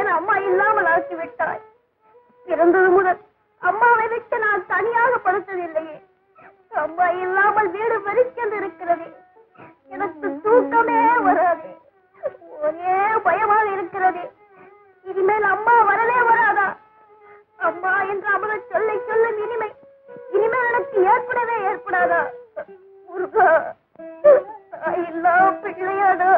என் அம்மா இல்லாமல் ஆக்கி விட்டாய். இறந்தது முதல் அம்மாவை விட்டு நான் தனியாக படுத்ததில்லையே. அம்மா இல்லாமல் வீடு வெறிக்கொண்டு இருக்கிறது. எனக்கு தூக்கமே வராது. ஒரே பயமாக இருக்கிறது. இனிமேல் அம்மா வரவே வராதா? அம்மா என்று அமுத சொல்லை சொல்லும் இனிமை இனிமேல் எனக்கு ஏற்படவே ஏற்படாதா? முருகா, இல்லா பிள்ளையாடா.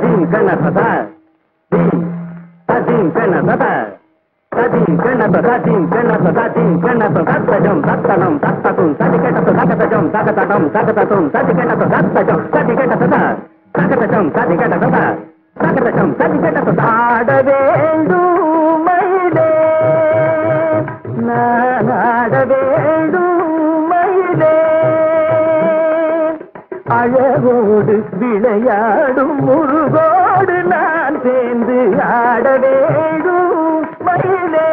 Din kana sada, din, ஆட வேண்டும் மயிலே நான் ஆட வேண்டும் மயிலே அழகோடு விளையாடும் முருகோடு நான் சேர்ந்து ஆட வேண்டும் மயிலே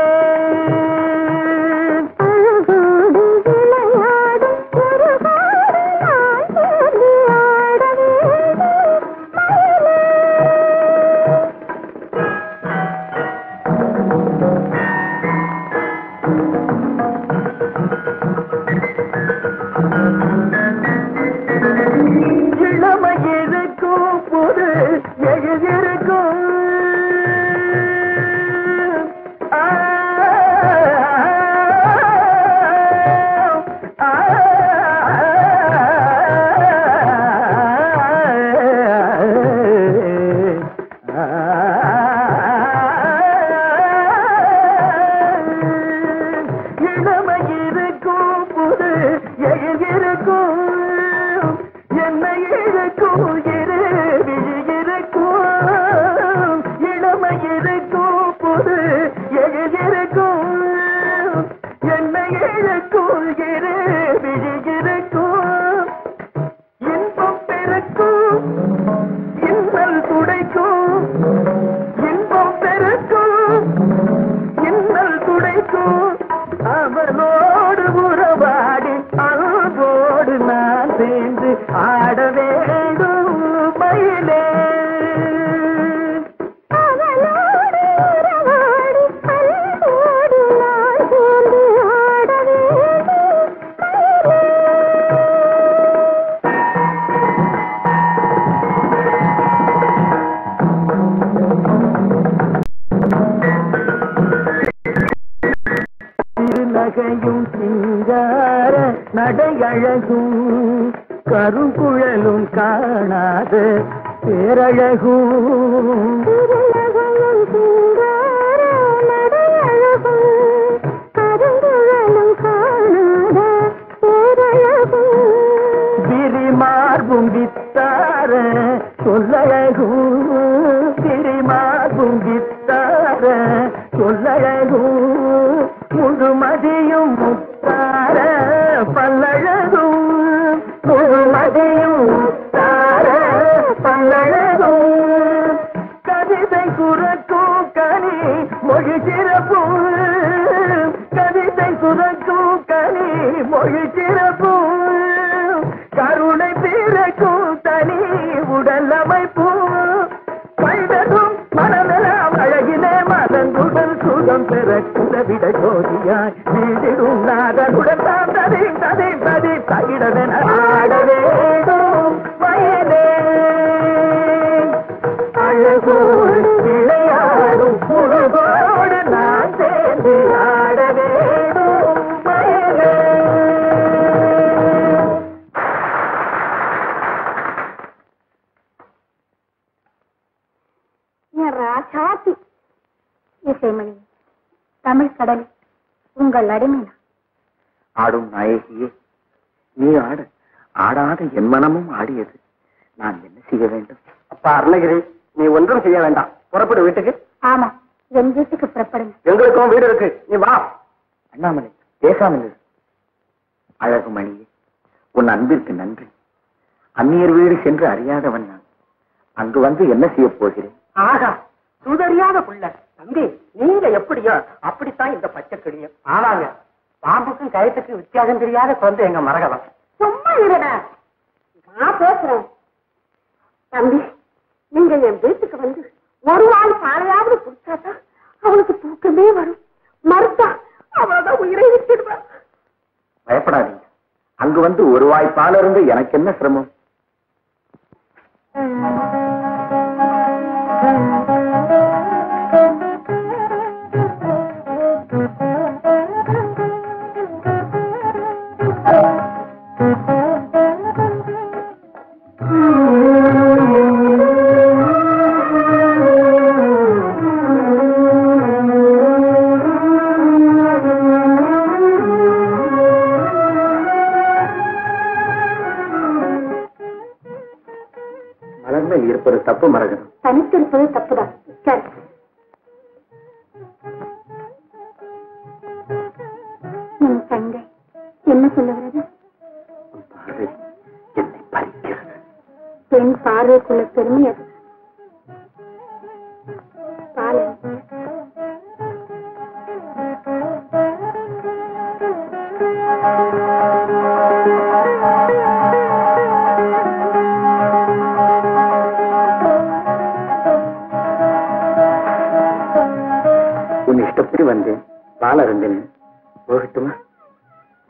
தப்பு மரகன். தனித்திருப்பது தப்புதான். என் தங்கை என்ன சொல்லுகிறது? என்னை பறிக்கிறது. பெண் பார்வைக்குள்ள பெருமை அது. வந்தேன் பால் அருந்தினேன். போகட்டுமா?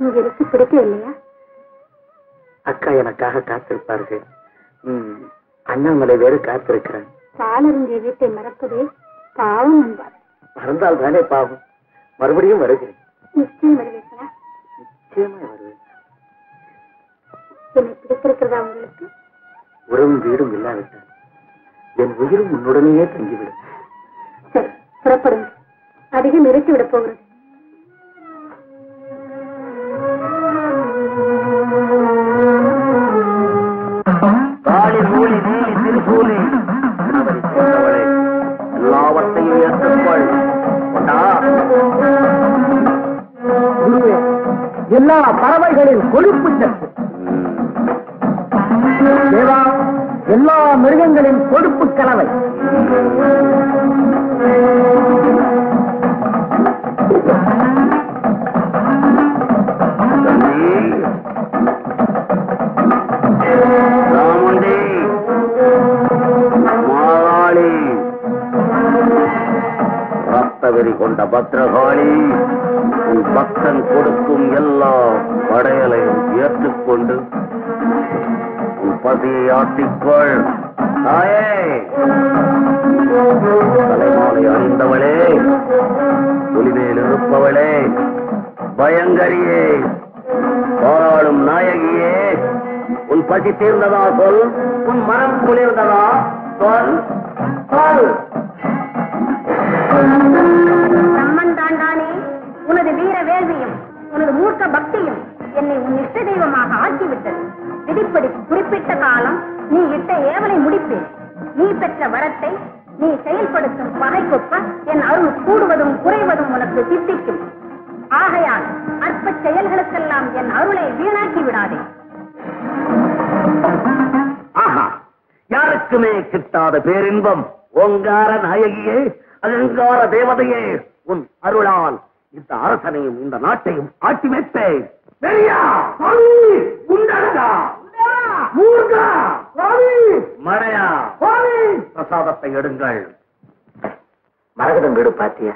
உங்களுக்கு பிடிக்கவில்லையா? அக்கா எனக்காக காத்திருப்பார்கள். அண்ணாமலை வேறு காத்திருக்கிறான். பால் அருந்திய வீட்டை மறப்பதே பாவம் என்பார். மறந்தால் தானே பாவம். மறுபடியும் வருகிறேன். நிச்சயம் வருவீர்களா? நிச்சயமா வருவேன். என்னை பிடித்திருக்கிறதா உங்களுக்கு? உறவும் வீடும் இல்லாவிட்டார் என் உயிரும் உன்னுடனேயே தங்கிவிடும். சரி, புறப்படுங்கள். அதிகம் இறக்கிவிட போகிறது. எல்லாவற்றையும் ஏற்றுக்கொள். எல்லா பறவைகளின் கொழுப்பு சத்து, எல்லா மிருகங்களின் கொழுப்பு கலவை. ரத்தவெறி கொண்ட பத்ரகாளி, உன் பக்தன் கொடுக்கும் எல்லா படையலையும் ஏற்றுக்கொண்டு உன் பதியை ஆட்டிக்கொள். தலைமாலை அணிந்தவளே, ஒளிமேல் இருப்பவளே, பயங்கரியே, போராடும் நாயகியே, உன் பசி தீர்ந்ததா சொல், உன் மனம் குளிர்ந்ததா சொல். நம்மன் தாண்டானே உனது வீர வேள்வியும் உனது மூர்க்க பக்தியும் என்னை உன் இஷ்ட தெய்வமாக ஆக்கிவிட்டது. விதிப்படி குறிப்பிட்ட காலம் நீ இட்ட ஏவலை முடிப்பேன். நீ பெற்ற வரத்தை நீ செயல்படுத்தும் பகைக்கொப்ப என் அருள் கூடுவதும் குறைவதும் உனக்கு சித்திக்கும். ஆகையால் அற்ப செயல்களுக்கெல்லாம் என் அருளை வீணாக்கி விடாதே. ஆஹா, யாருக்குமே கிட்டாத பேரின்பம் ஓங்கார நாயகியே, அலங்கார தேவதையே, உன் அருளால் இந்த அரசனையும் இந்த நாட்டையும் ஆட்டி வைத்தேன். மறையா பிரசாதத்தை எடுங்கள். மரகதம் வீடு பாத்தியா?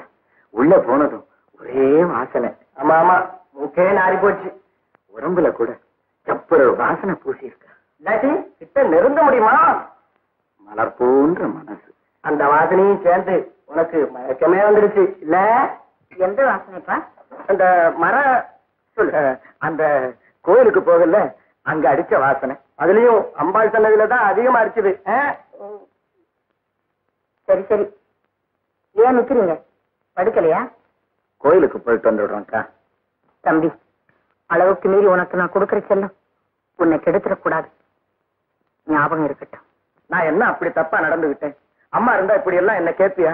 உள்ள போனதும் ஒரே வாசனை. ஆமா ஆமா, மூக்கே நாரி போச்சு. உடம்புல கூட சப்புற வாசனை பூசி இருக்கா? இல்லாட்டி கிட்ட நெருங்க முடியுமா? மலர் போன்ற மனசு, அந்த வாசனையும் சேர்ந்து உனக்கு மயக்கமே வந்துடுச்சு இல்ல? எந்த வாசனைப்பா? அந்த மர சொல்ல, அந்த கோயிலுக்கு போகல, அங்க அடிச்ச வாசனை. அதுலயும் அம்பாள் சொன்னதுலதான் அதிகமா அடிச்சது. சரி சரி, ஏன் நிக்கிறீங்க? படுக்கலையா? கோயிலுக்கு போயிட்டு வந்துடுறோம்க்கா. தம்பி, அளவுக்கு மீறி உனக்கு நான் கொடுக்குற செல்லம் உன்னை கெடுத்துடக்கூடாது. ஞாபகம் இருக்கட்டும். நான் என்ன அப்படி தப்பா நடந்துகிட்டேன்? அம்மா இருந்தா இப்படி எல்லாம் என்ன கேட்பியா?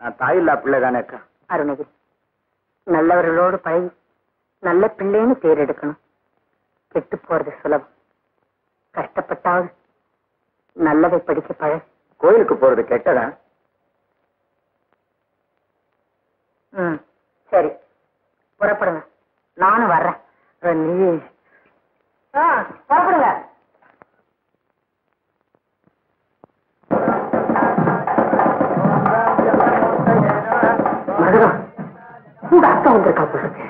நான் தாயில்லா பிள்ளை தானே அக்கா. அருணகிரி, நல்லவர்களோடு பழகி நல்ல பிள்ளைன்னு பேர் எடுக்கணும். கெட்டு போறது சுலபம். கஷ்டப்பட்டாவது நல்லதை படிக்க பழக. கோயிலுக்கு போறது கெட்டதா? சரி, புறப்படுங்க. நானும் வர்றேன். புறப்படுங்க. கூட அக்கா வந்திருக்கா போயிருக்கு.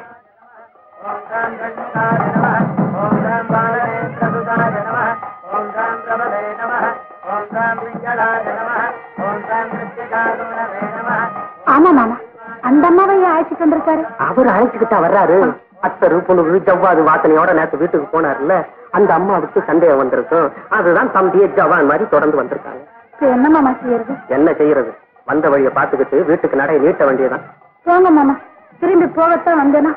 ஆமா மாமா, அந்த அம்மாவையே அழைச்சிட்டு வந்திருக்காரு. அவரு அழைச்சுக்கிட்டா வர்றாரு. அத்தரு பொண்ணு ஜவ்வாது வாசனையோட நேற்று வீட்டுக்கு போனார்ல, அந்த அம்மாவுக்கு சந்தேகம் வந்திருக்கும். அதுதான் தம்பியை ஜவான் மாதிரி தொடர்ந்து வந்திருக்காங்க. என்ன மாமா செய்யறது? என்ன செய்யறது? வந்த வழியை பாத்துக்கிட்டு வீட்டுக்கு நடைய நீட்ட வேண்டியதான். போங்க மாமா, திரும்பி போகத்தான் வந்தேனா.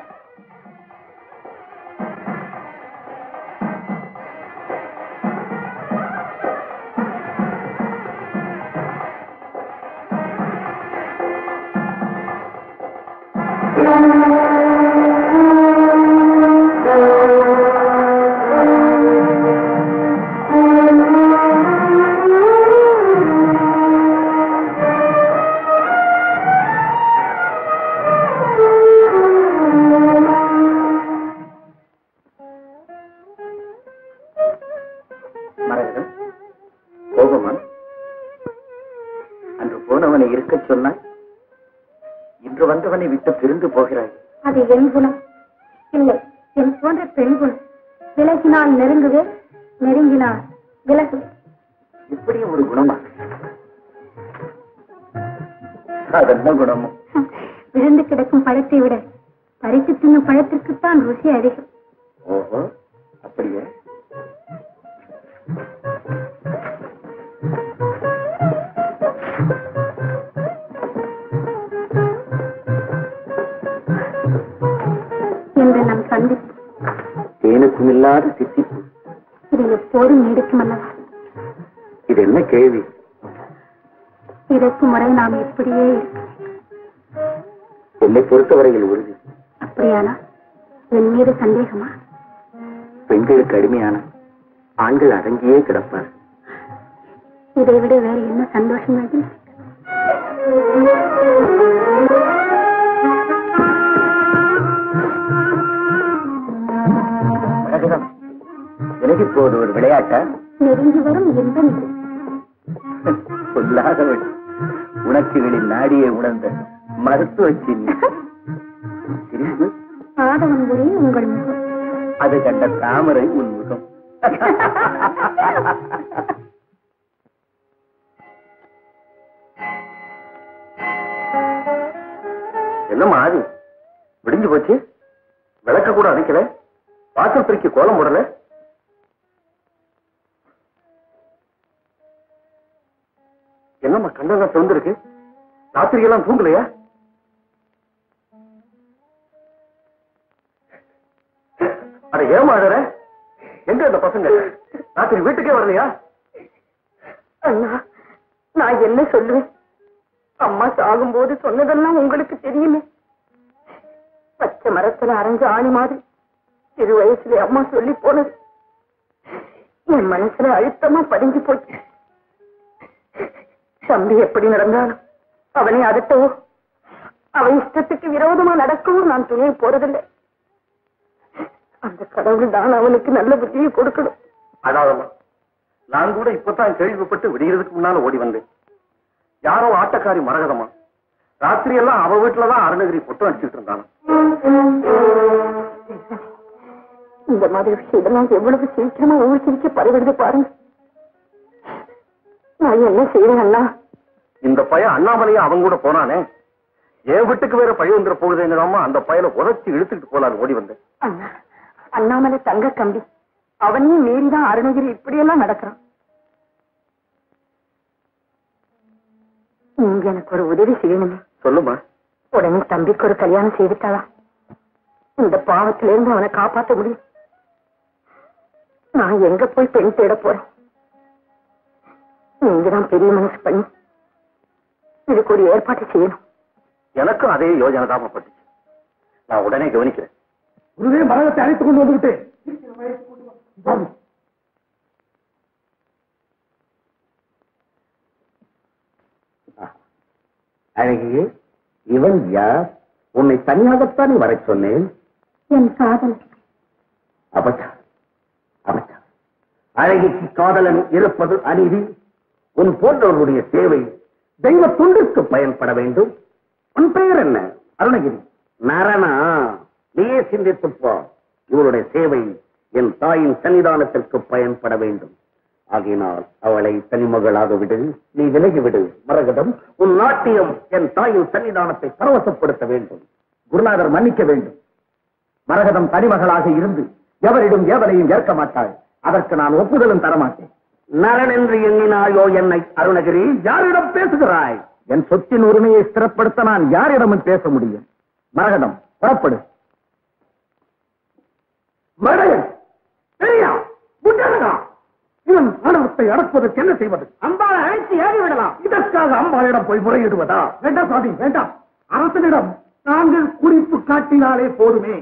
குறிப்பு காட்டினாலே போதுமே.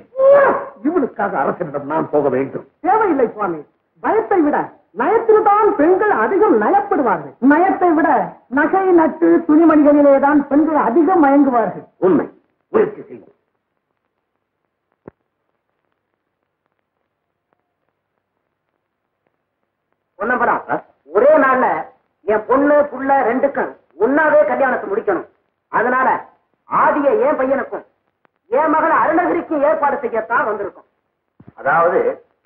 இவனுக்காக அரசனிடம் நான் போக வேண்டும். தேவையில்லை சுவாமி. பயத்தை விட நயத்தில்தான் பெண்கள் அதிகம் நயப்படுவார்கள். நயத்தை விட நகை நட்டு துணிமணிகளிலேதான் பெண்கள் அதிகம் மயங்குவார்கள். உண்மை. முயற்சி செய்வோம். ஒரே நாள்ல என் பொண்ணு புள்ள ரெண்டுக்கும் ஒன்னாவே கல்யாணத்தை முடிக்கணும். அதனால ஆதிய என் பையனுக்கும் என் மகன் அருணகிரிக்கும் ஏற்பாடு செய்யத்தான் வந்திருக்கும். அதாவது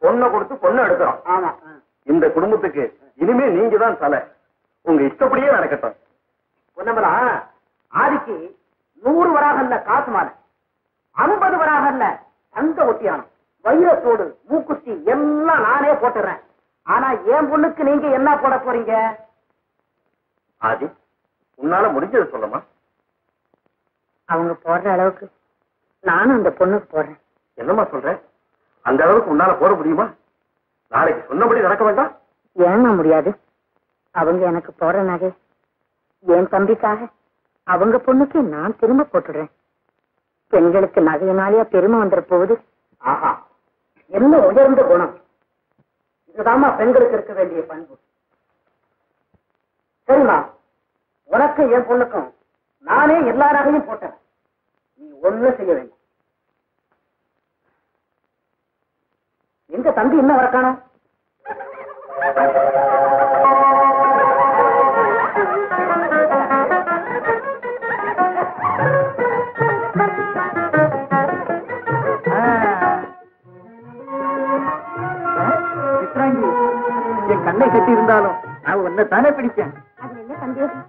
பொண்ணை கொடுத்து பொண்ணு எடுக்கிறோம். ஆமா, இந்த குடும்பத்துக்கு இனிமே நீங்க தான் தலை. உங்க இஷ்டப்படியே நடக்கட்டும். பொன்னம்பலா, ஆதிக்கு 100 வராகல்ல காசு மாலை, 50 வராகல்ல தங்க ஒட்டியானம், வைரத்தோடு, மூக்குத்தி எல்லாம் நானே போட்டுறேன். ஆனா என் பொண்ணுக்கு நீங்க என்ன போட போறீங்க? ஆதி, உன்னால முடிஞ்சது சொல்லுமா? அவங்க போடுற அளவுக்கு நானும் அந்த பொண்ணுக்கு போடுறேன். என்னமா சொல்றேன்? அந்த அளவுக்கு உன்னால போட முடியுமா? நாளைக்கு சொன்னபடி நடக்க வேண்டாம். ஏன்னா முடியாது. அவங்க எனக்கு போற நகை என் தம்பிக்காக அவங்க பொண்ணுக்கு நான் திரும்ப போட்டுடுறேன். பெண்களுக்கு நகையினாலேயே பெருமை வந்துட போகுது. ஆஹா, என்ன உயர்ந்த குணம்! இதுதாமா பெண்களுக்கு இருக்க வேண்டிய பண்பு. சரிமா, உனக்கு என் பொண்ணுக்கும் நானே எல்லா நகையும் போட்டேன். நீ ஒண்ணு செய்ய வேண்டும். எங்க தம்பி இன்னும் வர காணோம்? என் கண்ணை கட்டி இருந்தாலும் நான் ஒன்ன தானே பிடிச்சேன். அது என்ன சந்தேகம்?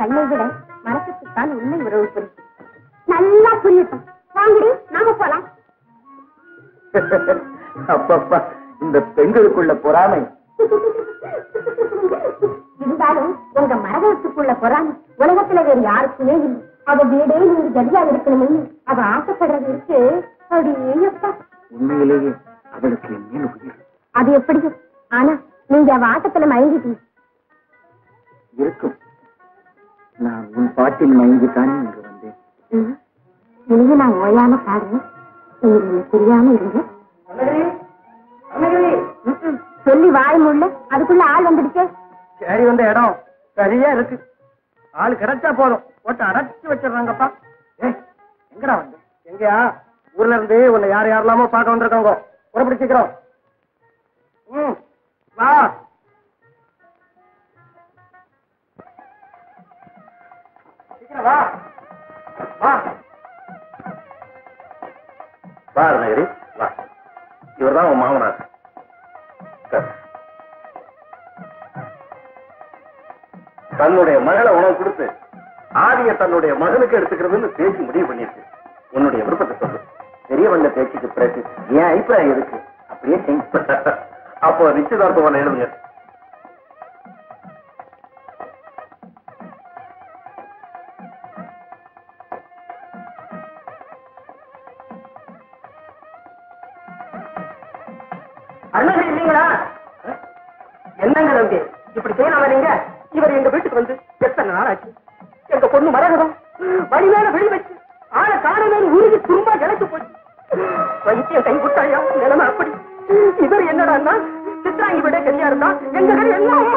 கண்ணை விட மனசுக்குத்தான் உண்மை உறவு புரியும். நல்லா புரியட்டும். வாங்கடி, நாம போலாம். அப்பப்பா, இந்த பெண்களுக்குள்ள பொறாமை! இருந்தாலும் உங்க மரகத்துக்குள்ள பொறாமை உலகத்துல வேறு யாருக்குமே இல்லை. அவ வீடே நீங்க கதியா இருக்கணும்னு அவ ஆசைப்படுறது இருக்கு. அப்படியே உண்மையிலேயே அவளுக்கு என்ன உயிர்! அது எப்படி? ஆனா நீங்க அவ ஆட்டத்துல மயங்கிட்டீங்க. இருக்கும், நான் உன் பாட்டில் மயங்கிட்டானே என்று வந்தேன். இனிமே நான் ஓயாம பாடுறேன். தெரியாம இருங்க. சொல்லி வாய்மூல அதுக்குள்ள ஆள் வந்துடுச்சு. சரி, வந்த இடம் சரியா இருக்கு. ஆள் கிடைச்சா போதும், போட்டு அடைச்சு வச்சிடறாங்கப்பா. எங்கடா வந்து எங்கயா? ஊர்ல இருந்து உன்னை யார் யாரெல்லாமோ பார்க்க வந்திருக்காங்க. உறப்பிடிச்சிக்கிறோம். வா. சீக்கிரம் வா. வா வா அருணகிரி, வா. இவர்தான் உன் மாமனார். தன்னுடைய மகளை உணவு கொடுத்து ஆதிய தன்னுடைய மகனுக்கு எடுத்துக்கிறதுன்னு பேசி முடிவு பண்ணிருக்கு. உன்னுடைய விருப்பத்தை சொல்லு. பெரிய வந்த பேச்சுக்கு பிறகு ஏன் அபிப்பிராயம் இருக்கு அப்படியே அப்போ நிச்சயதார்த்தம் எழுதுங்க. அருணகிரி இல்லீங்களா? என்னங்க நம்பி இப்படி செய்யலாம் வரீங்க? இவர் எங்க வீட்டுக்கு வந்து எத்தனை நாள் ஆச்சு. எங்க பொண்ணு மரகதம் வழி மேல வெளி வச்சு ஆளை காணவேன் உருகி குறும்பா கிளைத்து போச்சு. வைத்தியம் கை குட்டாயா நிலைமை அப்படி. இவர் என்னடா சித்தாங்கி விட கல்யா இருந்தா எங்க கடை என்ன அங்க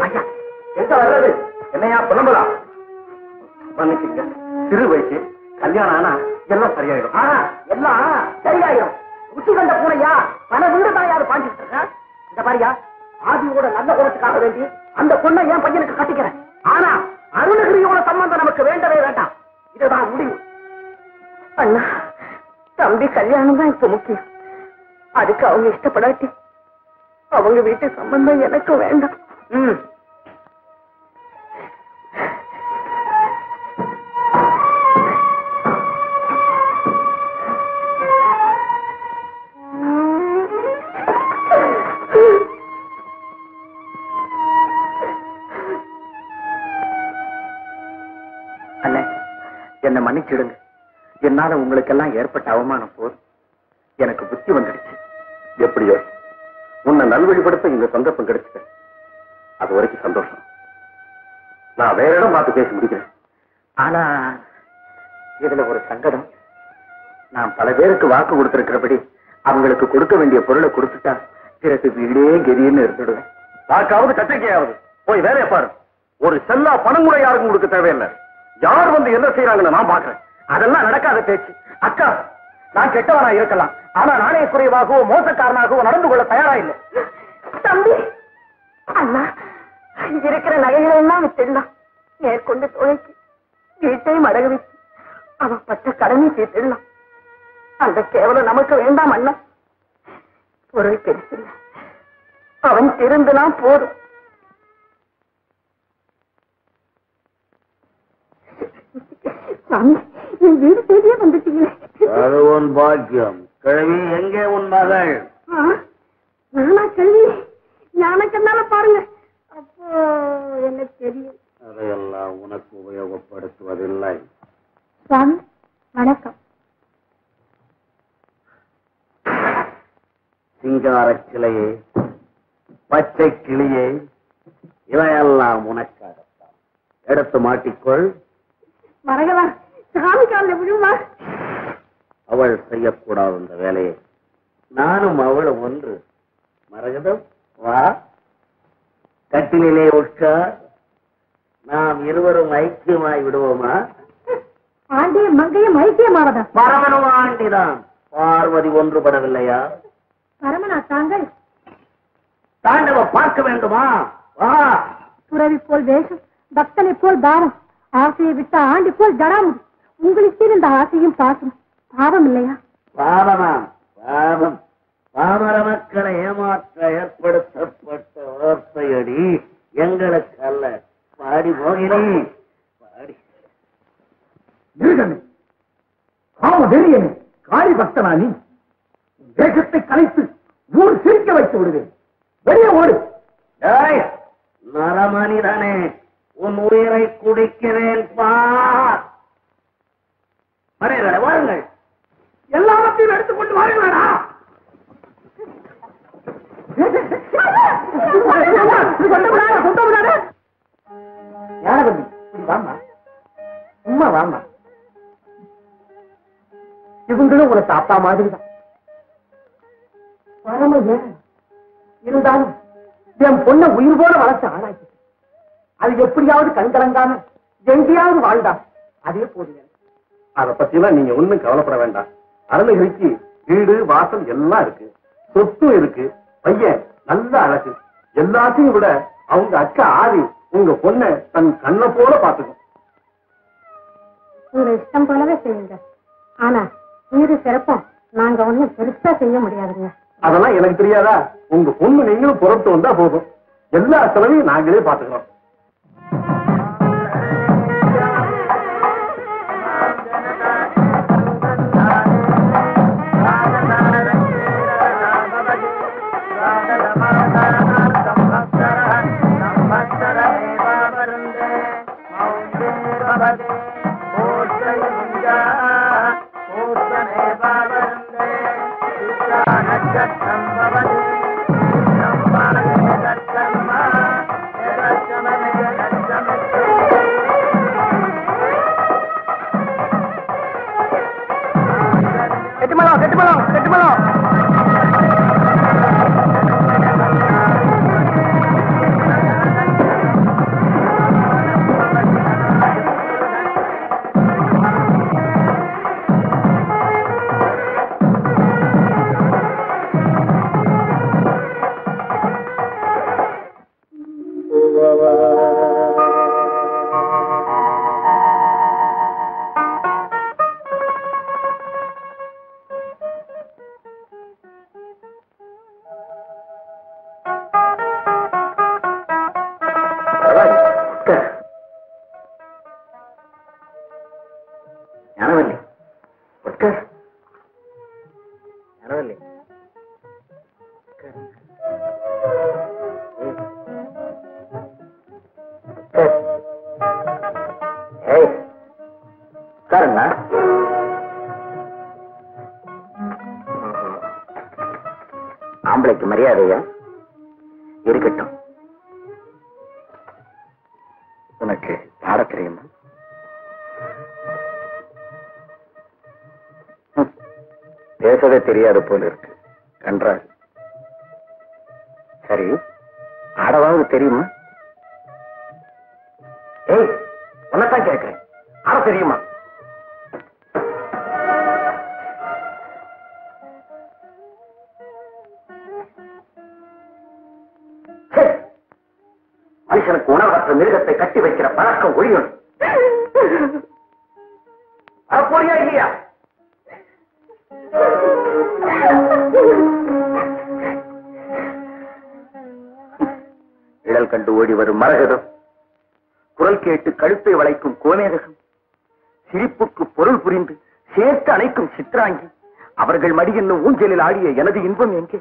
பையா எங்க வர்றது? என்னையா புலம்பலா? பண்ணிக்கிங்க. சிறு வயசு கல்யாணம் ஆனா எல்லாம் சரியாயிடும். ஆனா எல்லாம் சரியாயிடும். உச்சி கண்ட பூனையா பல வீடுதான் யாரும் பாஞ்சிட்டு இருக்க. இந்த மாதிரியா ஆதியோட நல்ல குணத்துக்காக வேண்டி அந்த பொண்ணை என் பையனுக்கு கட்டிக்கிறேன். ஆனா அருணகிரியோட சம்பந்தம் நமக்கு வேண்டவே வேண்டாம். இதுதான் முடிவு. அண்ணா, தம்பி கல்யாணம் தான் இப்ப முக்கியம். அதுக்கு அவங்க இஷ்டப்படாட்டி அவங்க வீட்டு சம்பந்தம் எனக்கு வேண்டாம். என்னை மன்னிச்சிடுங்க. என்னால உங்களுக்கெல்லாம் ஏற்பட்ட அவமானம் போதும். எனக்கு புத்தி வந்துடுச்சு. எப்படியோ உன்னை நல்வழிப்படுத்த இந்த சந்தர்ப்பம் கிடைச்சிட்டேன். அது வரைக்கும் சந்தோஷம். நான் வேற இடம் பார்த்து பேசி முடிக்கிறேன். ஆனா இதுல ஒரு சங்கடம், நான் பல பேருக்கு வாக்கு கொடுத்திருக்கிறபடி அவங்களுக்கு கொடுக்க வேண்டிய பொருளை கொடுத்துட்டா பிறகு வீடே கெதின்னு இருந்துடுவேன். வாக்காவது கத்திரிக்கையாவது போய் வேலையை பாரு. ஒரு செல்லா பணம் கூட யாருக்கும் கொடுக்க தேவையில்லை. யார் வந்து என்ன செய்யறாங்கன்னு நான் பாக்குறேன். அதெல்லாம் நடக்காத பேச்சு. அக்கா, நான் கெட்டவனா இருக்கலாம், ஆனா நானே குறைவாகவோ மோசக்காரனாகவோ நடந்து கொள்ள தயாரா இல்லை. தம்பி, அண்ணா இருக்கிற நகைகளை எல்லாம் விட்டுடலாம். மேற்கொண்டு தொலைக்கு வீட்டையும் அடகு வச்சு அவன் பட்ட கடனை தீர்த்திடலாம். அந்த கேவலம் நமக்கு வேண்டாம் அண்ணா. பொருள் பெருசில்ல, அவன் திருந்தினா போதும். வீடு தேடியே வந்துட்டீங்களே. பாக்கியம் கிழவி, எங்கே உன் மகள்? நானா கிழவி? ஞானக்கண்ணால பாருங்க, அப்போ என்ன தெரியும். அதையெல்லாம் உனக்கு உபயோகப்படுத்துவதில்லை. சுவாமி வணக்கம். சிங்கார கிளையே, பச்சை கிளியே, இவையெல்லாம் உனக்காகத்தான். எடுத்து மாட்டிக்கொள். மறகவா, சாமி காலில் விழுமா. அவள் செய்யக்கூடாது இந்த வேலையை. நானும் அவளும் ஒன்று. மரகதம் வா, கட்டிலே உட்கார். நாம் இருவரும் ஐக்கியமாய் விடுவோமா? ஆண்டிய மங்கையும் ஐக்கியமாவதா? பரமனும் ஆண்டிதான். பார்வதி ஒன்றுபடவில்லையா? பரமனா தாங்கள் தாண்டவ பார்க்க வேண்டுமா? வா. துறவி போல் வேஷம், பக்தனை போல் தாரம், ஆசையை விட்ட ஆண்டி போல் ஜடாமுடி. உங்களுக்கு இந்த ஆசையும் பாசம் பாவம் இல்லையா? பாவமா? பாவம் பாமர மக்களை ஏமாற்ற ஏற்படுத்தப்பட்ட வார்த்தையடி. எங்களுக்கு அல்ல. பாடி போகிறே பாடி. காமதேரியனே, காளி பக்தனா நீ? தேசத்தை கலைத்து ஊர் சிரிக்க வைத்து விடுவேன். வெளியே ஓடு. நரமணிதானே, உன் உயிரை குடிக்கிறேன். வாருங்கள், எல்லாவற்றையும் எடுத்துக்கொண்டு வாருங்களா? யாரபதி வாமா, உம்மா வாமா. இவங்களும் உனக்கு அப்பா மாதிரிதான். பரம இருந்தாலும் என் பொண்ணை உயிர் போல வளர்த்து ஆளாக்கி அது எப்படியாவது கண்கலங்காம எங்கேயாவது வாழ்ந்தா அதே போதும். அதை பத்தி எல்லாம் நீங்க ஒண்ணும் கவலைப்பட வேண்டாம். அருமைக்கு வீடு வாசல் எல்லாம் இருக்கு, சொத்தும் இருக்கு, பையன் நல்ல அழகு. எல்லாத்தையும் விட அவங்க அக்கா ஆதி உங்க பொண்ண தன் கண்ணை போல பாத்துக்கும். உங்க இஷ்டம் போலவே செய்யுங்க. ஆனா வீடு சிறப்போம், நாங்க ஒண்ணும் பெருசா செய்ய முடியாதுங்க. அதெல்லாம் எனக்கு தெரியாதா? உங்க பொண்ணு நீங்களும் புறப்பட்டு வந்தா போதும், எல்லா செலவையும் நாங்களே பாத்துக்கிறோம். ஆம்பளைக்கு மரியாதையா இருக்கட்டும். உனக்கு பாட தெரியுமா? பேசுறதே தெரியாது போல இருக்கு. கன்றால் சரி ஆடவாவது தெரியுமா? ஏய் உனத்தான் கேட்கிறேன், ஆட தெரியுமா? மனுஷனுக்கு உணவற்ற மிருகத்தை கட்டி வைக்கிற பழக்கம் ஒழியும். போறியா இல்லையா? இழல் கண்டு ஓடி வரும் மரகதம், குரல் கேட்டு கழுத்தை வளைக்கும் கோமேதகம், சிரிப்புக்கு பொருள் புரிந்து சேர்த்து அணைக்கும் சித்ராங்கி, அவர்கள் மடியின் ஊஞ்சலில் ஆடிய எனது இன்பம் எங்கே?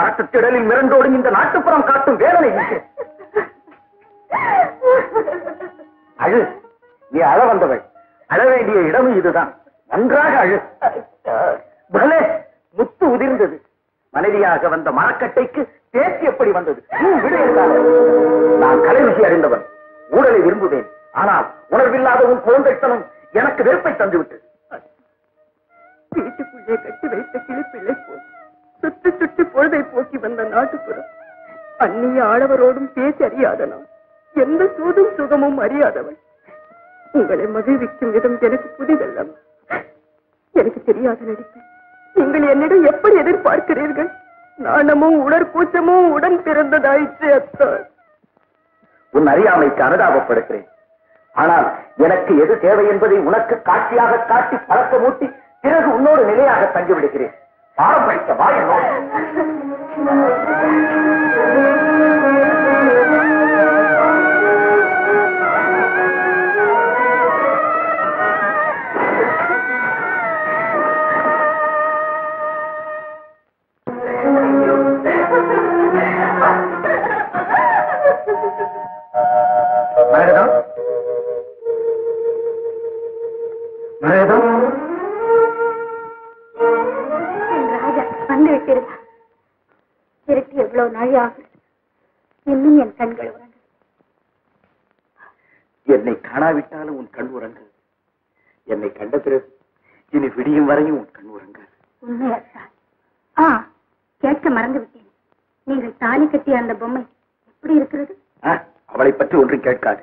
நாட்டு திடலில் மிரண்டோடும் இந்த நாட்டுப்புறம் காட்டும் வேதனை எங்கே? அழு, நீ அழ வந்தவள், அழ வேண்டிய இடமும் இதுதான். நன்றாக அழு. பலே முத்து உதிர்ந்தது. மனைவியாக வந்த மரக்கட்டைக்கு பேச்சு எப்படி வந்தது? நான் கலை விஷயம் அறிந்தவன், ஊழலை விரும்புவேன். ஆனால் உணர்வில்லாதவன் குழந்தைத்தனம் எனக்கு வெறுப்பை தந்துவிட்டது. வீட்டுக்குள்ளே கட்டி வைத்த கிளிப்பிள்ளை போல் சுற்றி சுற்றி பொழுதை போக்கி வந்த நாட்டுப்புறம், அந்நிய ஆடவரோடும் பேச்சறியாதனான், எந்த சூதும் சுகமும் அறியாதவன். உங்களை மகிழ்விக்கும் விதம் எனக்கு புதிதல்லம். எனக்கு தெரியாத நடிப்பு நீங்கள் என்னிடம் எப்படி எதிர்பார்க்கிறீர்கள்? நாணமும் உடற்கூச்சமும் உடன் பிறந்ததாயிற்று அத்தா. உன் அறியாமைக்கு அனுதாபப்படுகிறேன். ஆனால் எனக்கு எது தேவை என்பதை உனக்கு காட்சியாக காட்டி பழக்கமூட்டி பிறகு உன்னோடு நிலையாக தங்கிவிடுகிறேன். பாரம்பரிய வாழ்க்கை இன்னும் என் கண்கள் உறங்கு. என்னை காணாவிட்டாலும் உன் கண் உறங்கு. என்னை கண்ட பிறகு இனி விடியும் வரையும் உன் கண் உறங்கு. உண்மையா சார்? கேட்க மறந்து விட்டேன். நீங்கள் தாலி கட்டிய அந்த பொம்மை எப்படி இருக்கிறது? அவளை பற்றி ஒன்றும் கேட்காது.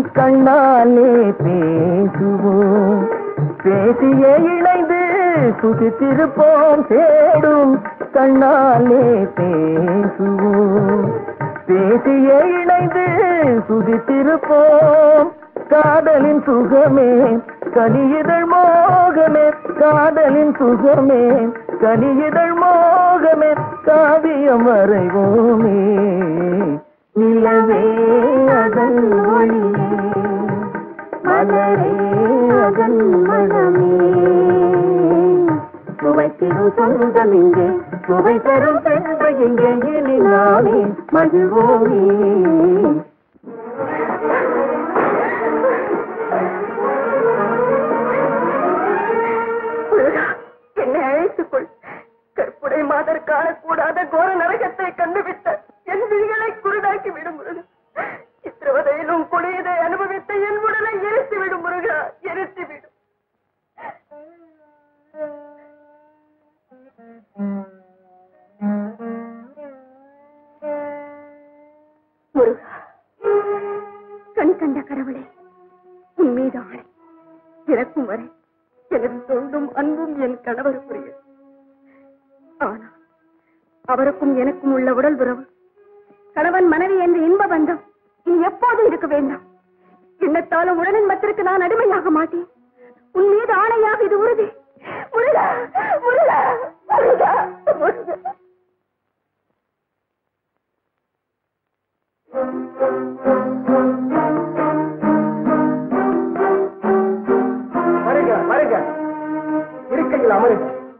உன் கண்ணாலே பேசுவோம், பேசியே இணைந்து சுகித்திருப்போம், தேடும் கண்ணாலே பேசுவோம், பேசியே இணைந்து சுகித்திருப்போம். காதலின் சுகமே கனியிதழ் மோகமே, காதலின் சுகமே கனியிதழ் மோகமே, காவியம் வரைவோமே, நிலவே அதன் ஒளியே, மலரே அதன் மனமே, சுவைத்திடும் சொந்தம் இங்கே, சுவை தரும் செல்வ இங்கே, இனி நாமே மகிழ்வோமே. என்னை அழைத்துக்கொள், கற்புடை மாதர் காணக்கூடாத கோர நரகத்தை கண்டுவிட்ட என் விழிகளை குருடாக்கி விடும் முருகா. சித்திரவதையிலும் கொடியதை அனுபவித்த என் உடலை எரித்து விடும் முருகா, எரித்து விடும். முருகா, கண் கண்ட கடவுளே, உன் மீது ஆணை, இறக்கும் வரை எனது தொண்டும் அன்பும் என் கணவருக்குரிய. ஆனால் அவருக்கும் எனக்கும் உள்ள உடல் உறவு, கணவன் மனைவி என்ற இன்ப பந்தம் நீ எப்போதும் இருக்க வேண்டாம். எண்ணத்தாலும் உடனின்பத்திற்கு நான் அடிமையாக மாட்டேன். உன் மீது ஆணையாக இது உறுதி. இருக்கையில் அமரு.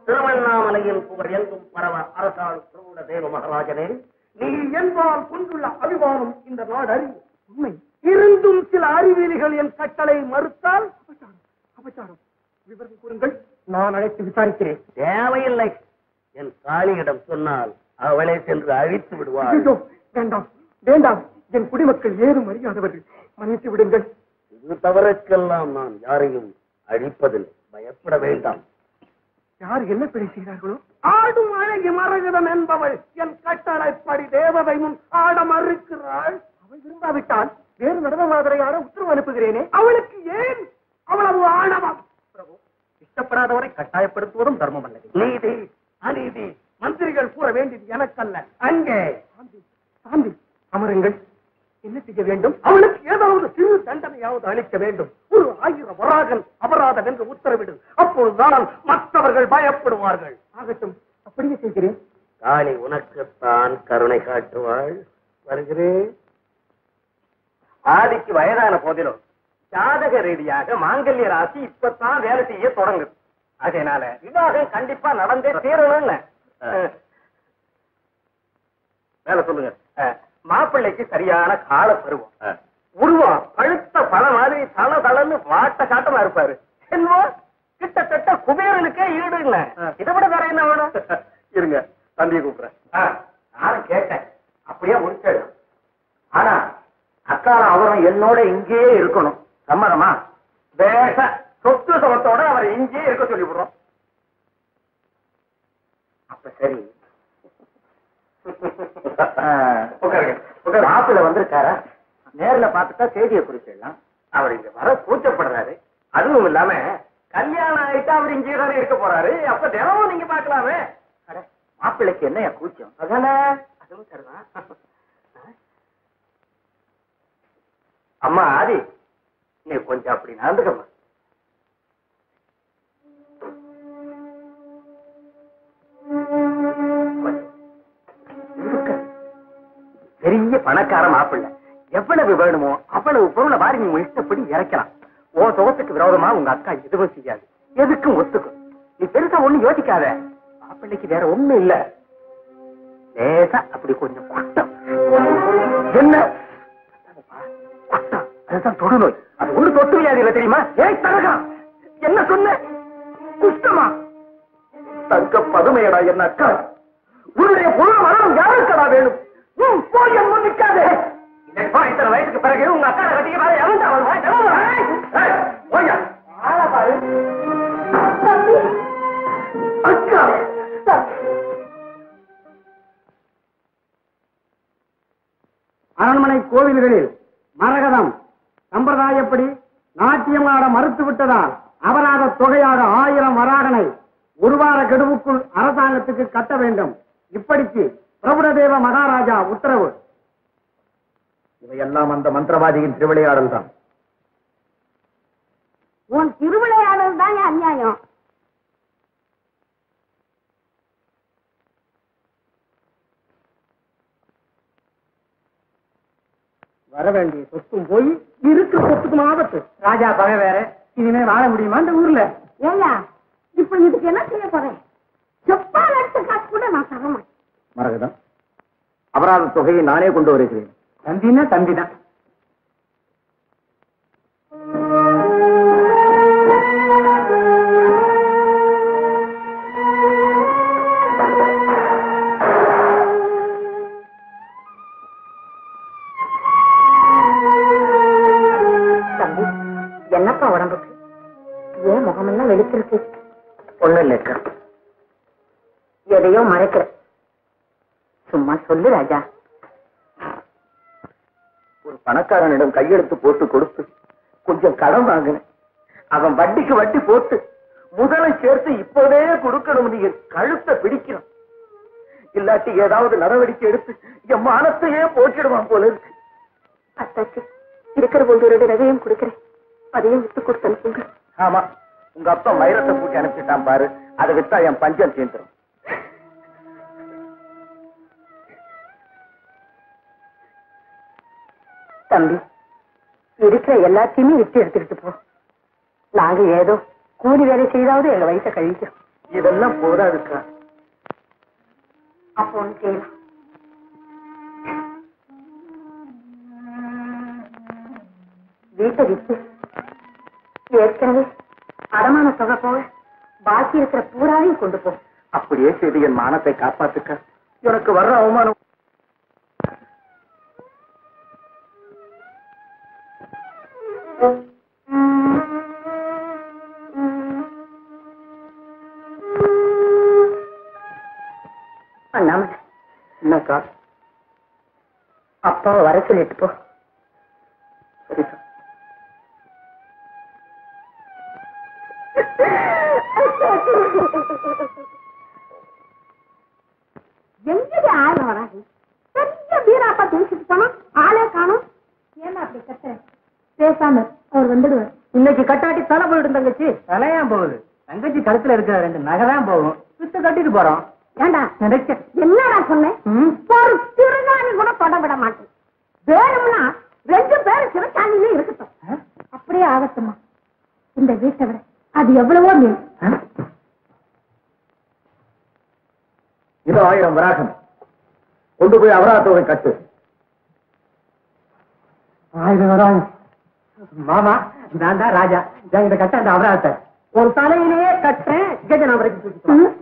திருவண்ணாமலையில் புகழ் எங்கும் பரவ அரசாள் திருவுட தேவ மகாராஜனே, நீ என்பால் கொண்டுள்ள அபிமானம் இந்த நாடு அறிவு உண்மை. இருந்தும் சில அறிவியலிகள் என் கட்டளை மறுத்தால் அபச்சாரம். விவரம் கூறுங்கள், நான் அழைத்து விசாரிக்கிறேன். தேவையில்லை, என் காளியிடம் சொன்னால் அவளை சென்று அழித்து விடுவாள். வேண்டாம் வேண்டாம், என் குடிமக்கள் ஏதும் அறியாதவர்கள், மன்னித்து விடுங்கள். இது தவறுக்கெல்லாம் நான் யாரையும் அழிப்பதில் பயப்பட வேண்டாம். யார் என்ன பிழை செய்கிறார்களோ, ஆடும் அழகி மரகிதம் என்பவள் என் கட்டளைப்படி தேவதை முன் ஆட மறுக்கிறாள். அவள் விரும்பாவிட்டால் வேறு நடன மாதிரியான உத்தரவு அனுப்புகிறேனே, அவளுக்கு ஏன் அவ்வளவு ஆணவம்? பிரபு, இஷ்டப்படாதவரை கட்டாயப்படுத்துவதும் தர்மம் அல்லது நீதி அநீதி. மந்திரிகள் கூற வேண்டியது எனக்கல்ல. அங்கே சாந்தி அமருங்கள். என்ன செய்ய வேண்டும்? அவளுக்கு ஏதாவது சிறு தண்டனையாவது அளிக்க வேண்டும். ஒரு 1000 வராகன் அபராதம் என்று உத்தரவிடு. அப்பொழுதுதான் மற்றவர்கள் பயப்படுவார்கள். ஆகட்டும், அப்படியே செய்கிறேன். காளி உனக்குத்தான் கருணை காட்டுவாள். வருகிறேன். ஆதிக்கு வயதான போதிலும் ஜாதக ரீதியாக மாங்கல்ய ராசி இப்பத்தான் வேலை செய்ய தொடங்குது. அதனால விவாகம் கண்டிப்பா நடந்தே தீரணும்னு வேலை சொல்லுங்க. மாப்பிள்ளைக்கு சரியான கால பருவம், உருவம் பழுத்த பல மாதிரி தள தளன்னு வாட்ட காட்டமா இருப்பாரு. என்னவோ கிட்டத்தட்ட குபேரனுக்கே ஈடு இல்ல. இதை விட வேற என்ன வேணும்? இருங்க, தம்பியை கூப்பிடுறேன். நானும் கேட்டேன், அப்படியே முடிச்சேன். ஆனா அக்கால அவரும் என்னோட இங்கேயே இருக்கணும். சம்மதமா? வேஷ சொத்து சமத்தோட அவர் இங்கேயே இருக்க சொல்லிவிடுறோம். அப்ப சரி. மாப்பிள்ள வந்திருக்காரா? நேர்ல பாத்துட்டா செய்தியை குறிச்சிடலாம். அவர் இங்க வர கூச்சப்படுறாரு. அதுவும் இல்லாம கல்யாணம் ஆயிட்டா அவர் இங்கே தானே இருக்க போறாரு. அப்ப தினமும் நீங்க பாக்கலாமே. மாப்பிள்ளைக்கு என்ன கூச்சம்? அதானே, அதுவும் சரிதான். அம்மா ஆதி, நீ கொஞ்சம் அப்படி நடந்துக்கம்மா. பெரிய பணக்கார மாப்பிள்ள, எவ்வளவு வேணுமோ அவ்வளவு பொருளை வாரி நீ இஷ்டப்படி இறக்கலாம். ஓ தோட்டத்துக்கு விரோதமா உங்க அக்கா எதுவும் செய்யாது, எதுக்கும் ஒத்துக்கும். நீ பெருசா ஒண்ணு யோசிக்காத. மாப்பிள்ளைக்கு வேற ஒண்ணும் இல்ல, லேசா அப்படி கொஞ்சம் குட்டம். என்ன குட்டம்? அதுதான் தொடுநோய். அது ஒரு தொட்டு வியாதி இல்ல, தெரியுமா? ஏய் தரகா, என்ன சொன்ன? குஷ்டமா? தங்க பதுமையடா என்ன அக்கா, உன்னுடைய பொருள் மரணம் யாருக்கடா வேணும்? வயசுக்கு பிறகு உங்க அக்கா அரண்மனை கோவில்களில் மரகதம் சம்பிரதாய எப்படி? நாட்டியமாட மறுத்துவிட்டதால் அபராத தொகையாக 1000 வராகனை ஒரு வார கெடுவுக்குள் அரசாங்கத்துக்கு கட்ட வேண்டும். இப்படிக்கு பிரபுரதேவ மகாராஜா உத்தரவு. இவையெல்லாம் அந்த மந்திரவாதியின் திருவிளையாடல் தான். உன் திருவிளையாடல் தான் அநியாயம். வரவேண்டிய சொத்தும் போய் இருக்கிற சொத்துக்கும் ஆபத்து. ராஜா பகை வேற, இனிமே வாழ முடியுமா இந்த ஊர்ல? ஏயா இப்ப இதுக்கு என்ன செய்ய போறேன்? செப்பால் எடுத்து காசு கூட நான் தரமா? மரகதம், அபராத தொகையை நானே கொண்டு வருகிறேன். தம்பினா தம்பிதான். என்னப்பா உடம்புக்கு ஏன் முகமெல்லாம் வெளுத்திருக்கு? ஒண்ணும் இல்ல, எதையோ மறைக்கிற. சும்மா சொல்லு ராஜா. ஒரு பணக்காரனிடம் கையெழுத்து போட்டு கொடுத்து கொஞ்சம் கடன் வாங்கினேன். அவன் வட்டிக்கு வட்டி போட்டு முதலை சேர்த்து இப்போதே கொடுக்கணும். நீங்க கழுத்தை பிடிக்கணும், இல்லாட்டி ஏதாவது நடவடிக்கை எடுத்து என் மானத்தையே போக்கிடுவான் போல இருக்கு. அத்தாச்சி இருக்கிற போது ஒரு ரவையும் கொடுக்கிறேன், அதையும் விட்டு கொடுத்து அனுப்புங்க. ஆமா, உங்க அப்பா வைரத்தை கூட்டி அனுப்பிட்டான் பாரு, அதை விட்டா என் பஞ்சம் தீந்துரும். தம்பி, இருக்கிற எல்லாத்தையுமே விட்டு எடுத்துக்கிட்டு போ. நாங்க ஏதோ கூலி வேலை செய்தாவது எங்க வயசை கழிக்கிறோம். இதெல்லாம் போதாதுக்கா. அப்போ ஒண்ணு செய்யலாம். வீட்டை விட்டு ஏற்கனவே அடமான தொகை போக பாக்கி இருக்கிற பூராவையும் கொண்டு போ. அப்படியே செய்து என் மானத்தை காப்பாத்துக்க. எனக்கு வர்ற அவமானம். அண்ணாமலை, என்னக்கா? அப்பாவை வர சொல்லிட்டு போ. சரிக்கா. எங்கே ஆள் வராது? பெரிய வீராப்பா பேசிட்டு போனா ஆளே காணும். ஏன்னா அப்படி கட்ட பேசாம அவர் வந்துடுவார். இன்னைக்கு கட்டாட்டி தலை போயிடும். தங்கச்சி தலையா போகுது? தங்கச்சி கழுத்துல இருக்கிற 2 நகைதான் போகும். சுத்த கட்டிட்டு போறோம். ஏண்டா நினைச்ச என்னடா சொன்னேன்? ஒரு சிறுதாணி கூட தொட விட மாட்டேன். வேணும்னா 2 பேரும் சிறுதாணியிலே இருக்கட்டும். அப்படியே ஆகட்டுமா? இந்த வீட்டை விட அது எவ்வளவோ நீ. 1000 வராகம் கொண்டு போய் அபராதத்தை கட்டு. 1000 வராகம். மாமா, நான் தான் ராஜா. இதை கட்ட அந்த அபராதத்தை ஒரு தலையிலேயே கட்டுறேன். கேட்டேன் அவருக்கு.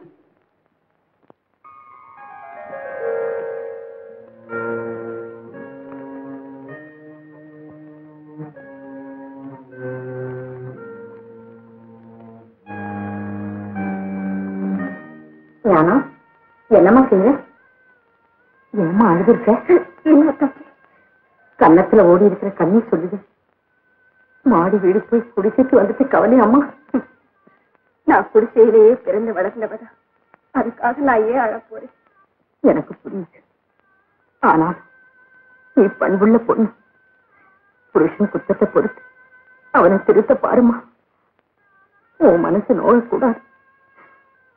என்னமா செய்ய? ஏமா அழுது இருக்க? கன்னத்துல ஓடி இருக்கிற கண்ணி சொல்லுது. மாடி வீடு போய் குடிசைக்கு வந்துட்டு கவலை. அம்மா, நான் குடிசையிலேயே பிறந்து வளர்ந்தவதா, அதுக்காக நான் ஏன் அழ போறேன்? எனக்கு புரியுது. ஆனா நீ பண்புள்ள பொண்ணு. புருஷன் குற்றத்தை பொறுத்து அவனை திருத்த பாருமா. உன் மனசு நோயக்கூடாது.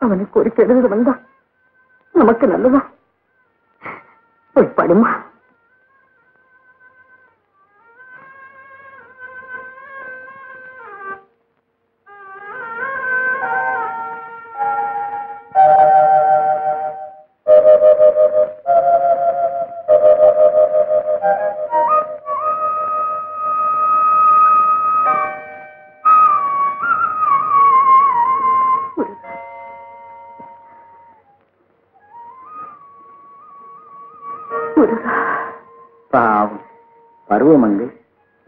அவனுக்கு ஒரு கெடுதல் வந்தா நமக்கு நல்லதா? போய் படுமா. பருவமங்கை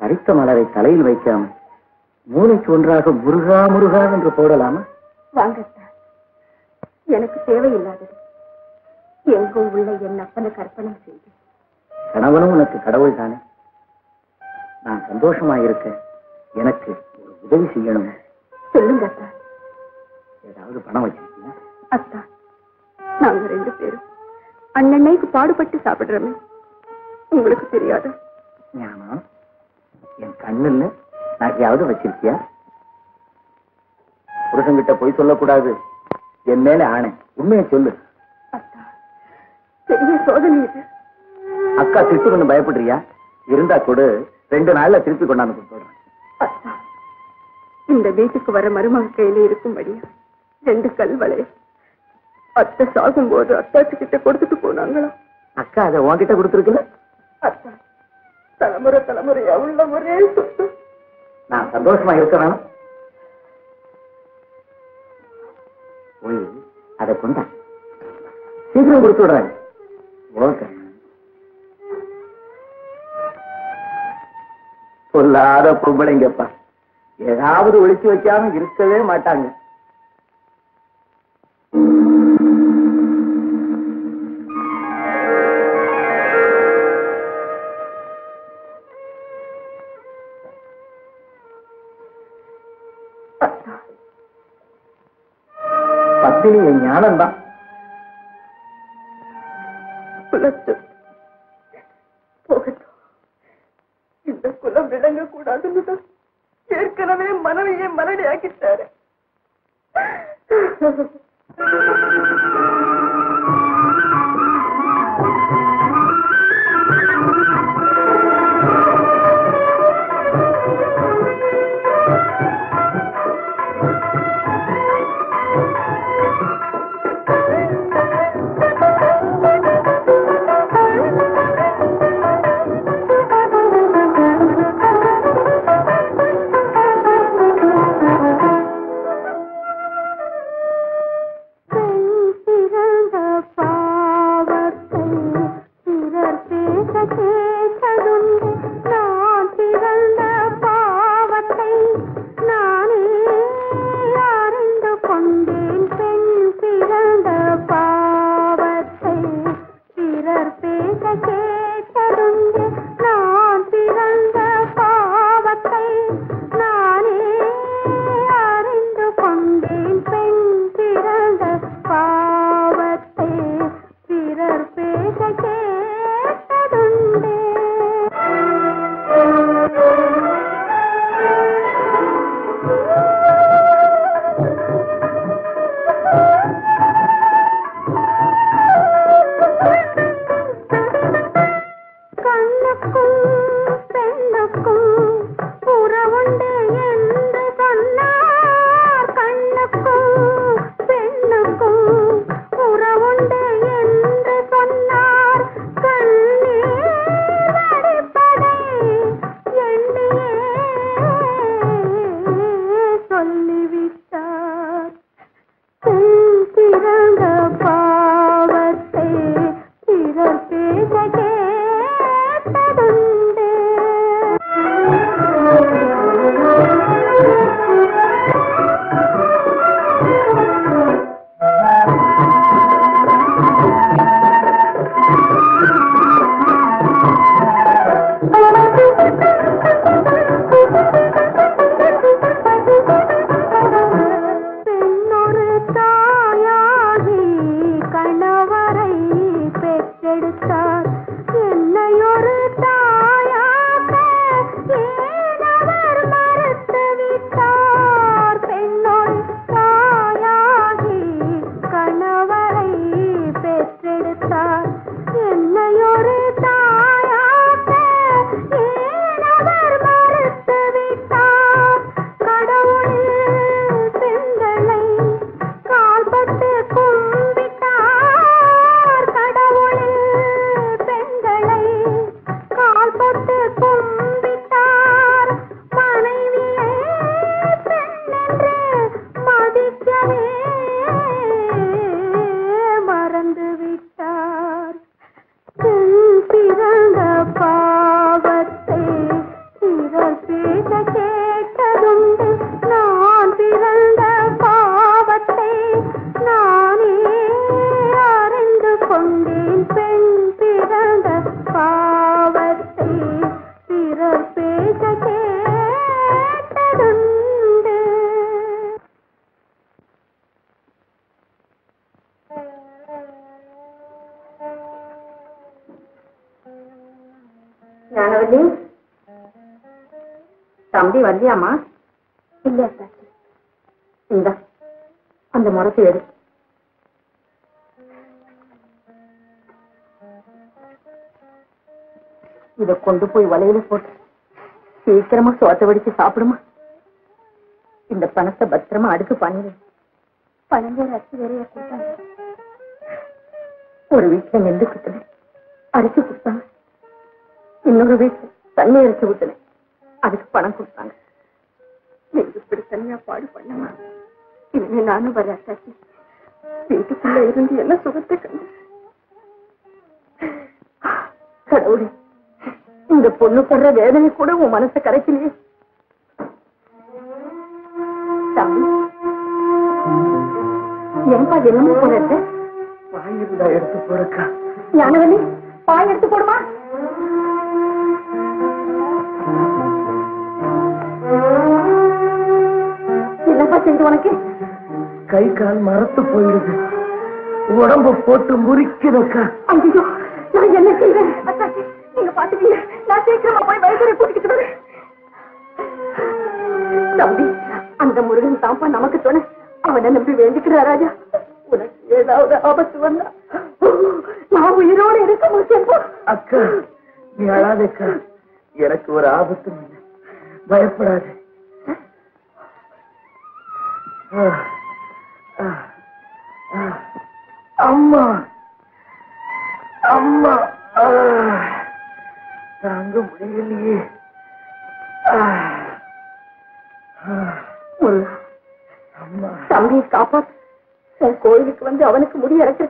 அரித்த மலரை தலையில் வைக்காம மூளைக்கு ஒன்றாக முருகா முருகா என்று போடலாமா? வாங்கத்தா, எனக்கு தேவையில்லாதது எங்கோ உள்ள என் அப்பனை கற்பனை செய்து. கணவனும் உனக்கு கடவுள் தானே. நான் சந்தோஷமாயிருக்க எனக்கு ஒரு உதவி செய்யணும். சொல்லுங்க அத்தா. ஏதாவது பணம் வச்சிருக்கீங்க? அத்தா, நாங்க ரெண்டு பேரும் அண்ணன்னைக்கு பாடுபட்டு சாப்பிடுறோமே, உங்களுக்கு தெரியாது. ஞானம் என் கண்ணுல நாக்கையாவது வச்சிருக்கியா? புருஷங்கிட்ட போய் சொல்லக்கூடாது, என் மேல ஆணை. உண்மையை சொல்லு. பெரிய சோதனை இது. அக்கா திட்டுன்னு பயப்படுறியா? இருந்தா கொடு, ரெண்டு நாள்ல திருப்பி கொண்டாந்து கொடுத்துடுறேன். இந்த வீட்டுக்கு வர மருமக கையில இருக்கும்படியா ரெண்டு கல்வளைய அத்தை சாகும் போது அத்தாச்சு கிட்ட கொடுத்துட்டு போனாங்களா? அக்கா அதை உன்கிட்ட கொடுத்துருக்குல? அத்தா தலைமுறை தலைமுறையா உள்ள முறையே சொத்து. நான் சந்தோஷமா இருக்கிறேன். அதை கொண்டா சீக்கிரம் கொடுத்து விடுறாங்க. ஓகே, சொல்லாத பொம்பளைங்கப்பா, ஏதாவது ஒழிச்சு வைக்காம இருக்கவே மாட்டாங்க. பத்தினி என் ஞானம்தான். இந்த குலம் விளங்க கூடாதுன்னு ஏற்கனவே மனைவியை மலடி ஆக்கிட்டாரு. தம்பி வந்தியாமா? இல்லையா சார்? இந்த அந்த முரசு எடு. இதை கொண்டு போய் வலையில போட்டு சீக்கிரமா சோத்த வடிச்சு சாப்பிடுமா. இந்த பணத்தை பத்திரமா அடுத்து பண்ணிடு. பணங்கோட அரிசி வேறைய கொடுத்தாங்க. ஒரு வீட்டுல நெல்லு குத்துன அரிசி கொடுத்தாங்க. இன்னொரு வீட்டுல தண்ணி அரிசி ஊத்துன அதுக்கு பணம் கொடுத்தாங்க. இப்படி தனியா பாடு பண்ணமா? இனிமே நானும் வராட்டி வீட்டுக்குள்ள இருந்து என்ன சுகத்தை கண்டு. கடவுளே, இந்த பொண்ணு படுற வேதனை கூட உன் மனசை கரைக்கலையே. என்பா தினமும் போனது பாயிருந்தா எடுத்து போறக்கா? யானவனி பாய் எடுத்து போடுமா? என்னப்பா செஞ்சு உனக்கு? கை கால் மரத்து போயிடுது, உடம்பு போட்டு முறிக்கிறக்கா. ஐயோ, நான் என்ன செய்வேன்? நீங்க பாத்துக்கீங்க, நான் சீக்கிரமா போய் வயசுரை கூட்டிக்கிட்டு வரேன். தம்பி, அந்த முருகன் தான்ப்பா நமக்கு தோண. அவனை நம்பி வேண்டிக்கிறா ராஜா. உனக்கு ஏதாவது ஆபத்து வந்தா நான் உயிரோடு இருக்க முடியாது. அக்கா, நீ அழாதக்கா, எனக்கு ஒரு ஆபத்து இல்லை, பயப்படாது. அம்மா அம்மா, தாங்க முடியலையே. தம்பியை காப்பாத்து, என் கோயிலுக்கு வந்து அவனுக்கு முடிய இறக்க.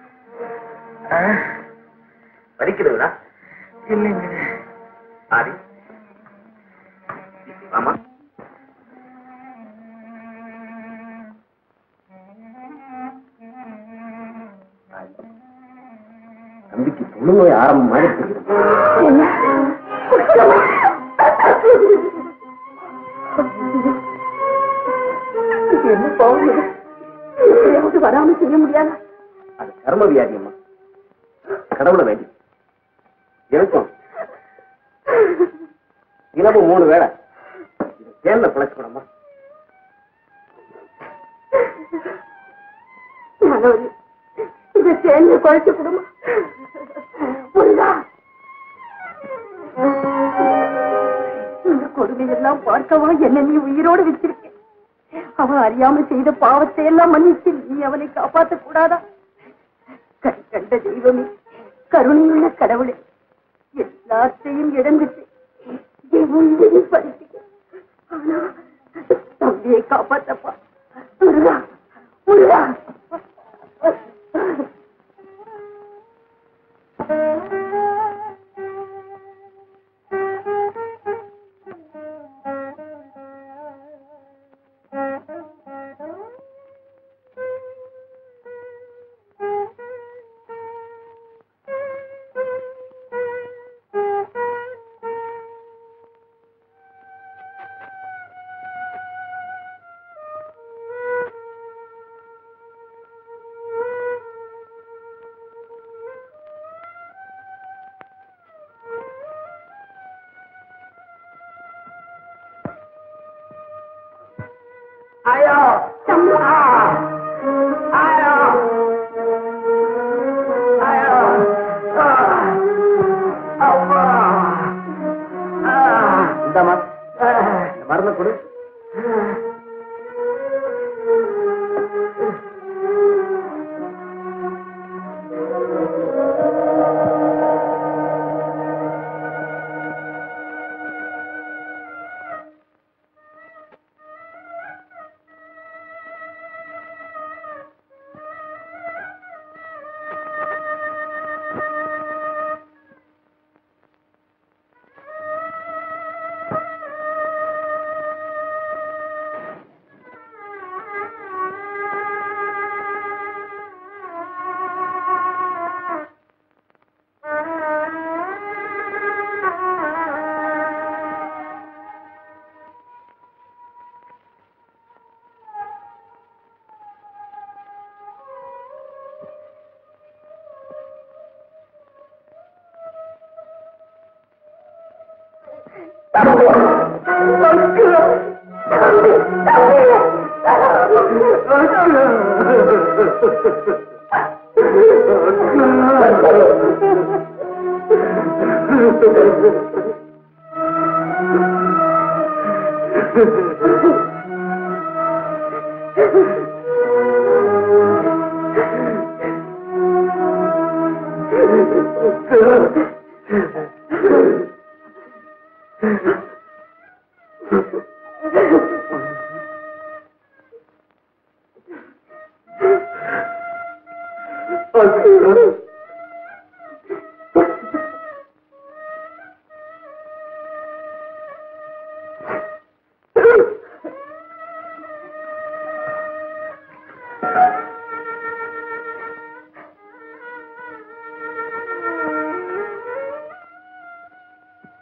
அறியாமல் செய்த பாவத்தை எல்லாம் மன்னித்து நீ அவனை காப்பாற்ற கூடாதா? கண் கண்ட தெய்வமே, கருணையுள்ள கடவுளே, எல்லாத்தையும் இழந்துட்டு தம்பியை காப்பாற்றப்பா.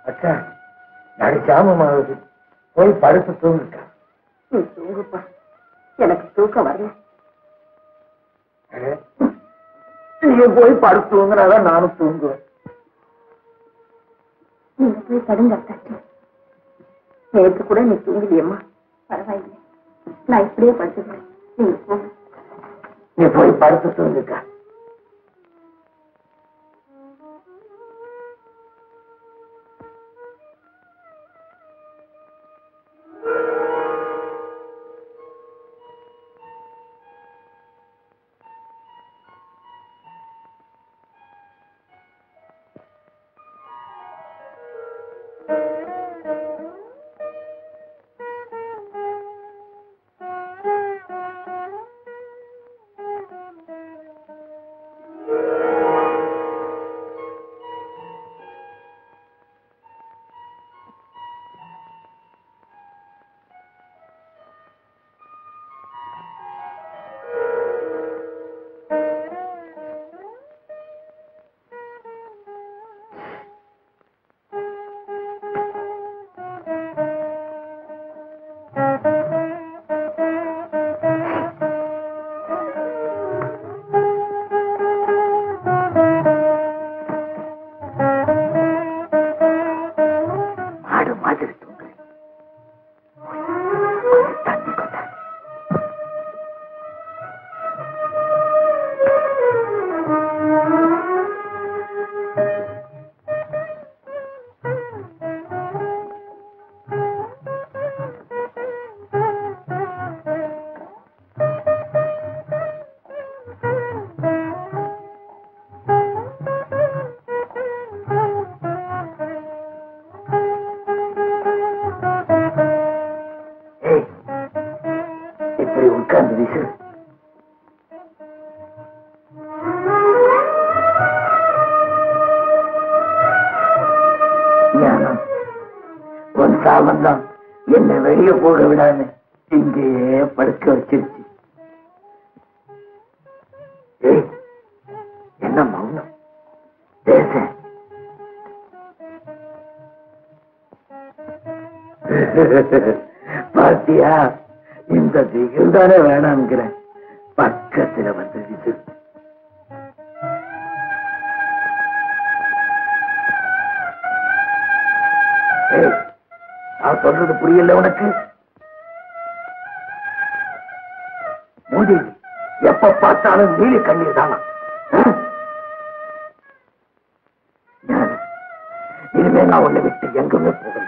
அக்கா, நான் ஜாமமாவது போய் படுத்து தூங்குக்கா. நீ தூங்குப்பா, எனக்கு தூக்கம் வரல. நீங்க போய் படுத்து தூங்குனாதான் நானும் தூங்குவேன். நீங்க போய் படுங்க அக்காட்டி. நேற்று கூட நீ தூங்குதியம்மா, பரவாயில்லை, நான் இப்படியே படுத்துக்கிறேன். நீங்க போங்க, நீ போய் படுத்து தூங்குக்கா. என்னை வெளியே போட விடாம இங்கேயே படுக்க வச்சிருச்சு. என்ன மௌனம் பேச. பார்த்தியா, இந்த திகில் தானே வேணாம்ங்கிற பக்கத்துல வந்துருச்சு. நான் சொல்றது புரியல உனக்கு? மூடி எப்ப பார்த்தாலும் நீலி கண்ணீர் தானா? இனிமே நான் உன்னை விட்டு எங்குமே போகணும்.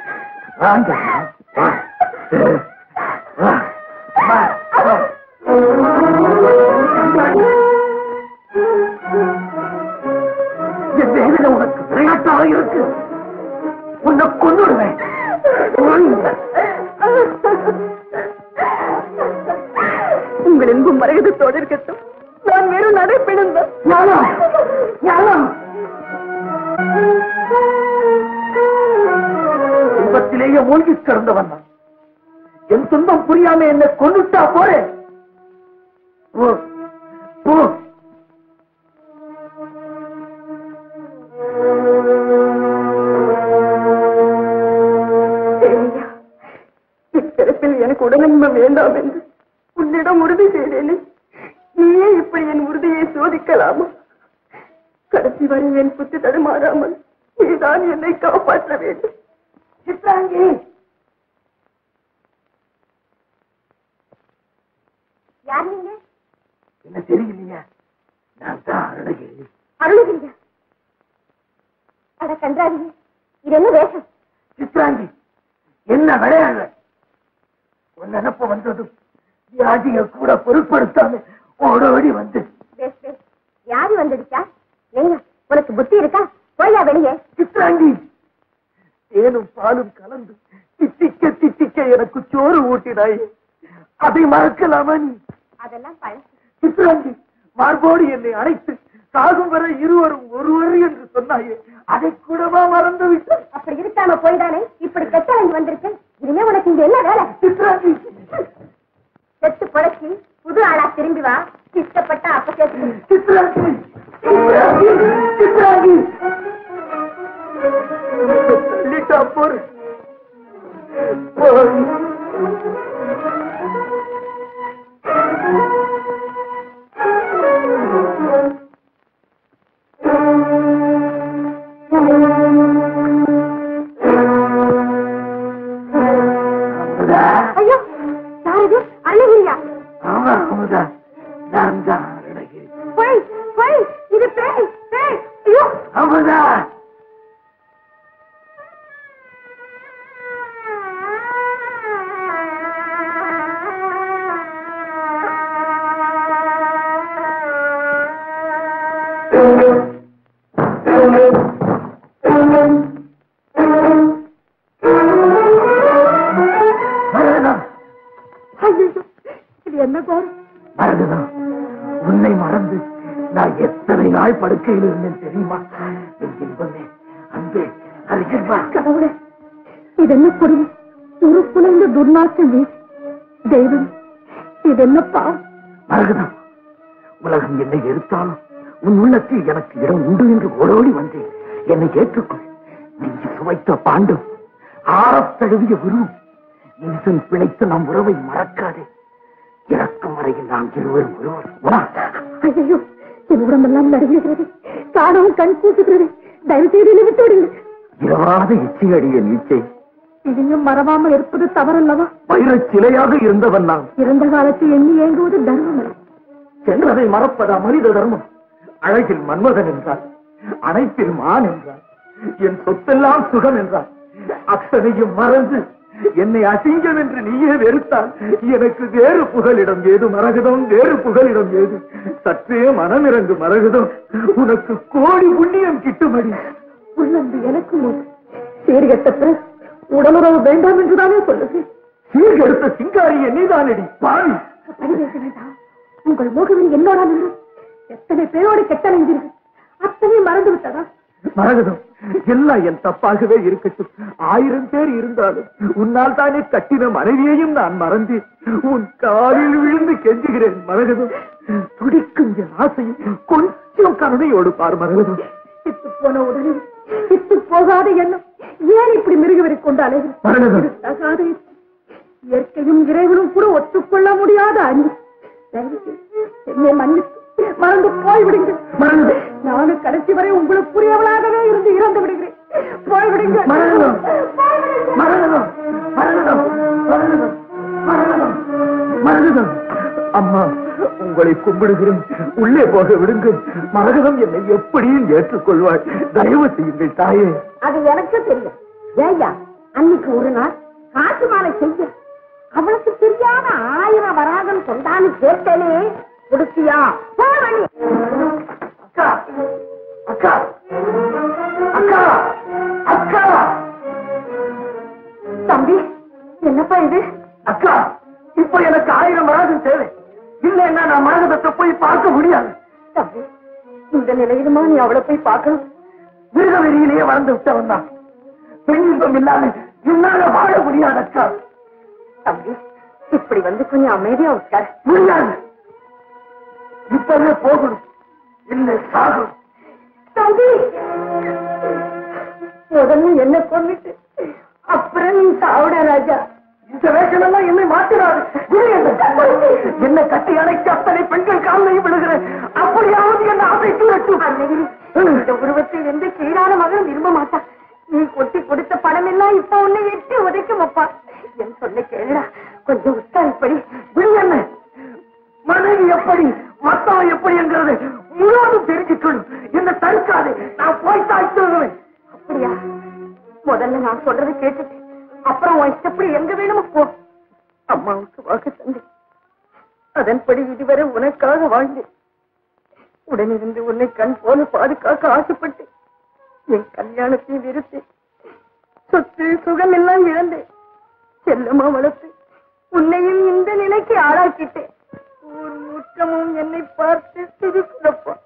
என் வேலை உனக்கு விளையாட்டாக இருக்கு. உன்னை கொண்டுடுவேன். உங்கள் எங்கும் மரகதத்தோடு இருக்கட்டும். நான் வெறும் நடைபெழுந்தேன். துன்பத்திலேயே மூழ்கி கிடந்தவன் நான். என் துன்பம் புரியாம என்னை கொண்டுட்டா போறேன். எனக்கு உடனே வேண்டாம் என்று உன்னிடம் உறுதி செய்தேனே, நீயே இப்படி என் உறுதியை சோதிக்கலாமா? கடைசி வரை என் புத்தி தடுமாறாமல் நீதான் என்னை காப்பாற்ற வேண்டும். சித்தாங்கி யார் நீங்க? என்ன தெரியலையா? நான் தான் அருணகிரி. அருணகிரியா? அட கண்டாதீங்க, இது என்ன வேஷம்? சித்தாங்கி என்ன விளையாடுற? உன் நினப்பு வந்ததும் வியாதியை கூட பொருட்படுத்தாம ஓடோடி வந்து வியாதி வந்துடுச்சா? ஏங்க உனக்கு புத்தி இருக்கா? போயா வெளியே. சித்தாங்கி ஏனும் பாலும் கலந்து தித்திக்க தித்திக்க எனக்கு சோறு ஊட்டினாய், அதை மறக்கலாமா நீ? அதெல்லாம் பழசு. சித்ராங்கி மார்போடு என்னை அழைத்து சாகும் வரை இருவரும் ஒருவர் என்று சொன்னாயே, அதை கூடவா மறந்து விட்டாய்? அப்படி இருக்காம போய்தானே இப்படி கெட்டலங்கி வந்திருக்கேன். இனிமே உனக்கு இங்க என்ன வேலை? சித்ராங்கி செத்து பழக்கி புது ஆளா திரும்பி வா. இஷ்டப்பட்ட அப்ப கேட்டு. சித்ராங்கி சித்ராங்கி போர் மறவாமல் இருப்பது தவறல்லவா? வைரச் சிலையாக இருந்தவன் நான். இருந்த காலத்தில் எண்ணி ஏங்குவது தர்மம். சென்றதை மறப்பதா மனித தர்மம்? அழகில் மன்மதன் என்றார், அனைத்தில் மான் என்றார், என் சொத்தெல்லாம் சுகம் என்றார். அத்தனையும் மறந்து என்னை அசிங்கம் என்று நீயே வெறுத்தால் எனக்கு வேறு புகலிடம் ஏது மரகதம்? வேறு புகலிடம் ஏது? சற்றே மனமிறங்கு மரகதம், உனக்கு கோடி புண்ணியம் கிட்டுமடி. உள்ளந்து எனக்கும் சீர் கட்டத்தில் உடலுறவு வேண்டாம் என்றுதானே சொல்லுது. சீர்கெடுத்த சிங்காரியை நீதானடி பாவி. உங்கள் மோகவன் என்னோட எத்தனை பேரோடு கெட்டடைந்தீர்கள், அத்தனை மறந்து விட்டதா? மறகதம் எல்லாம் என் தப்பாகவே இருக்கட்டும். 1000 பேர் இருந்தாலும் உன்னால் தானே கட்டின மனைவியையும் நான் மறந்து உன் காலில் விழுந்து கெஞ்சுகிறேன். மறகதம் துடிக்கும் என் ஆசையை கொஞ்சம் கருணையோடு பார். மறகதம் செத்து போன உடனே செத்து போகாத எண்ணம் ஏன் இப்படி மிருகவரை கொண்டாலே? இயற்கையும் இறைவனும் கூட ஒத்துக்கொள்ள முடியாத அறிவு. என்னை மன்னித்து மறந்து போய்விடுங்க. நானும் கடைசி வரை உங்களுக்கு புரியவளாகவே இருந்து இறந்து விடுகிறேன். போய்விடுங்க. அம்மா உங்களை கும்பிடுகிறேன், உள்ளே போக விடுங்கள். மரகதம் என்னை எப்படியும் ஏற்றுக்கொள்வாள். தயவு செய்யுங்கள் தாயே. அது எனக்கு தெரியும். ஏயா அன்னைக்கு ஒரு நாள் காட்டு மாலை செய்ய அவளுக்கு தெரியாத 1000 வராகம் சொந்தான்னு கேட்டேனே, கொடுத்தியா? அக்கா அக்கா அக்கா அக்கா. தம்பி என்னப்பா இது? அக்கா இப்ப எனக்கு 1000 வராகம் தேவை. இல்லைன்னா நான் மரகதத்தை போய் பார்க்க முடியாது. தம்பி இந்த நிலையிலுமா நீ அவளை போய் பார்க்கணும்? மிருக வெளியிலேயே வளர்ந்து விட்டவன் தான். பெண் இன்பம் இல்லாமல் என்னால வாழ முடியாது அக்கா. தம்பி இப்படி வந்து கொஞ்சம் அமைதியா விட்டார். முடியாது, இப்பவே போகணும். இல்லை சாகணும். தம்பி முதல்ல என்ன கொண்டுட்டு அப்புறம் நீ சாவிட ராஜா. இந்த வேஷம் எல்லாம் என்னை மாற்றினாரு. என்ன கட்டி அணைக்க அத்தனை பெண்கள் காலையும் விழுகிறேன். அப்படியாவது என்ன ஆசை தூரட்டும். இந்த உருவத்தில் எந்த கீழான மகனும் விரும்ப மாட்டான். நீ கொட்டி கொடுத்த பணம் எல்லாம் இப்ப உன்னை எட்டி உதைக்கும் அப்பா. என் சொன்ன கேளுடா, கொஞ்சம் உத்தாரிப்படி. குடியம்ம மனைவி எப்படி மத்தவன் எப்படிங்கிறது முழுவதும் தெரிஞ்சுக்கணும். என்ன தடுக்காது, நான் போய் தாய்த்து வருவேன். அப்படியா? முதல்ல நான் சொல்றதை கேட்டுட்டு அப்புறம் உன் இஷ்டப்படி எங்க வேணுமோ போ. அம்மாவுக்கு வாக்கு தந்தேன், அதன்படி இதுவரை உனக்காக வாழ்ந்தேன். உடனிருந்து உன்னை கண் போல பாதுகாக்க ஆசைப்பட்டு என் கல்யாணத்தை வெறுத்து சொத்து சுகம் எல்லாம் இழந்தேன். செல்லமா வளர்த்து உன்னையும் இந்த நிலைக்கு ஆளாக்கிட்டேன். ஊர் முற்றமும் என்னை பார்த்து சிறு குழப்பம்.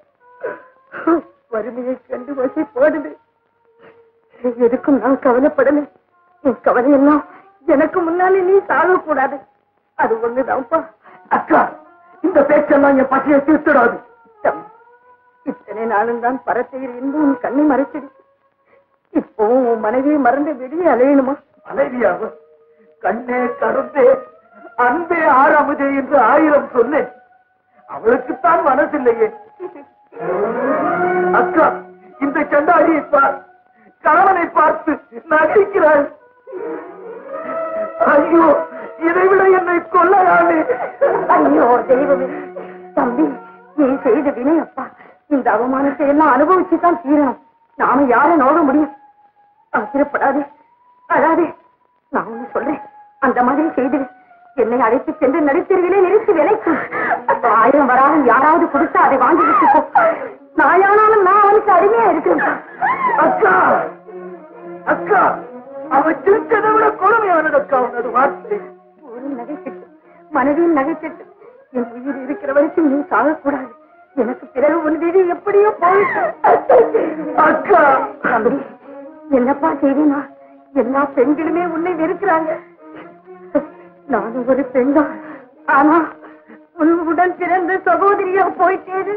வறுமையை கண்டு வசை போடுது. எதுக்கும் நான் கவலைப்படலை. என் கவலையெல்லாம் எனக்கு முன்னாலே நீ சாகக்கூடாது, அது ஒண்ணுதான்ப்பா. அக்கா, இந்த பேச்செல்லாம் என் பசியை தீர்த்துடாது. இத்தனை நாளும் தான் பரத்தையில் இருந்து உன் கண்ணை மறைச்சிருக்கு. இப்போ உன் மனைவியை மறந்து வெளியே அலையணுமா? மனைவியாக கண்ணே கருந்தே அன்பே ஆறாமதே என்று 1000 சொன்னேன். அவளுக்குத்தான் மனசில்லையே. அக்கா, இந்த கண்டாரியை பார், கணவனை பார்த்து நகைக்கிறாள். ஐயோ, இதைவிட என்னை கொல்லலாமே. ஐயோ தெய்வமே, தம்பி நீ செய்த வினை அப்பா. இந்த அவமானத்தை எல்லாம் அனுபவிச்சுதான் தீரணும். நாம யாரை நோக முடியும்? ஆசிரப்படாது, அழாது. நான் ஒண்ணு சொல்றேன், அந்த மாதிரி செய்து என்னை அழைத்து சென்று நடுத்தருவிலே நெருக்கி விலைக்கு 1000 வராலும் யாராவது கொடுத்து அதை வாங்கி விட்டு நாயானாலும் நான் அவனுக்கு அருமையா இருக்கிறேன். அக்கா அக்கா, அவன் திருச்சதை விட கொடுமையானது அக்கா உனது வார்த்தை. ஒரு நகைச்சிட்டு மனைவியும் நகைச்சிட்டு என் உயிர் இருக்கிற வரைக்கும் நீ சாகக்கூடாது. எனக்கு பிறகு உன் வீடு எப்படியோ போயிட்டு. என்னப்பா செய்தா? எல்லா பெண்களுமே உன்னை வெறுக்கிறாங்க. நானும் ஒரு பெண்தான், ஆனா உன் உடன் பிறந்த சகோதரியா போயிட்டேரு.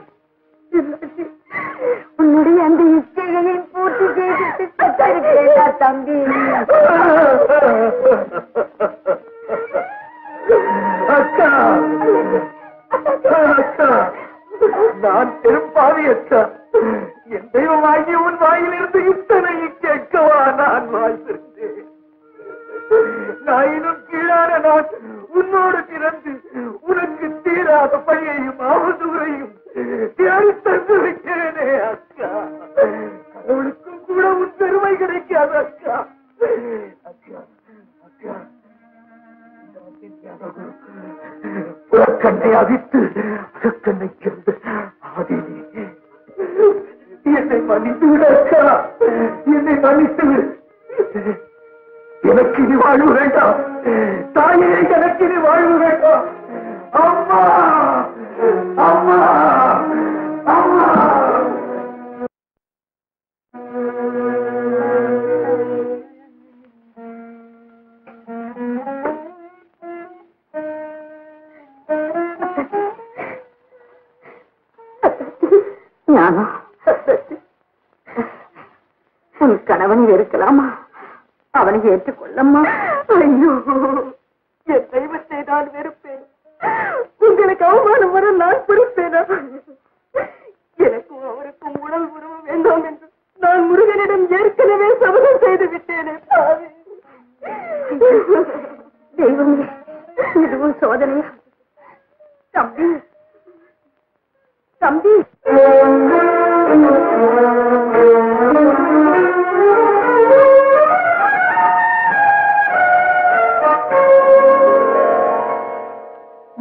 உன்னுடைய அந்த இச்சையை பூர்த்தி செய்து தம்பி. அக்கா அக்கா, நான் திரும்பாவி அக்கா. என் தெய்வமாகி உன் வாயிலிருந்து இத்தனை கேட்கவா நான் வாய்ந்திருந்தேன்? நான் இன்னும் கீழான நான் உன்னோடு பிறந்து உனக்கு தீராத பழியையும் அவதூறையும் தேடி தந்து வைக்கிறேனே அக்கா. அவளுக்கும் கூட உன் பெருமை கிடைக்காது அக்கா. அக்கா அக்கா, புறக்கண்ணை அவித்து அகக்கண்ணை கிடந்து என்னை மன்னித்துவிட அக்கா, என்னை மன்னித்துவிடு. எனக்கு நீ வாழ்வு வேண்டாம் தாயே, எனக்கு நீ வாழ்வு வேண்டாம். அம்மா அம்மா அம்மா. உன் கணவனை வெறுக்கலாமா? அவனை ஏற்றுக்கொள்ளம்மா. ஐயோ, என் தெய்வத்தை நான் வெறுப்பேன். உங்களுக்கு அவமானம் வர நான் பொறுப்பேனா? எனக்கும் அவருக்கும் உடல் உறவு வேண்டாம் என்று நான் முருகனிடம் ஏற்கனவே சபதம் செய்து விட்டேனே. தெய்வமே, இதுவும் சோதனையா? தம்பி தம்பி,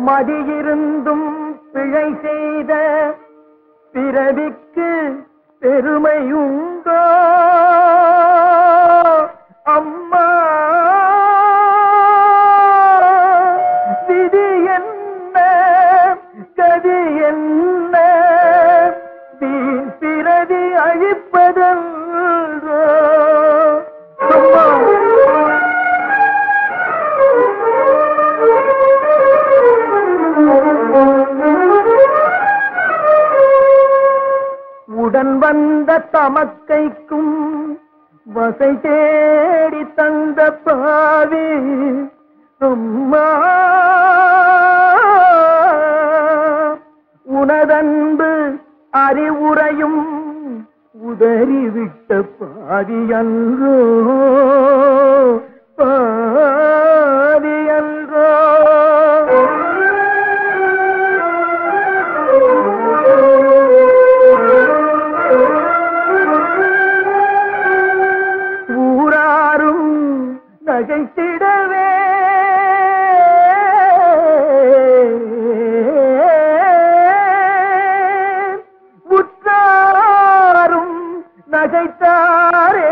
மதியிருந்தும் பிழை செய்த பிறவிக்கு பெருமையுங்கோ அம்மா? விதி என்ன கதி என்ன பிறவி அழிப்பதன்றோ? உடன் வந்த தமக்கைக்கும் வசை தேடி தந்த பாவி அம்மா, உனதன்பு அறிவுரையும் உதறிவிட்ட பாதியன்றோ பாதியன்றோ ஊராரும் நகைத்திடவே நகைத்தாரே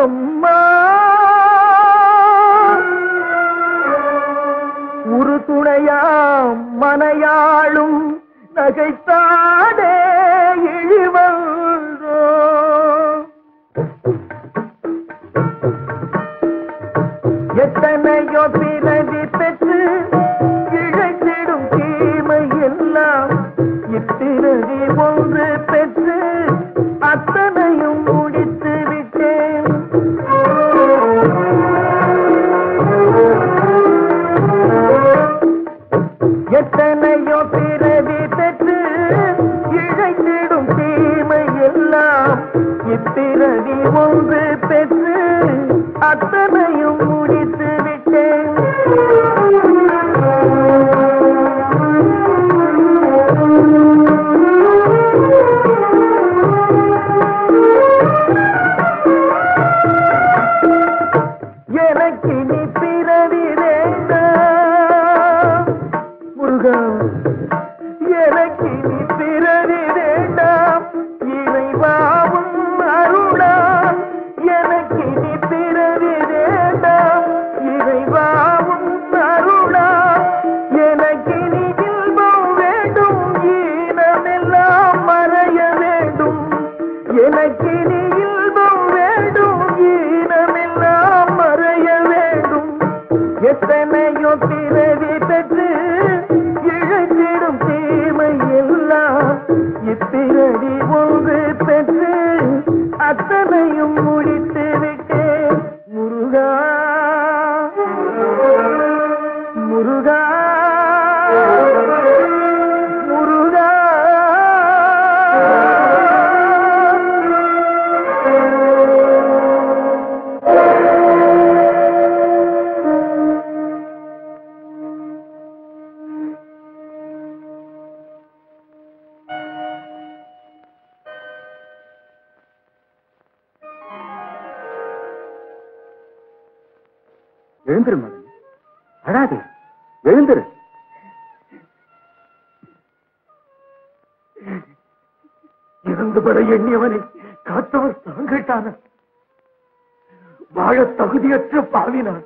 அம்மா ஒரு துணையாம் மனையாளும் நகைத்தாடே இழிவந்தோ எத்தனையோ பிறவி பெற்று இழைத்திடும் தீமை எல்லாம் இப்பிறவி ஒன்று பெற்று அத்தனையும் முடித்து விட்டேன். எத்தனையோ பிறவி பெற்று இழைத்திடும் தீமை எல்லாம் இப்பிறவி ஒன்று பெற்று அத்தனையும் முடித்து விட்டேன். பிறவி பெற்று இழைத்திடும் தீமை எல்லாம் இப்பிறவி ஒன்று பெற்று அத்தனையும் முடித்து விட்டேன். முருகா முருகா முருகா எழுந்திரு மகன், அழாதே, எழுந்திரு. இறந்து வர எண்ணியவனை காத்தவர் தான் கேட்டான. வாழ தகுதியற்ற பாவினான்.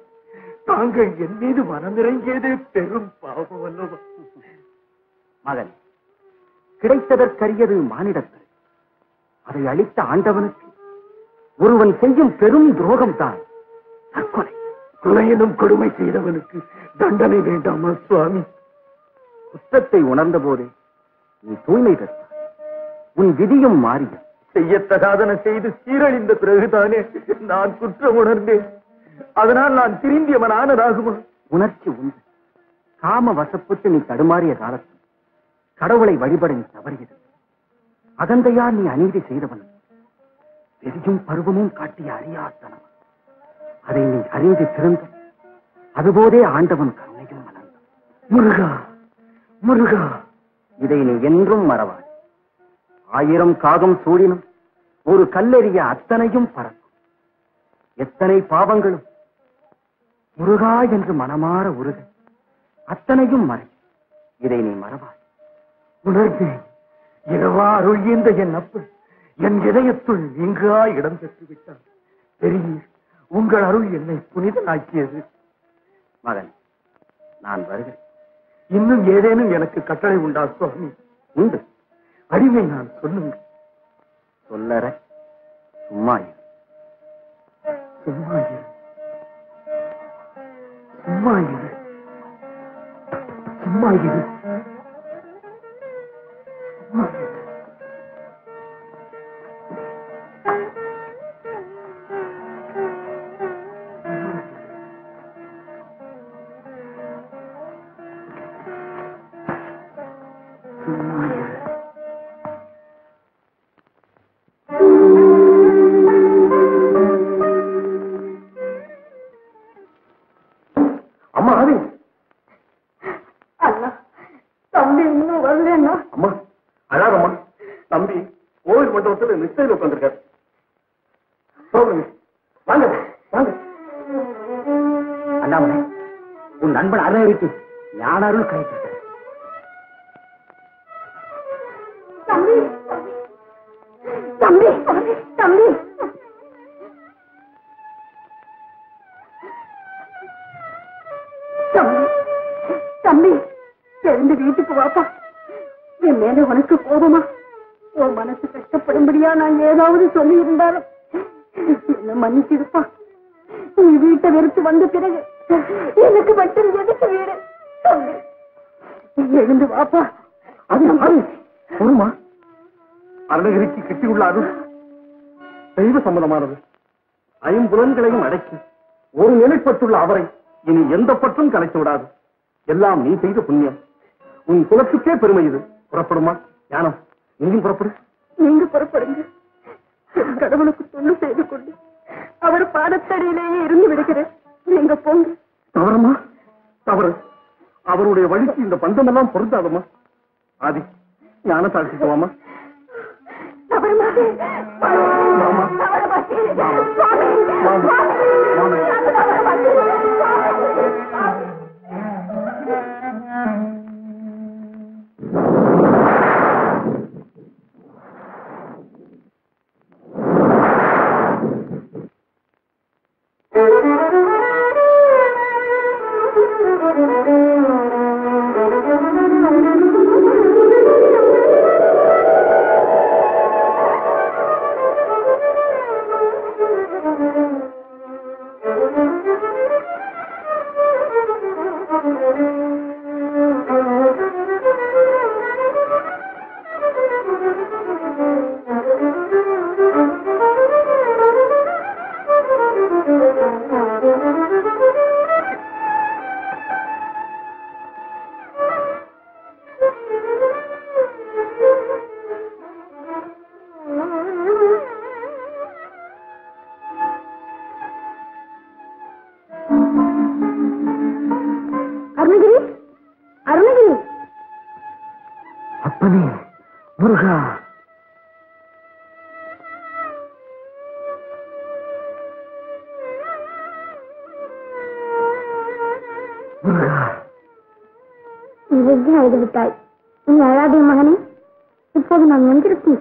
தாங்கள் என் மீது மனமிறங்கியதே பெரும் பாவம் அல்லவா? மகன், கிடைத்ததற்கரியது மானிடத்து. அதை அளித்த ஆண்டவனுக்கு ஒருவன் செய்யும் பெரும் துரோகம்தான் தற்கொலை. துணையினும் கொடுமை செய்தவனுக்கு தண்டனை வேண்டாமா சுவாமி? குற்றத்தை உணர்ந்த போதே நீ தூய்மை பெற்றாய். உன் விதியும் மாறிய செய்யத்தகாதன செய்து சீரழிந்த பிறகுதானே நான் குற்றம் உணர்ந்தேன். அதனால் நான் திரும்பியவனான ராகுமா? உணர்ச்சி உண்டு. காம வசப்புத்து நீ தடுமாறிய காலத்தில் கடவுளை வழிபட நீ தவறியது. அகந்தையால் நீ அநீதி செய்தவன். பெரியும் பருவமும் காட்டிய அறியாத்தனம். அதை நீ அறிந்து திறந்த அதுபோதே ஆண்டவன் கருணையும் மலர்ந்தான். முருகா முருகா, இதை நீ என்றும் மறவாய். ஆயிரம் காகம் சூடினும் ஒரு கல்லெறிய அத்தனையும் பறக்கும். எத்தனை பாவங்களும் முருகா என்று மனமாற உருக அத்தனையும் மறை. இதை நீ மறவாய். உணர்ந்தேன் இரவா அருள்ந்த என் அப்பு என் இதயத்துள் நீங்கா இடம் பெற்று விட்டான். தெரியும் உங்கள் அருள் என்னை புனிதனாக்கியது. மகன், நான் வருகிறேன். இன்னும் ஏதேனும் எனக்கு கட்டளை உண்டா சுவாமி? உண்டு. அடிமை நான் சொல்லுங்கள். சொல்லற சும்மாயிரு. சும்மாயிரு சும்மாயிரு சும்மாயிரு சும்மாயிரு. மண்டபத்தில் மிஸ்டர் உட்கார்ந்திருக்காரு. வாங்க வாங்க. அண்ணாமலை, உன் நண்பன் அருணகிரிக்கு ஞானாரும் கிடைச்சிருக்க. தம்பி தம்பி தம்பி, தம்பி தெரிந்து வீட்டுக்கு வாப்பா. என் மேல உனக்கு கோபமா? உன் மனசு கஷ்டப்படும்படியா நான் ஏதாவது சொல்லி இருந்தாலும் என்ன மன்னிச்சிருப்பா. நீ வீட்டை வெறுத்து வந்த பிறகு எனக்கு மட்டும் எதுக்கு வீடு? எழுந்து வாப்பா. அது பொறுமா அருணகிரிக்கு கிட்டியுள்ள அது தெய்வ சம்பந்தமானது. ஐம்புலன்களையும் அடக்கி ஒரு நிலைப்பட்டுள்ள அவரை இனி எந்த பற்றும் கலைத்து விடாது. எல்லாம் நீ செய்த புண்ணியம். உன் குலத்துக்கே பெருமை இது. புறப்படுமா ஞானம்? நீங்க புறப்படு. நீங்க புறப்படுங்க. கடவுளுக்கு தொண்டு செய்து கொண்டு அவர் பாதத்தடியிலேயே இருந்து விடுகிறேன். நீங்க போங்க. தவறமா? தவறு. அவருடைய வழிக்கு இந்த பந்தமெல்லாம் பொருந்தாதமா. ஆதி ஞான தாழ்த்திக்குவாமா.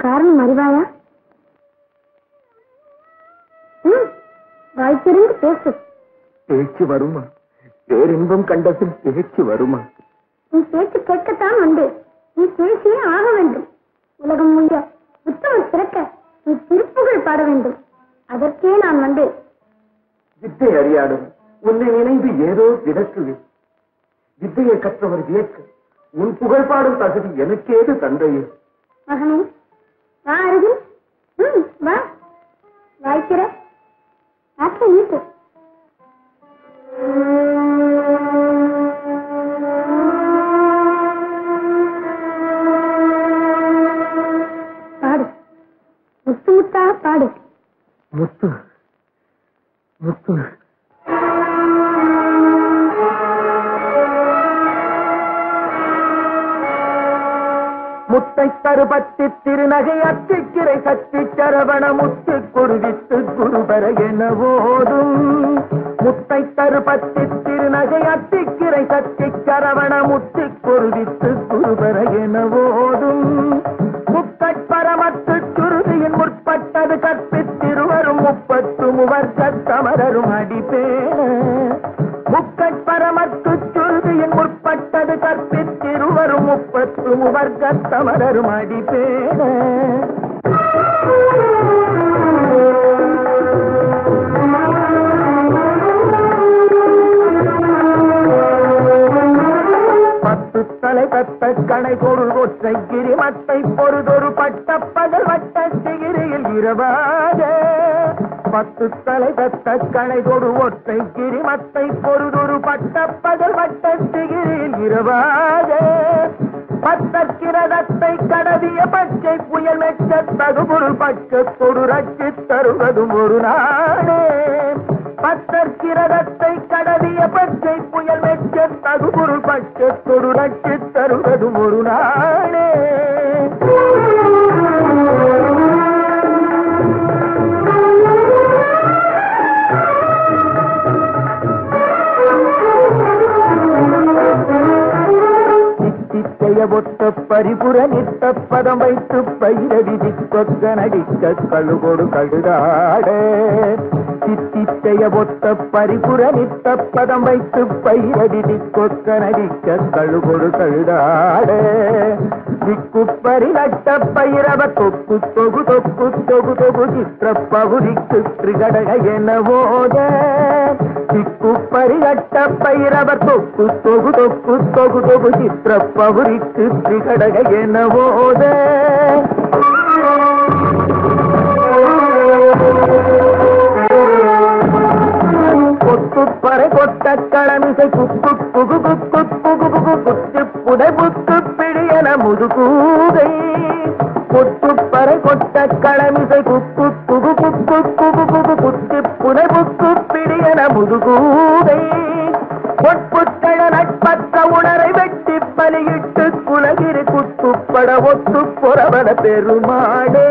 காரணம் அறிவாயா? வாய்ப்பிருந்து பேசு. பேச்சு வருமா? பேரின்பம் கண்டதில் பேச்சு வருமா? நீ பேச்சு கேட்கத்தான் உண்டு. நீ பேசியே ஆக வேண்டும். உலகம் முழுக்க புத்தகம் சிறக்க நீ திருப்புகள் பாட வேண்டும். அதற்கே நான் வந்தேன். வித்தை அறியாடும் உன்னை நினைந்து ஏதோ விதக்குவேன். வித்தையை கற்றவர் வியக்கு. உன் புகழ்பாடும் தகுதி எனக்கேது தந்தையே. மகனே வா. அருகு வா. வாய்க்கிற ஆற்ற நீட்டு. பாடு முத்து முத்தாக பாடு. முத்து முத்து முத்தை தருபத்தி திருநகை அத்திக்கிரை கத்தி சரவண முத்து குருவித்து குருபர என ஓடும். முத்தை தருபத்தி திருநகை அத்திக்கிரை கத்தி சரவண முத்து குருவித்து குருபர என ஓடும். முக்கட்பரமத்து சுருதியின் முற்பட்டது கற்பித்திருவரும் முப்பத்து முவர்க்க தமரரும் அடிப்பே. முக்கட்பரமத்து சுருதியின் முற்பட்டது கற்பித்திருவரும் முப்பத்து முவர்க்க தமரரும் அடிப்பே. பத்து தலை பத்த கணை பொருள் ஒற்றை கிரிமத்தை பொறுதொரு பட்ட பகல் வட்ட சிகிரியில் இரவாத. பத்து தலை தத்த கணை தொடு ஒற்றை கிரிமத்தை பொறுதொரு பட்ட பகல் வட்ட சிகிரியில் இரவாத. பத்தற் கிரதத்தை கடவிய பச்சை புயல் மெச்ச தகுபொருள் பச்சை தொடு ரட்சி தருவதும் ஒரு நாடே. பத்தற் கிரதத்தை கடவிய பச்சை புயல் மெச்ச தகுபொருள் பச்சை தொடு ரட்சி தருவதும் ஒரு நாடே. நித்த பரிபுர நித்த பதம் வைத்து பயிர விதி கொக்க நடிக்க கழுகோடு கழுதாட சித்தித்தைய ஒத்த பரிபுர நித்த பதம் வைத்து பயிர விதி கொக்க நடிக்க கழுகோடு கழுதாட திக்குப்பறி நட்ட பயிரவ தொக்கு தொகு தொக்கு தொகு தொகு சித்திர பகுதிக்கு திரிகடக என போத திக்குப்பறி நட்ட பயிரவ தொக்கு தொகு தொக்கு தொகு தொகு சித்திர பகுதிக்கு திரிகடக என போத கொத்துப்பறை கொட்ட களமிசை குக்கு புகு குக்கு புகு புகு குத்து புதை புத்து பிடியன முதுகூதை கொத்துப்பறை கொட்ட களமிசை குக்கு புகு குக்கு புகு புகு குத்து புதை புத்து பிடியன முதுகூதை பொற்புத்தள நட்பற்ற உணரை வெட்டி பலியிட்டு குலகிரி குத்துப்பட ஒத்து புறவன பெருமாடே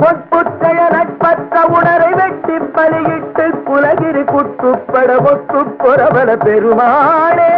பொற்புத்தள நட்பற்ற உணரை வெட்டி பலியிட்டு குலகிரி குத்துப்பட ஒத்து புறவன பெருமாடே.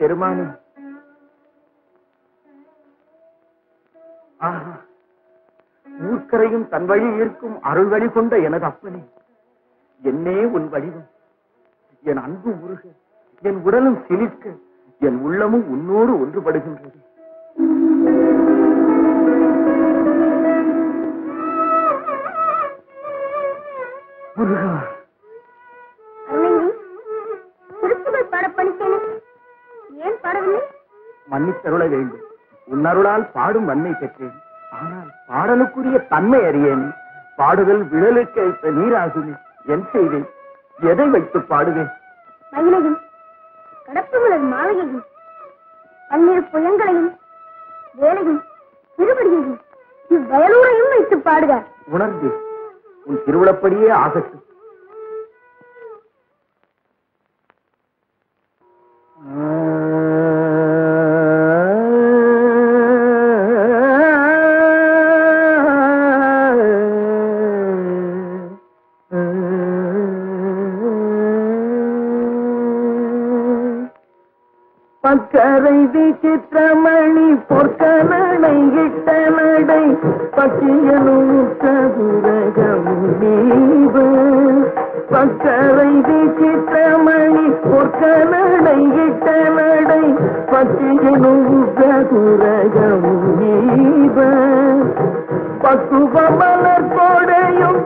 பெருமானே, ஊர்க்கரையும் தன் வழி இருக்கும் அருள் வழி கொண்ட எனது அப்பனே, என்னே உன் வடிவம், என் அன்பு உருக, என் உடலும் சிலிர்க்க, என் உள்ளமும் உன்னோடு ஒன்றுபடுகின்றது. மன்னித்தருள வேண்டும். உன்னருளால் பாடும் மண்ணை பெற்றேன், ஆனால் பாடலுக்குரிய தன்மை அறியேன். பாடுதல் விழலுக்கேற்ற நீராகுமே, என் செய்வேன், எதை வைத்து பாடுவேன்? மயிலையும் கடப்பு மலர் மாலையையும் பன்னிரு புயங்களையும் வேலையும் திருவடியையும் இவ்வயலூரையும் வைத்து பாடுக. உணர்ந்தேன், உன் திருவிழப்படியே ஆகட்டும். பக்கரை விசித்திரமணி பொற்கனை இட்ட நடை பசியலும் சதுரகமுனீவு பக்கரை விசித்திரமணி பொற்கனை இட்ட நடை பசியலும் சதுரகமுனீவு பக்குவ மலர் கோடையும்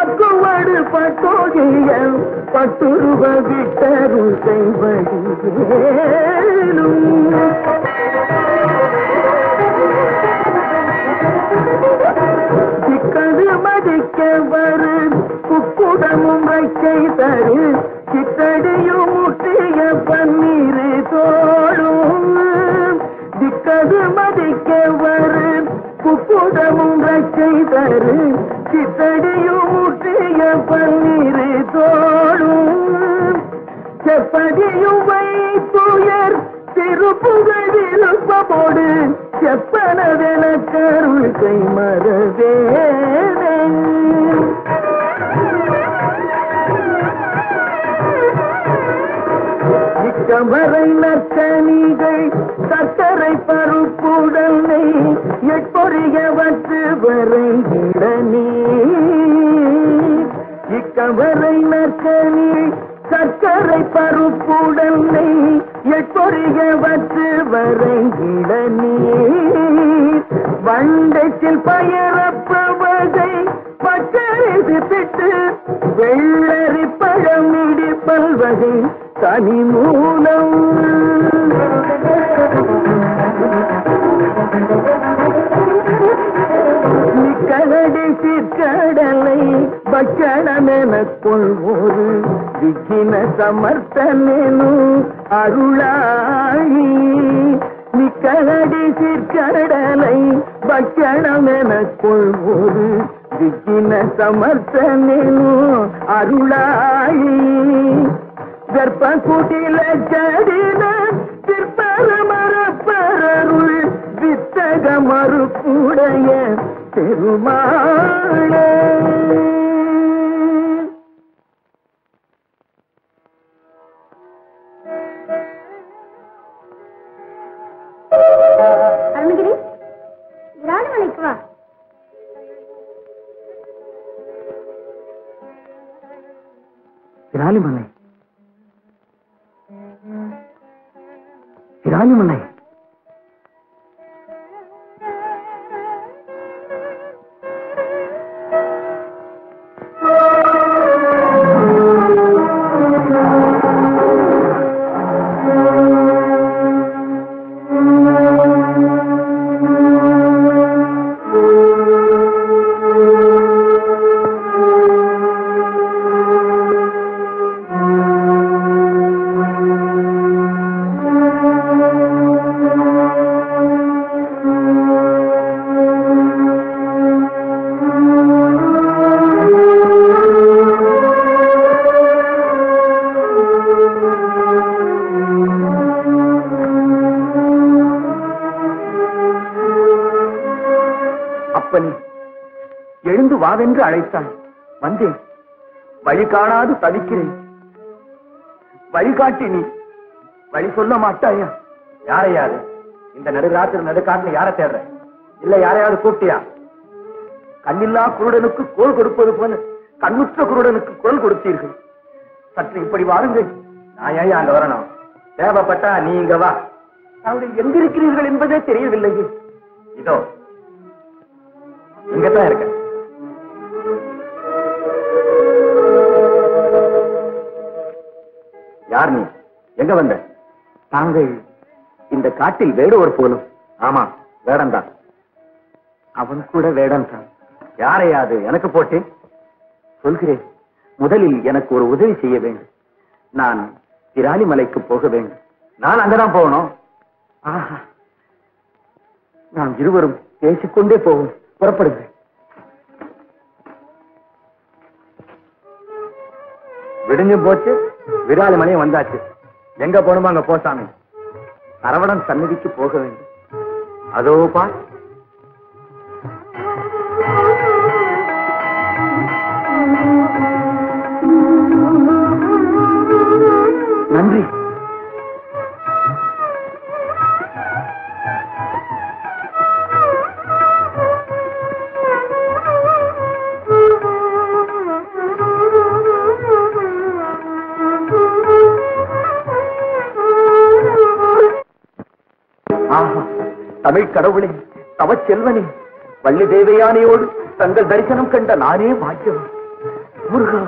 அக்குவடு பட்டோகி பையன் பட்டுருவதிட்டரும் செய்வடிவேனும் திக்கது மதிக்க வரு குக்குடமும் வைக்கை தரு சித்தடியும் முட்டிய பன்னீரு தோழும் திக்கது மதிக்க வரு குக்குடமும் வைக்கை தரு சித்தடியும் முட்டிய பன்னீரு தோழும் செப்படியும் வைத்துயர் திருப்புகழிலுப்போடு செப்பனதென கருள் கை மறவேனே கமரை நற்கனிகள் சக்கரை பருப்புடனை எட்பொறியவற்று வரை இடனே இக்கமரை நற்கனி சக்கரை பருப்புடனை எட்பொறியவற்று வரை இடனே வண்டத்தில் பயரப்பவதை பச்சரிது பெற்று வெள்ளரி பழமிடி பல்வகை தனி மூலம் நிக்கடை சிற்கடலை பச்சடமெனக் கொள்வோரு விக்கின சமர்த்தனேனும் அருளாயி நிக்கடை சிற்கடலை பச்சடமெனக் கொள்வோரு விக்கின சமர்த்தனேனும் அருளாயி கர்ப்ப குடில ஜடின திருப்பர மரப்பருள் வித்தக மறுப்புடைய பெருமாளே. அருணகிரி ராணுவனைக்கு வா. ராணுவனை ராணிமலை வாவென்று அழைத்தாள். வந்தேன். வழி காணாது தவிக்கிறேன். வழிகாட்டி நீ வழி சொல்ல மாட்டாயா? யாரை யாரு இந்த நடுராத்திரி நடுக்காட்டில் யாரை தேடுற? இல்ல யாரையாவது கூப்பிட்டியா? கண்ணில்லா குருடனுக்கு கோல் கொடுப்பது போல கண்ணுற்ற குருடனுக்கு கோல் கொடுத்தீர்கள். சற்று இப்படி வாருங்கள். நான் ஏன் அங்க வரணும்? தேவைப்பட்டா நீ இங்க வா. அவர்கள் எங்கிருக்கிறீர்கள் என்பதே தெரியவில்லையே. இதோ இங்கதான் இருக்க. யார் நீ? எங்க வந்த? தாங்கள் இந்த காட்டில் வேடுவர் போலும். ஆமா, வேடம் தான். அவன் கூட வேடம் தான். யாரையாது எனக்கு போட்டேன்? சொல்கிறேன். முதலில் எனக்கு ஒரு உதவி செய்ய வேண்டும். நான் திராணிமலைக்கு போக வேண்டும். நான் அங்கதான் போகணும். ஆஹா, நாம் இருவரும் பேசிக்கொண்டே போவோம். புறப்படுங்க. விடுஞ்சும் போச்சு, விராலி மலையும் வந்தாச்சு. எங்க போனோமோ அங்க போசாமி. சரவணன் சந்நிதிக்கு போக வேண்டும். அதோ பா, நன்றி. தமிழ் கடவுளே, தவ செல்வனே, வள்ளி தேவையானையோடு தங்கள் தரிசனம் கண்ட நானே பாக்கியவன். முருகா,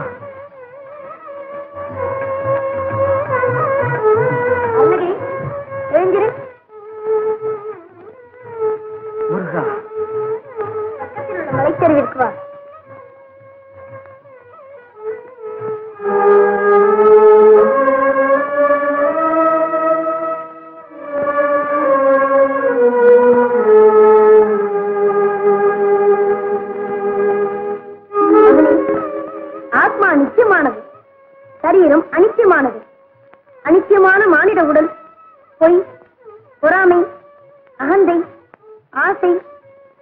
ஆசை,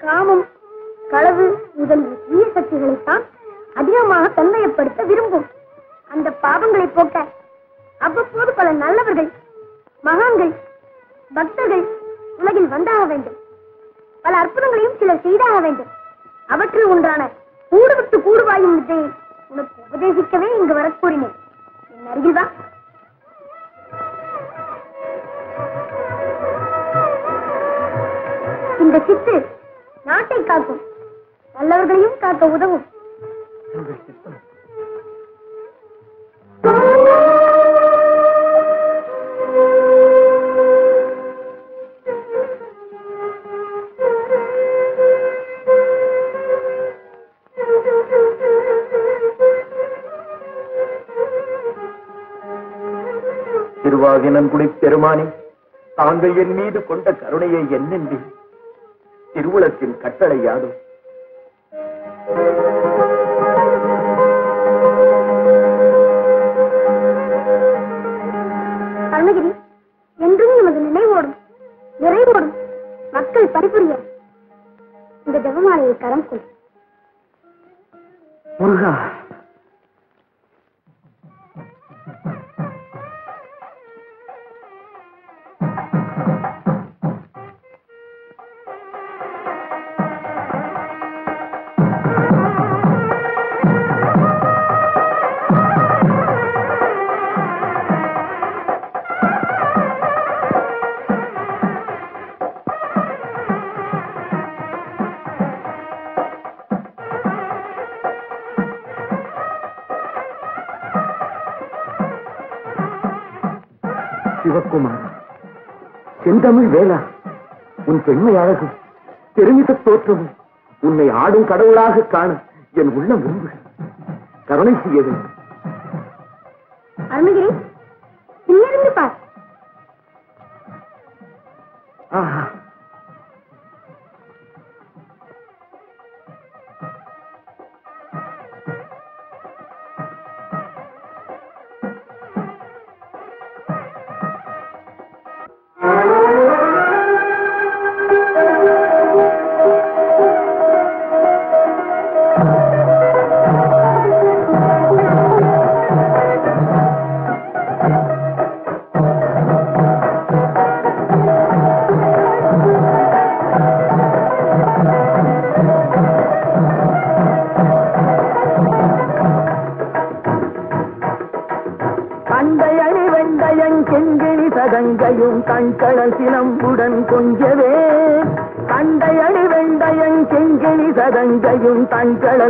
காமம், களவு முதலிய தீய சக்திகளைத்தான் அதிகமாக தொல்லையப்படுத்த விரும்பும். அந்த பாவங்களை போக்க அவ்வப்போது பல நல்லவர்கள், மகான்கள், பக்தர்கள் உலகில் வந்தாக வேண்டும். பல அற்புதங்களையும் சிலர் செய்தாக வேண்டும். அவற்றில் ஒன்றான கூடுவிட்டு கூடுவாயும் வித்தையை உனக்கு உபதேசிக்கவே இங்கு வர கூறினேன். என் அருகில் வா. இந்த சித்து நாட்டை காக்கும், நல்லவர்களையும் காக்க உதவும். திருவாகினங்குடி பெருமானே, தாங்கள் என் மீது கொண்ட கருணையை என்னென்றி திருவுலத்தின் கட்டளை யாடும். அருணகிரி என்றும் நமது நினைவோடும் நிறைவோடும் மக்கள் பணிபுரிய இந்த ஜெபமாலையை கரம் கொள். முருகா, சிவக்குமார், செந்தமிழ் வேளா, உன் பெண்மை அழகும் பெருமித தோற்றமும் உன்னை ஆடும் கடவுளாக காண என் உள்ளம் விரும்புகிறேன். கருணை செய்ய வேண்டும். அருணகிரி, இங்கிருந்து பார். ஆஹா,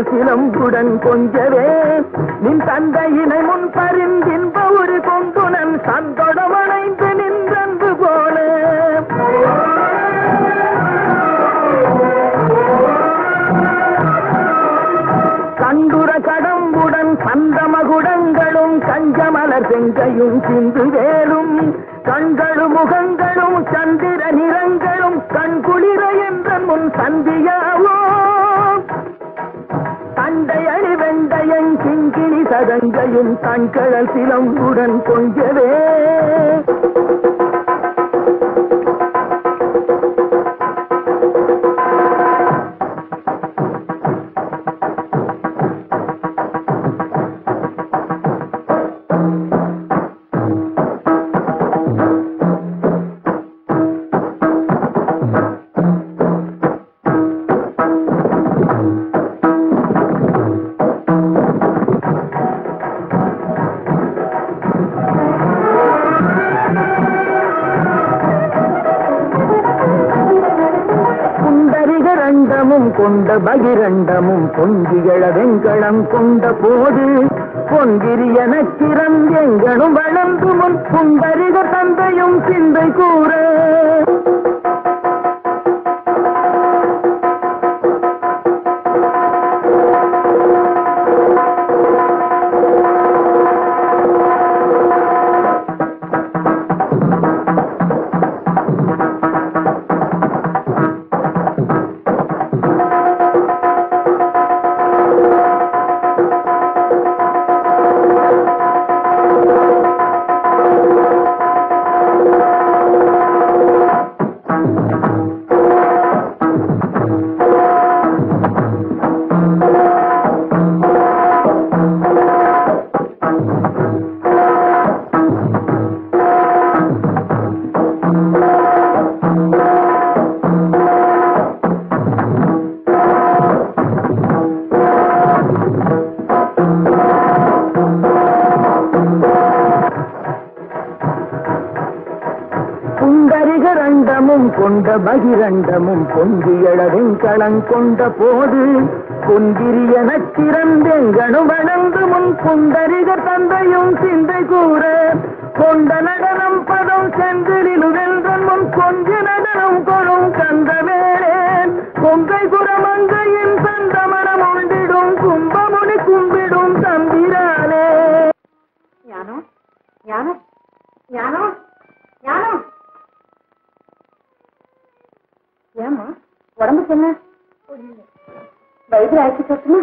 சிலம்புடன் கொஞ்சவே நின் தந்தையினை முன் பரிந்தின்ப ஒரு கொங்குணன் சந்தொடமடைந்து நின்றன்பு போல கண்டுர கடம்புடன் சந்தமகுடங்களும் கஞ்சமலர் செங்கையும் சிந்து வேலும் கண்களு முகங்களும் சந்திர நிறங்களும் கண்குளிர என்ற முன் சந்தியாவோ அண்டையணி வெண்டையன் சிங்கிணி சதங்கையும் தண்கழல் சிலம்புடன் கொஞ்சவே பகிரண்டமும் பொங்கிகள வெங்கடம் கொண்ட போது பொங்கிரியன கிரம் எங்களும் வளர்ந்து முன் புந்தரிக தந்தையும் சிந்தை கூற மகிரண்டமும் பொங்கியளவின் களங்கொண்ட போது பொன்கிரியன திறந்தெங்கனு வணங்கு முன் புந்தரிகர் தந்தையும் சிந்தை கூற கொண்ட நடனம் பதம் செந்திலுவென்றன் முன் கொஞ்ச நடனம் கொழும் கந்த வேளேன் பொங்கை குரமங்கையின் சந்த மனம் உண்டிடும் கும்பமுனி கும்பிடும் தம்பிரானே. ஞானம் ஞானம் ஞானம் ஞானம். ஏமா உடம்பு சொன்ன வைத்திய ஆட்சி சொன்னா?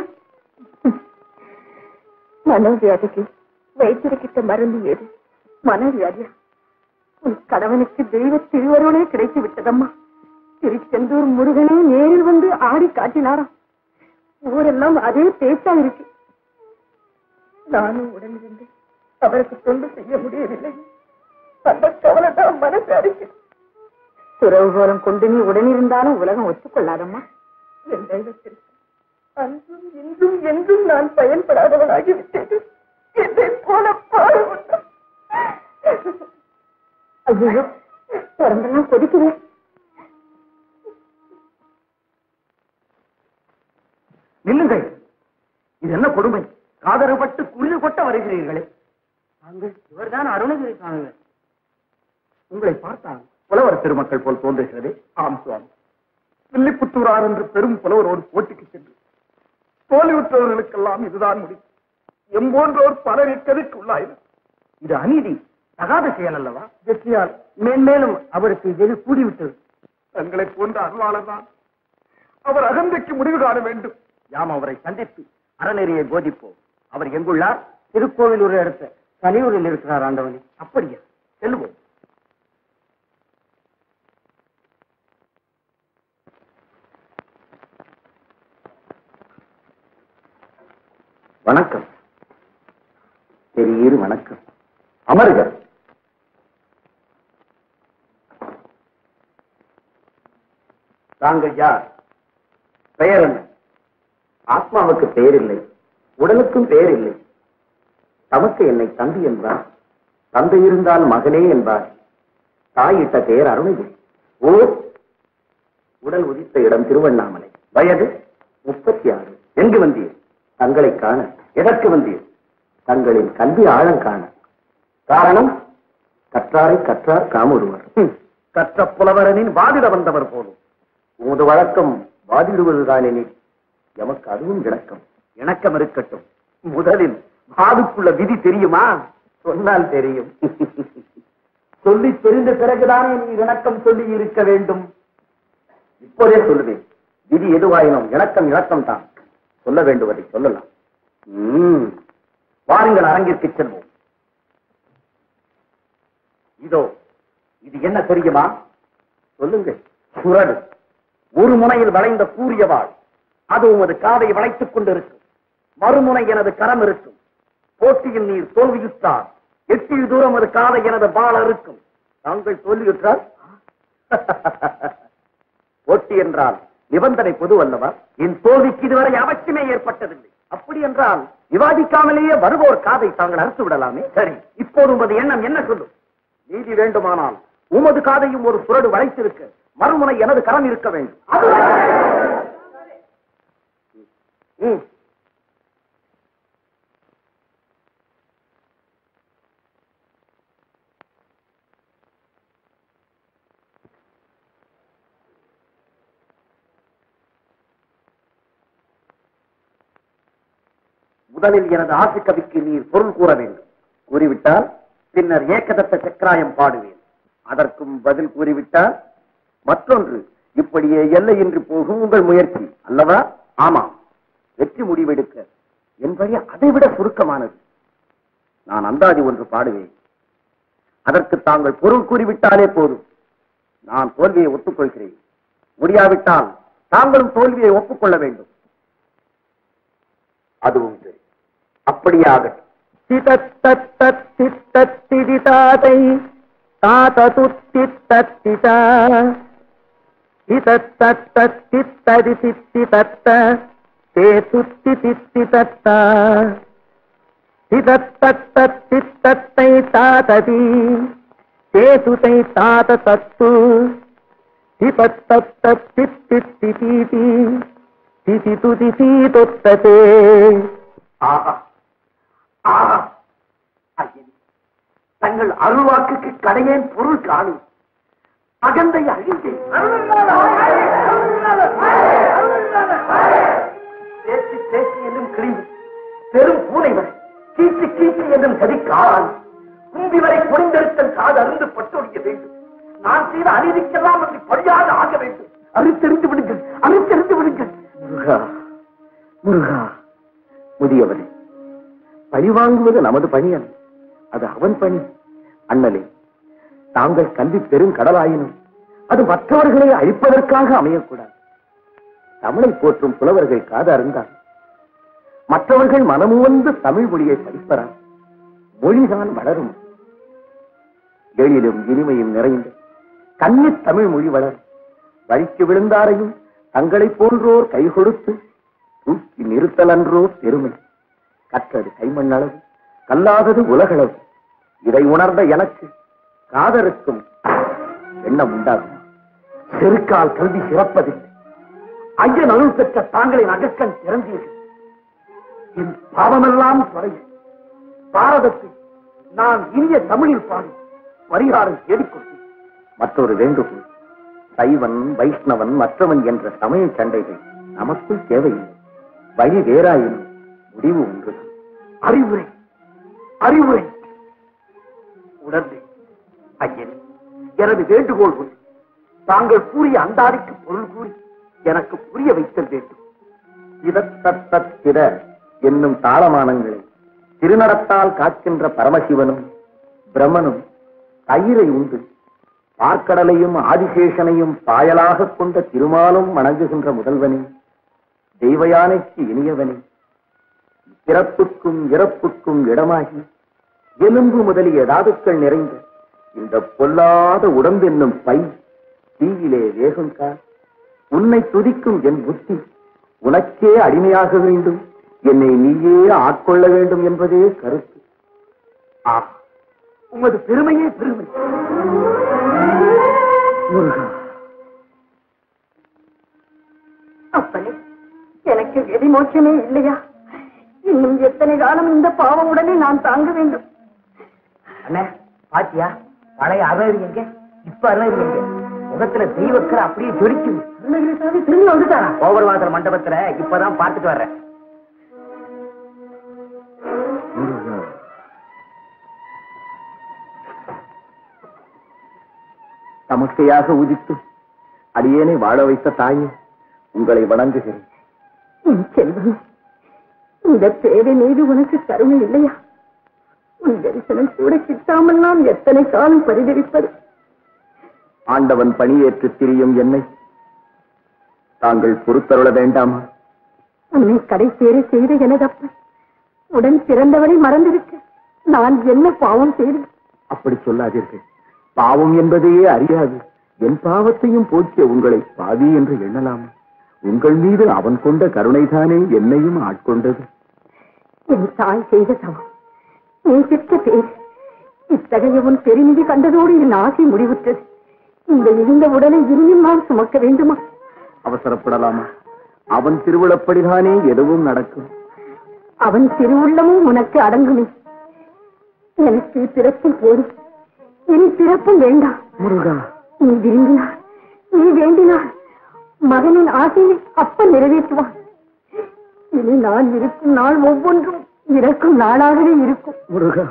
மனோவியாதிக்கு வைத்தியர் கிட்ட மருந்து ஏது? மனோவியாதியா? உன் கணவனுக்கு தெய்வ திருவருளே கிடைத்து விட்டதம்மா. திருச்செந்தூர் முருகனே நேரில் வந்து ஆடி காட்டினாராம். ஊரெல்லாம் அதே பேச்சா இருக்கு. நானும் உடனிருந்து அவருக்கு தொண்டு செய்ய முடியவில்லை. அந்த கவலைதான் மனசு அடிக்கு. துறவுகோலம் கொண்டு நீ உடனிருந்தாலும் உலகம் ஒத்துக்கொள்ளாதம்மா. அன்றும் இன்றும் என்றும் நான் பயன்படாதவனாகிவிட்டது. என்னை போல ஐயோ பிறந்தெல்லாம் கொதிக்கிறேன். நில்லுங்கள், இது என்ன கொடுமை? காதரப்பட்டு குருதி கொட்ட வருகிறீர்களே. நாங்கள் இவர்தான் அருணகிரி காணவர். உங்களை பார்த்தாங்க புலவர் பெருமக்கள் போல் தோன்றுகிறது. ஆம் சுவாமி, வில்லிப்புத்தூரார் என்று பெரும் புலவரோடு போட்டிக்கு சென்று தோல்வியுற்றவர்களுக்கெல்லாம் இதுதான் முடியும். எம்போன்றோர் பல நிற்கதற்கு உள்ளாயிரம். இது அநீதி, தகாத செயல் அல்லவா? வெற்றியால் மேன்மேலும் அவருக்கு வெகு கூடிவிட்டது. தங்களை போன்ற அருளாளர் தான் அவர் அகந்தைக்கு முடிவு காண வேண்டும். யாம் அவரை சந்தித்து அறநெறியை போதிப்போம். அவர் எங்குள்ளார்? திருக்கோவில் ஒரு இடத்த தனியூரில் இருக்கிறார் ஆண்டவனே. அப்படியா, செல்லுவோம். வணக்கம் பெரியர், வணக்கம். அமருக. தாங்கள் யார்? பெயர் என்ன? ஆத்மாவுக்கு பெயர் இல்லை, உடலுக்கும் பெயர் இல்லை. தமக்கு என்னை தம்பி என்பார், தந்தை இருந்தால் மகனே என்பார். தாயிட்ட பெயர் அருணகிரி, ஊர் உடல் உதித்த இடம் திருவண்ணாமலை, வயது 36. எங்கு வந்தீர்? தங்களை காண. எதற்கு வந்தீர்? தங்களின் கல்வி ஆழம் காண. காரணம் கற்றாரை கற்றார் காமொருவர், கற்ற புலவரனின் வாதிட வந்தவர் போலும். உமது வழக்கம் வாதிடுவதுதான் எனில் எமக்கு அதுவும் விளக்கம். இணக்கம் இருக்கட்டும். முதலில் வாதுக்குள்ள விதி தெரியுமா? சொன்னால் தெரியும். சொல்லி தெரிந்த பிறகுதான் என் இணக்கம் சொல்லி இருக்க வேண்டும். இப்போதே சொல்லுவேன். விதி எதுவாயினும் இணக்கம் இணக்கம் தான். சொல்ல வேண்டுவதை சொல்லலாம். வாருங்கள், அரங்கிற்கு செல்வோம். இதோ இது என்ன தெரியுமா? சொல்லுங்கள். சுரடு. ஒரு முனையில் வளைந்த கூரியவாள், அது உமது காதை வளைத்துக் கொண்டிருக்கும். மறுமுனை எனது கரம் இருக்கும். போட்டியில் நீர் தோல்வியுற்றார். 8 தூரம் ஒரு காதை எனது வாள் இருக்கும். தாங்கள் தோல்வியுற்றால் போட்டி என்றால் நிபந்தனை பொது அல்லவா? என் தோல்விக்கு இதுவரை அவசியமே ஏற்பட்டதில்லை. அப்படி என்றால் விவாதிக்காமலேயே வருவோர் காதை தாங்கள் அறுத்து விடலாமே. சரி, இப்போது உமது எண்ணம் என்ன சொல்லும்? நீதி வேண்டுமானால் உமது காதையும் ஒரு சுரடு வளைத்திருக்க, மறுமுனை எனது கரம் இருக்க வேண்டும். முதலில் எனது ஆசிக்கவிக்கு நீர் பொருள் கூற வேண்டும். கூறிவிட்டால் பின்னர் ஏகதத்த சக்கராயம் பாடுவேன். அதற்கும் பதில் கூறிவிட்டால் மற்றொன்று. இப்படியே எல்லையின்றி போகும் உங்கள் முயற்சி அல்லவா? ஆமாம், வெற்றி முடிவெடுக்க என் வழி அதைவிட சுருக்கமானது. நான் அந்தாதி ஒன்று பாடுவேன். அதற்கு தாங்கள் பொருள் கூறிவிட்டாலே போதும். நான் தோல்வியை ஒப்புக்கொள்கிறேன். முடியாவிட்டால் தாங்களும் தோல்வியை ஒப்புக்கொள்ள வேண்டும். அதுவும் சரி, அப்படியாக தங்கள் அருள்வாக்கு கடையேன் பொருள் காணும் அகந்தை அழிந்து பேச்சு பேச்சு என்றும் கிழிவு பெரும் பூனை வரை கீச்சு கீச்சு என்றும் கதி காண் கும்பி வரை குறைந்தெடுத்தன் காது அருந்து பட்டொழிய வேண்டும். நான் செய்த அநீதிக்கெல்லாம் அதை கொள்ளாது ஆக வேண்டும். அறுத்தெறிந்து விடுங்கள், அறுத்தெறிந்து விடுங்கள். முருகா முருகா, முதியவரே, பழி வாங்குவது நமது பணி அல்ல, அது அவன் பணி. அண்ணலே, தாங்கள் கல்வி பெரும் கடலாயினும் அது மற்றவர்களை அழிப்பதற்காக அமையக்கூடாது. தமிழை போற்றும் புலவர்கள் காதருந்தார், மற்றவர்கள் மனமுவந்து தமிழ் மொழியை படிப்பறார். மொழிதான் வளரும். எழிலும் இனிமையும் நிறைந்த கன்னி தமிழ் மொழி வளரும். வழிக்கு விழுந்தாரையும் தங்களை போன்றோர் கை கொடுத்து தூக்கி நிறுத்தலன்றோ பெருமை. கற்றது கைமண் அளவு, கல்லாதது உலகளவு. இதை உணர்ந்த எனக்கு காதருக்கும் எண்ணம் உண்டாகும். செருக்கால் கல்வி சிறப்பதில்லை. ஐயன் அருள் பெற்ற தாங்களின் அகக்கண் திறந்தீர்கள். என் பாவமெல்லாம் குறைய பாரதத்தை நான் இனிய தமிழில் பாடி பரிகாரம் தேடிக்கொண்டு மற்றொரு வேண்டுகோள். சைவன் வைஷ்ணவன் மற்றவன் என்ற சமய சண்டைகள் நமக்குள் தேவையில்லை. வழி வேறாயினும் முடிவு ஒன்றுதான். அறிவுரை அறிவுரை உணர்ந்தே ஐயன். எனது வேண்டுகோள் ஒன்று, தாங்கள் கூறிய அந்தாதிக்கு பொருள் கூறி எனக்கு புரிய வைத்தல் வேண்டும். என்னும் தாளமானங்களை திருநடத்தால் காக்கின்ற பரமசிவனும் பிரம்மனும் கயிறை உண்டு பார்க்கடலையும் ஆதிசேஷனையும் பாயலாக கொண்ட திருமாலும் வணங்குகின்ற முதல்வனே, தெய்வயானைக்கு இனியவனே, பிறப்புக்கும் இறப்புக்கும் இடமாகி எலும்பு முதலிய தாதுக்கள் நிறைந்த இந்த பொல்லாத உடம்பென்னும் பை தீயிலே வேகும் கால் உன்னை துதிக்கும் என் புத்தி உனக்கே அடிமையாக வேண்டும், என்னை நீயே ஆட்கொள்ள வேண்டும் என்பதே கருத்து. ஆ, உமது பெருமையே பெருமை. அப்பனே, எனக்கு வெறிமோச்சமே இல்லையா? இன்னும் எத்தனை காலம் இந்த பாவ உடனே நான் தாங்க வேண்டும்? அண்ணா பாத்தியா, பழைய அறவு எங்க, இப்ப அறவு எங்க? முகத்துல தெய்வக்கரை அப்படியே ஜொலிக்கும். திரும்பி வந்துட்டாரா? கோபர்வாதர மண்டபத்துல இப்பதான் பார்த்துட்டு வர்றேன். தமக்கையாக உதித்து அடியேனை வாழ வைத்த தாயே, உங்களை வணங்குகிறேன். இந்த தேவை மீது உனக்கு கருணை இல்லையா? உன் தரிசனம் கூட கிட்டாமல் நாம் எத்தனை காலம் பரிதவிப்பது? ஆண்டவன் பணியேற்று திரியும் என்னை தாங்கள் பொறுத்தருள வேண்டாமா? உன்னை கடை சேர செய்த எனதப்ப உடன் பிறந்தவரை மறந்திருக்க நான் என்ன பாவம் செய்தேன்? அப்படி சொல்லாதீர்கள். பாவம் என்பதையே அறியாது என் பாவத்தையும் போக்கிய உங்களை பாவி என்று எண்ணலாமா? உங்கள் மீது அவன் கொண்ட கருணைதானே என்னையும் ஆட்கொண்டது. என் தாய் செய்த தவம், நீ பெற்ற பேர், இத்தகைய உன் பெருமிதி கண்டதோடு என் ஆசை முடிவுற்றது. இந்த இருந்த உடலை இருந்தும் நான் சுமக்க வேண்டுமா? அவசரப்படலாமா? அவன் திருவிழப்படிதானே எதுவும் நடக்கும். அவன் திருவுள்ளமும் உனக்கு அடங்குமே. எனக்கு பிறப்பும் போதும், இனி பிறப்பும் வேண்டாம். முருகா, நீ விரும்பினார், நீ வேண்டினார், மகனின் ஆசையை அப்ப நிறைவேற்றுவான். இனி நான் இருக்கும் நாள் ஒவ்வொன்றும் இறக்கும் நாளாகவே இருக்கும். முருகா,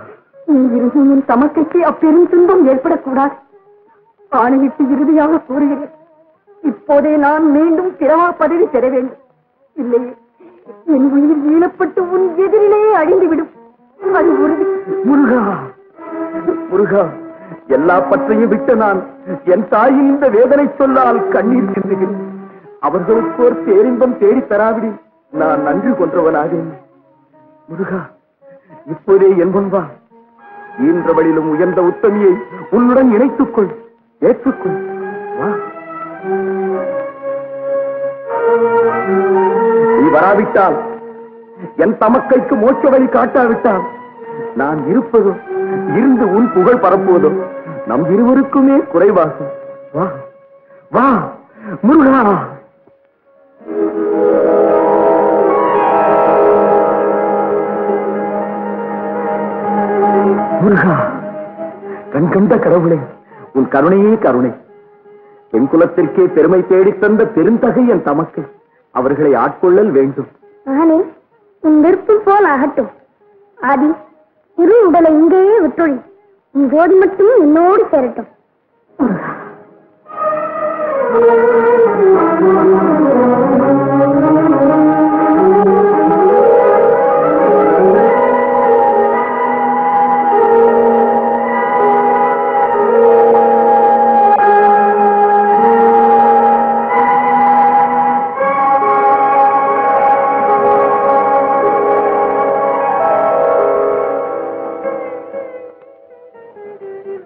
நீ விரும்பியின் தமக்கைக்கு அப்பெரும் துன்பம் ஏற்படக்கூடாது. ஆணையிட்டு இறுதியாக கூறுகிறேன், இப்போதே நான் மீண்டும் பிறவா பதவி பெற வேண்டும். இல்லை, என் உயிர் வீழப்பட்டு உன் எதிரிலேயே அழிந்துவிடும். அது உறுதி. முருகா முருகா, எல்லா பற்றையும் விட்டு நான் என் தாயின் இந்த வேதனை சொல்லால் கண்ணீர் சிந்துகிறேன். அவர்களுக்கோர் பேரின்பம் தேடி தராவிடி நான் நன்றி கொன்றவனாகிறேன். முருகா, இப்போதே என் முன்பா ஈன்றவளிலும் உயர்ந்த உத்தமியை உன்னுடன் இணைத்துக்கொள், ஏற்றுக்கொள். நீ வராவிட்டால், என் தமக்கைக்கு மோட்ச வழி காட்டாவிட்டால், நான் இருப்பதும் இருந்து உன் புகழ் பரப்புவதும் நம் இருவருக்குமே குறைவாகும். வா வா முருகா. முருகா கண் கண்ட கடவுளே, உன் கருணையே கருணை. என் குலத்திற்கே பெருமை தேடித் தந்த பெருந்தகை என் தமக்கு அவர்களை ஆட்கொள்ளல் வேண்டும். மகனே, உன் விருப்பம் போல் ஆகட்டும். ஆதி, இரு உடலை இங்கேயே விட்டொழி. உன் போது மட்டும் என்னோடு சேரட்டும்.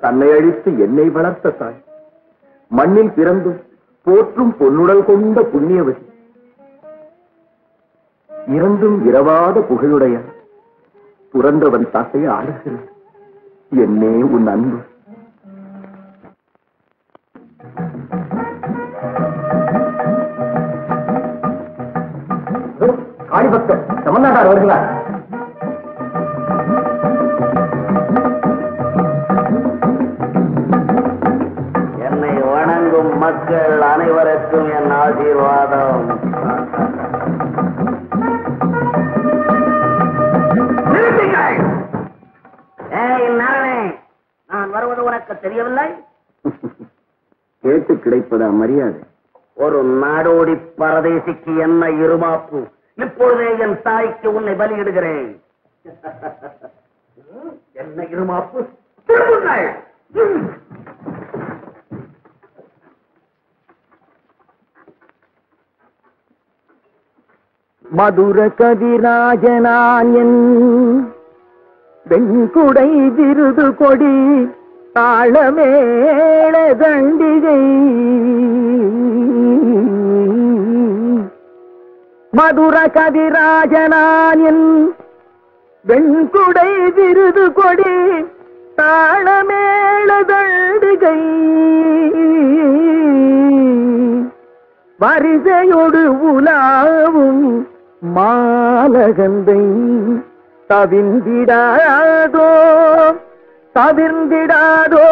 தன்னை அழித்து என்னை வளர்த்த தாய், மண்ணில் பிறந்தும் போற்றும் பொன்னுடல் கொண்ட புண்ணியவதி, இறந்தும் இரவாத புகழுடைய புரந்தவன் தாசை ஆடுகிறது என்னே உன் அன்பு. ஆடிபக்தர் சமநாட்டார் வருகிறார். மக்கள் அனைவருக்கும் என் ஆசீர்வாதம். நான் வருவது உனக்கு தெரியவில்லை? கேட்டு கிடைப்பதா மரியாதை? ஒரு நாடோடி பரதேசிக்கு என்ன இருமாப்பு? இப்பொழுதே என் தாய்க்கு உன்னை பலியிடுகிறேன். என்ன இருமாப்பு? திரும்புங்கள். மதுர கதிராஜனாயன் வெண்குடை விருது கொடி தாளமேள தண்டிகை. மதுர கதிராஜனாயன் வெண்குடை விருது கொடி தாளமேள தண்டிகை வரிசையோடு உலாவும் மாலகந்தை தவிர்ந்திடாதோ தவிர்ந்திடாதோ.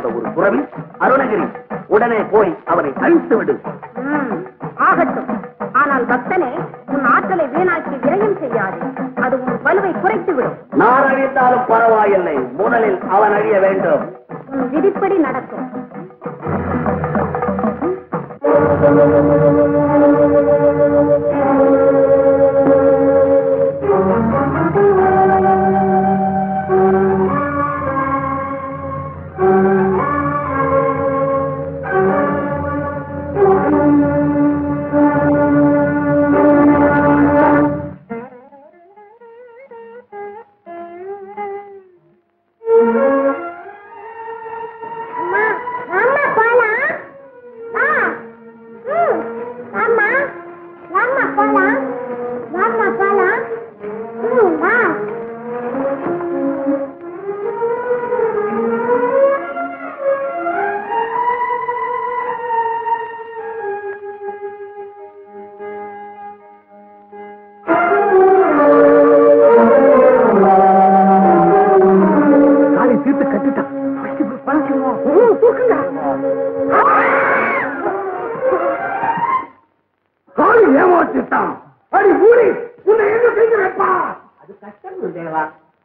ஒரு துறவி அருணகிரி, உடனே போய் அவனை அழித்து விடு. ஆகட்டும், ஆனால் பக்தனே, உன் ஆற்றலை வீணாக்கி விரயம் செய்யாது. அது உன் வலுவை குறைத்துவிடும். நான் அழித்தாலும் பரவாயில்லை, முதலில் அவன் அழிய வேண்டும். உன் விதிப்படி நடக்கும்.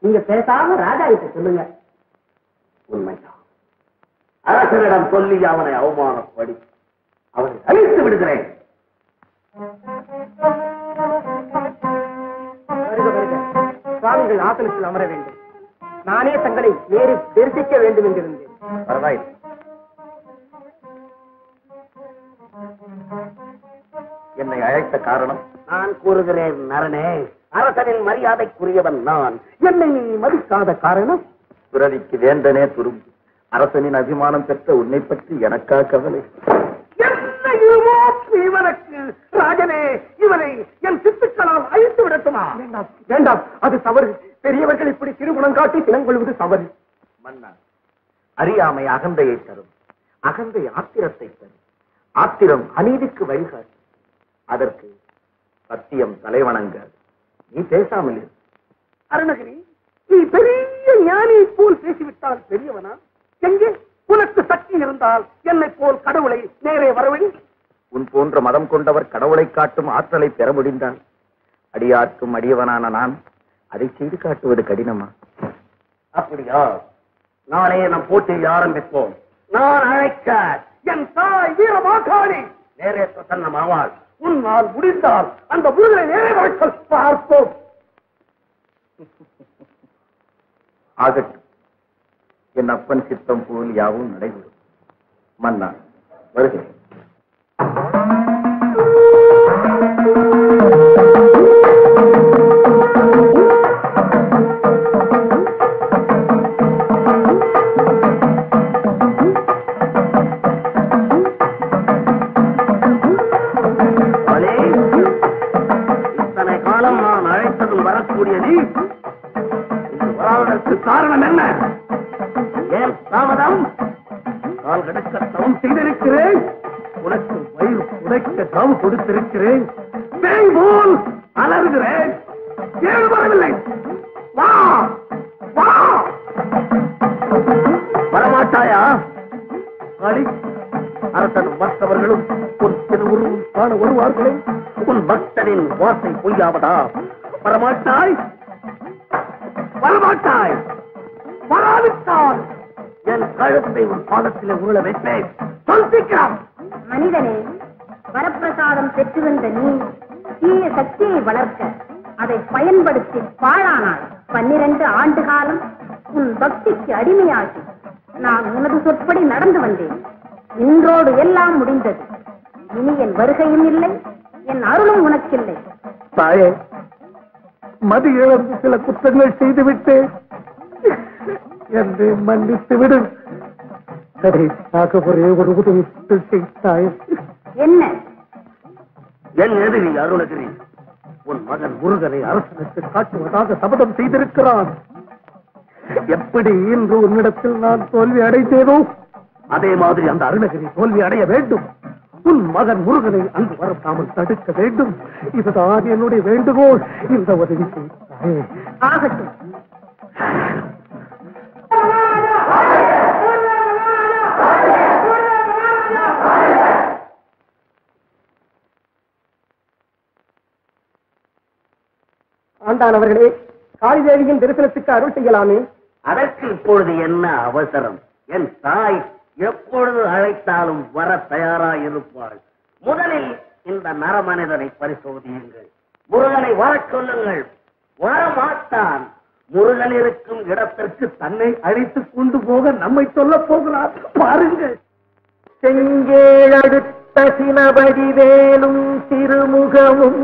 நீங்க பேசாம ராஜா கிட்ட சொல்லுங்க. உண்மைதான், அரசனிடம் சொல்லி அவனை அவமானப்படி அவனை அழித்து விடுகிறேன். சுவாமிகள் ஆசனத்தில் அமர வேண்டும், நானே தங்களை நேரில் தெரிவிக்க வேண்டும் என்றிருந்தேன். பரவாயில்லை, என்னை அழைத்த காரணம் நான் கூறுகிறேன் நரனே. அரசனின் மரியாதைக்குரியவன் நான், என்னை நீ மதிக்காத காரணம் துறவிக்கு வேந்தனே துரும்பு. அரசனின் அபிமானம் பெற்ற உன்னை பற்றி எனக்கா கவலை? இவனுக்கு ராஜனே, இவனை என் சித்துக்களால் அழித்து விடட்டுமா? வேண்டாம் வேண்டாம், அது தவறு. பெரியவர்கள் இப்படி திருமணம் காட்டி தினங்கொள்வது தவறு. மன்னா, அறியாமை அகந்தையை தரும், அகந்தை ஆத்திரத்தை தரும், ஆத்திரம் அநீதிக்கு வழிகாட்டு. அதற்கு சத்தியம் தலைவணங்க. நீ பேசாமல் இரு. அருணகிரி, நீ பெரிய ஞானி போல் பேசிவிட்டால் பெரியவனா? எங்கே உனக்கு சக்தி இருந்தால் என்னை போல் கடவுளை நேரே வரவழி. உன் போன்ற மதம் கொண்டவர் கடவுளை காட்டும் ஆற்றலை பெற முடிந்தால் அடியார்க்கும் அடியவனான நான் அதை செய்து காட்டுவது கடினமா? அப்படியா? நானே நம் போட்டியை ஆரம்பிப்போம். நான் அழைக்க என் தாய் வீரமாகாளி நேரே பிரசன்னமாவாள். உன்னால் முடிந்தால் அந்த முருகனை நேரே வைக்கல் பார்ப்போம். ஆகட்டும், என் அப்பன் சித்தம் போல் யாவும் நடைபெறும். மன்னா, வருகிறேன். காரணம் என்ன? ஏன் தாமதம்? கால் கடக்க தவம் செய்திருக்கிறேன், உனக்கு வயிறு உடைக்க தவம் கொடுத்திருக்கிறேன், அலறுகிறேன், ஏழு வரவில்லை. வா வா, வரமாட்டாயா? அரசன் மற்றவர்களும் உன் திருவுருவும் காண வருவார்களே. உன் பக்தனின் வாசை பொய்யாவதா? வரமாட்டாய் வரமாட்டாய். வராவிட்டால் என் கழுத்தை உன் பாதத்திலே உருள வைப்பேன். மனிதனே, வரப்பிரசாதம் பெற்று வந்த நீ தீய சக்தியை வளர்க்க அதை பயன்படுத்தி பாழானால் 12 ஆண்டு காலம் உன் பக்திக்கு அடிமையாகி நான் உனது சொற்படி நடந்து வந்தேன். இன்றோடு எல்லாம் முடிந்தது. இனி என் வருகையும் இல்லை, என் அருளும் உனக்கில்லை. தாயே, மதி இழந்து சில குற்றங்கள் செய்துவிட்டு என்று மன்னித்து விடும். ஒரே ஒரு உதவி செய்தாய். என்ன? என் எதிரி அருணகிரி உன் மகன் முருகனை அரசனுக்கு காட்டுவதாக சபதம் செய்திருக்கிறான். எப்படி இன்று உன்னிடத்தில் நான் தோல்வி அடைந்தேனோ அதே மாதிரி அந்த அருணகிரி தோல்வி அடைய வேண்டும். உன் மகன் முருகனை அங்கு வரத்தாமல் தடுக்க வேண்டும். இதுதான் என்னுடைய வேண்டுகோள். இந்த உதவி செய்தாய். ஆகட்டும். ஆண்டான் அவர்களே, காளிதேவியின் தரிசனத்துக்கு அருள் செய்யலாமே. அதற்கு இப்பொழுது என்ன அவசரம்? என் தாய் எப்பொழுது அழைத்தாலும் வர தயாராக இருப்பாள். முதலில் இந்த நரமனிதனை பரிசோதியுங்கள். முருகனை வர சொல்லுங்கள். வரமாட்டான். முருகன் இருக்கும் இடத்திற்கு தன்னை அழைத்துக் கொண்டு போக நம்மை சொல்ல போகிறார். பாருங்கள். செங்கேழடுத்த சினபடி வேலும் திருமுகமும்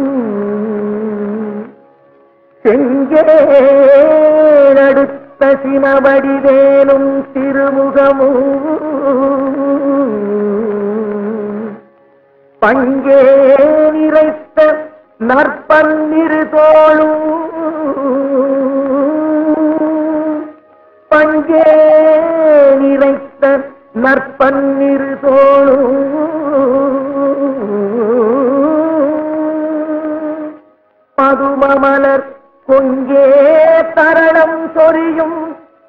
செங்கேழடுத்த சினபடி வேலும் திருமுகமும் பங்கே நிறைத்த நற்பன்னிரு தோளும் பங்கே நிறைத்த நற்பன்னிரு தோளும் பதுமமலர் கொங்கே தரணம் சொரியும்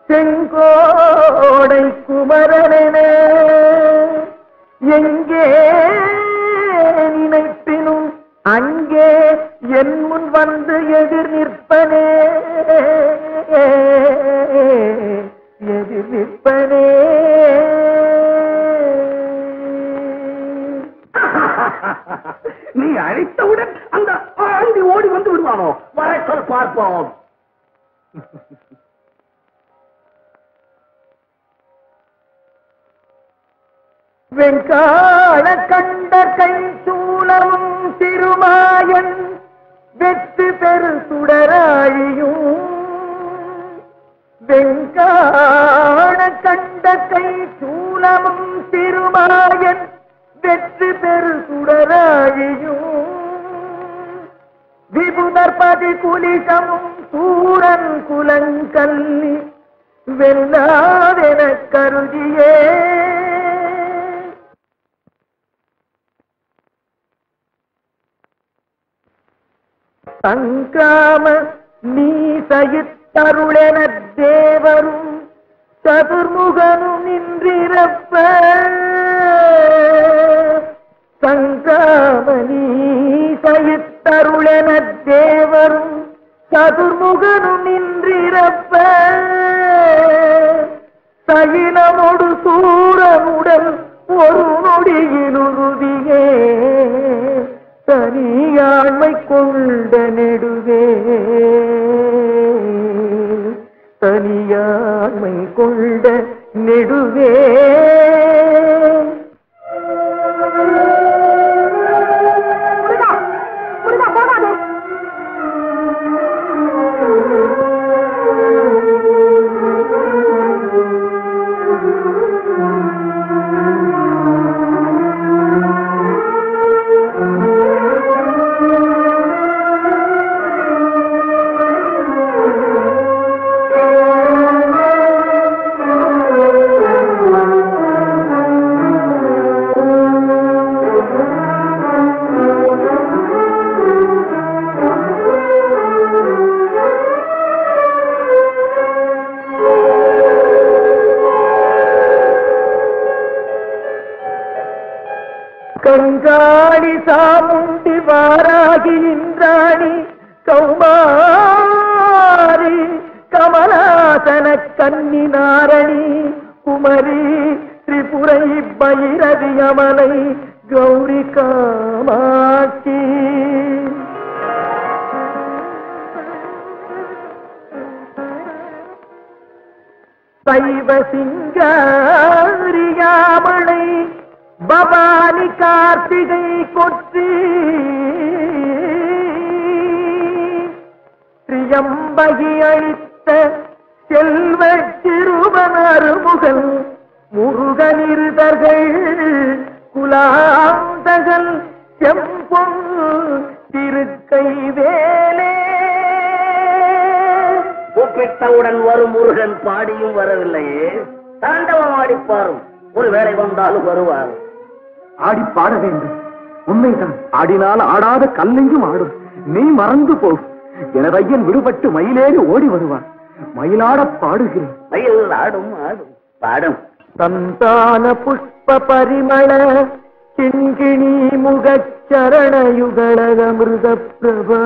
செங்கோடை குமரனே எங்கே நினைப்பினும் அங்கே என் முன் வந்து எதிர் நிற்பனே வெண்கால கண்ட கை சூழவும் திருமாயன் வெற்றி பெரு சுடராழியும் வெண்கால கண்ட கை சூழவும் திருமாயன் வெற்றி பெரு சுடராழியும் விபுதற்பதி குலிசமும் சூரன் குலங்கல்லி வெல்லாதென கருதியே தங்காம நீ சயித்தருளென தேவரும் சதுர்முகனும் நின்றிருப்ப தங்காம நீ சயித்தருளென தேவரும் சதுர்முகனும் நின்றிருப்ப சயினமோடு சூரனுடன் ஒரு நொடியிலுருதியே தனியாண்மை கொண்ட நெடுவே தனியாண்மை கொண்ட நெடுவே கங்காளி சாமுண்டி வாராகி இந்திராணி கௌமாரி கமலாசன கன்னி நாரணி குமரி திரிபுரை பைரவி அமலை கௌரி காமாட்சி சைவ சிங்காரியாமலை பவானி கார்த்திகை கொற்றி திரியம்பகி அளித்த செல்வ திருவன் அருமுகன் முருகனிருதர்கள் குலாந்தகன் செம்பொன் திருக்கை வேலே கூப்பிட்டவுடன் வரும் முருகன் பாடியும் வரவில்லையே, தாண்டவம் ஆடிப்பாரும், ஒருவேளை வந்தாலும் வருவார். ஆடி பாட வேண்டும். உண்மைதான், ஆடினால் ஆடாத கல்லையும் ஆடும். நீ மறந்து போ. எனதையன் விடுபட்டு மயிலேறி ஓடி வருவான். மயிலாட பாடுகிறேன். மயில் ஆடும் ஆடும் பாடும். சந்தான புஷ்ப பரிமள கிண்கிணி முகச்சரண யுகழக மிருத பிரபா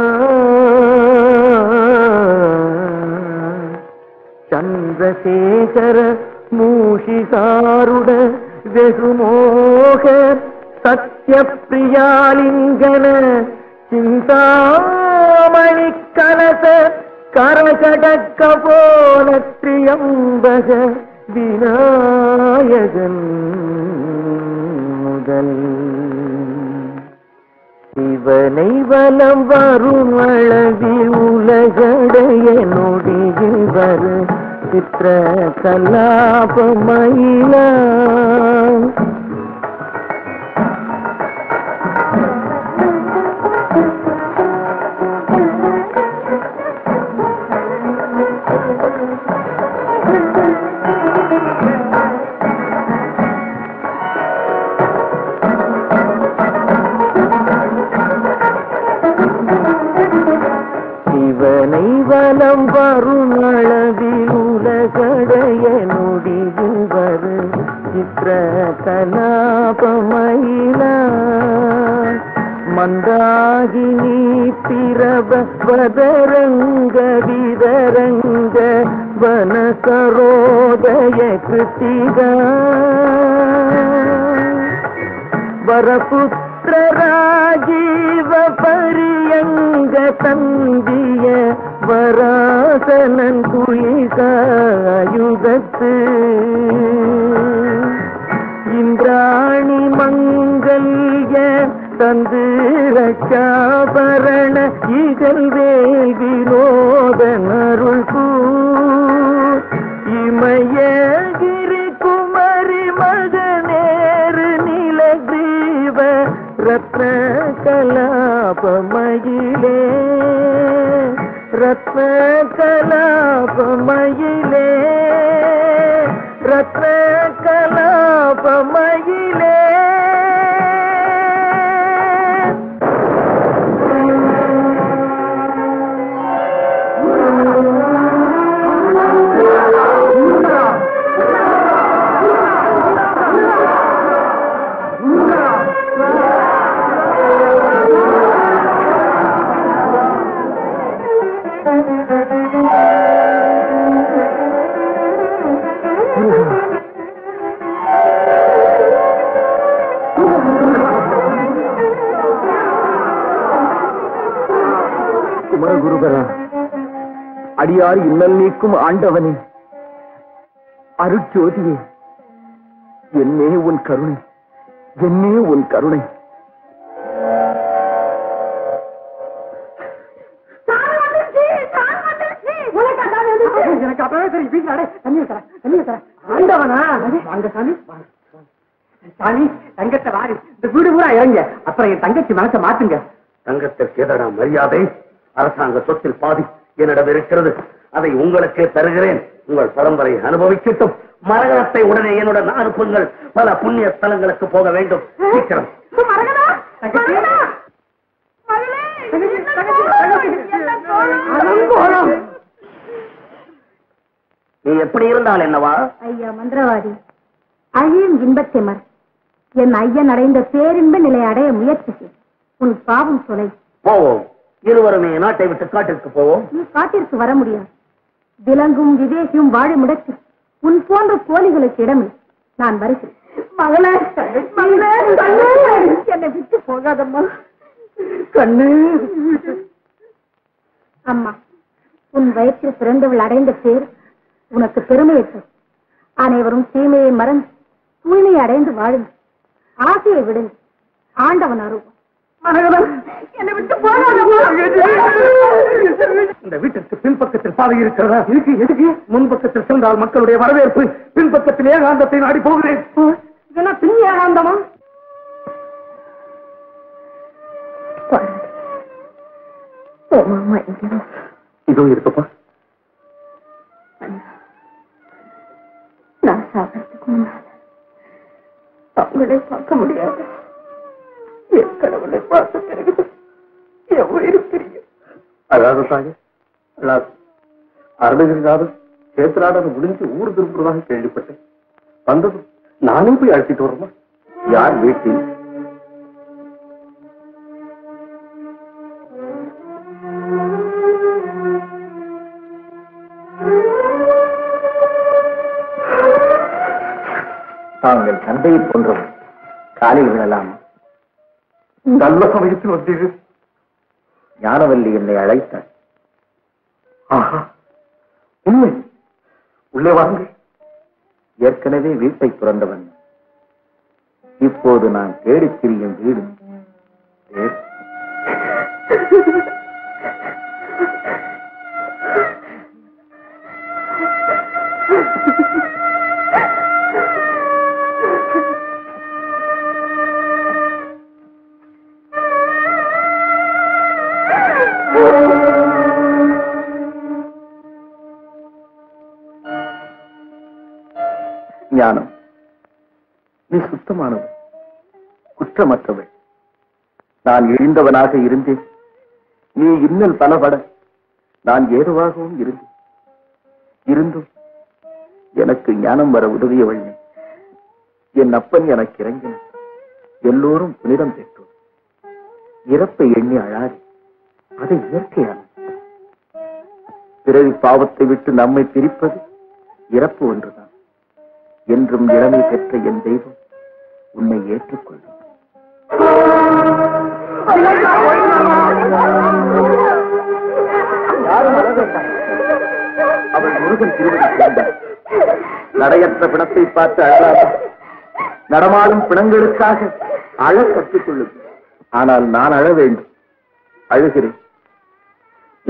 சந்திரசேகர மூஷிதாருட வெகுமோக சத்ய பிரியாலிங்கன சிந்தாமணி கலச கரகடக்க போல திரியம்பக விநாயகன் முதல் சிவனை வலம் வரும் அழகில் உலகடைய நொடியில் வரும் சித்திர கலாபமயிலா சிவனை வலம் வரும் அளவில் உலகடைய நொடியில் வரு சித்திர கலாபமயிலா மந்தாகினி பிரபவதரங்க விதரங்க வனசரோதய கிருத்திகா வரபுத்திர ராஜீவ பரியங்க தந்திய வராசனன் குளிகாயுதத்து இந்திராணி பரண இகழ்வேல் வினோதனருள் இமயகிரி குமரி மகனேறு நிலகிரீவ ரத்ன கலாபமயிலே ரத்ன கலாபமயிலே ரத்ன கலாபமயிலே அடியார் இன்னல் நீக்கும் ஆண்டவனே, அருட்சோதியே, என்னே உன் கருணை, என்னே உன் கருணை. தங்கத்தை வாரி இந்த வீடு பூரா இறங்க, அப்புறம் என் தங்கச்சி மனசை மாத்துங்க. தங்கத்திற்கு எதடா மரியாதை? அரசாங்க சொத்தில் பாதி என்னிடம் இருக்கிறது, அதை உங்களுக்கு தருகிறேன். உங்கள் பரம்பரை அனுபவிக்கட்டும். மரகதத்தை உடனே என்னுடன் அனுப்புங்கள். பல புண்ணிய ஸ்தலங்களுக்கு போக வேண்டும். சீக்கிரம். நீ எப்படி இருந்தால் என்னவா? ஐயா மந்திரவாதி, அழியின் இன்பத்தை மறு, என் ஐயன் அடைந்த பேரின்ப நிலை அடைய முயற்சி செய். உன் பாவம் சொலை. போவோம், இருவருமே நாட்டை விட்டு காட்டிற்கு போவோம். நீ காட்டிற்கு வர முடியாது. விலங்கும் விவேகியும் வாழும் இடத்து உன் போன்ற கோழிகளுக்கு இடமே. நான் வருகிறேன். என்னை விட்டு போகாதம்மா கண்ணு. அம்மா, உன் வயிற்றில் பிறந்தவள் அடைந்த பேர் உனக்கு பெருமையை தரும். அனைவரும் தீமையை மறந்து தூய்மையை அடைந்து வாழும். ஆசையை விடுங்க. ஆண்டவன் அருள். இந்த வீட்டிற்கு பின்பக்கத்தில் பாதை இருக்கிறதா? எதுக்கு? முன்பக்கத்தில் சென்றால் மக்களுடைய வரவேற்பு. பின்பக்கத்தில் ஏகாந்தத்தை நாடி போகிறேன். ஏகாந்தமா? இதோ இருக்கப்பா. நான் சாப்பிடறதுக்கு முன்னால அவங்களே பார்க்க முடியாது. கடவுளை பார்த்து தெரிவித்து அருணகிரிநாதர் சேத்திராடர் முடிஞ்சு ஊர் திரும்புறதாக கேள்விப்பட்டேன். வந்ததும் நானே போய் அழைச்சிட்டு வரமா? யார் வீட்டில்? தாங்கள் தந்தையை போன்றவர். காலில் விழலாம். நல்ல சமயத்தில் வந்தீர்கள். ஞானவல்லி என்னை அழைத்தாள். ஆஹா, உண்மை. உள்ளே வாங்க. ஏற்கனவே வீட்டை துறந்தவன். இப்போது நான் தேடி திரியும் வீடு. ஞானம், நீ சுத்தமானவள், குற்றமற்றவள். நான் இழிந்தவனாக இருந்தேன். நீ இன்னல் பலபட நான் ஏதுவாகவும் இருந்தேன். இருந்தும் எனக்கு ஞானம் வர உதவியவள். என் அப்பன் எனக்கு இறங்கின. எல்லோரும் புனிதம் பெற்றோர். இறப்பை எண்ணி அழாது, அதை இயற்கையான பிறவி பாவத்தை விட்டு நம்மை பிரிப்பது இறப்பு ஒன்றுதான். என்றும் இளமை பெற்ற என் தெய்வம் உன்னை ஏற்றுக்கொள்ளும். அவள் முருகன் திருவடி சேர்ந்தாள். நடையற்ற பிணத்தை பார்த்து அழாத, நடமாடும் பிணங்களுக்காக அழ கற்றுக்கொள்ளும். ஆனால் நான் அழ வேண்டும், அழுகிறேன்.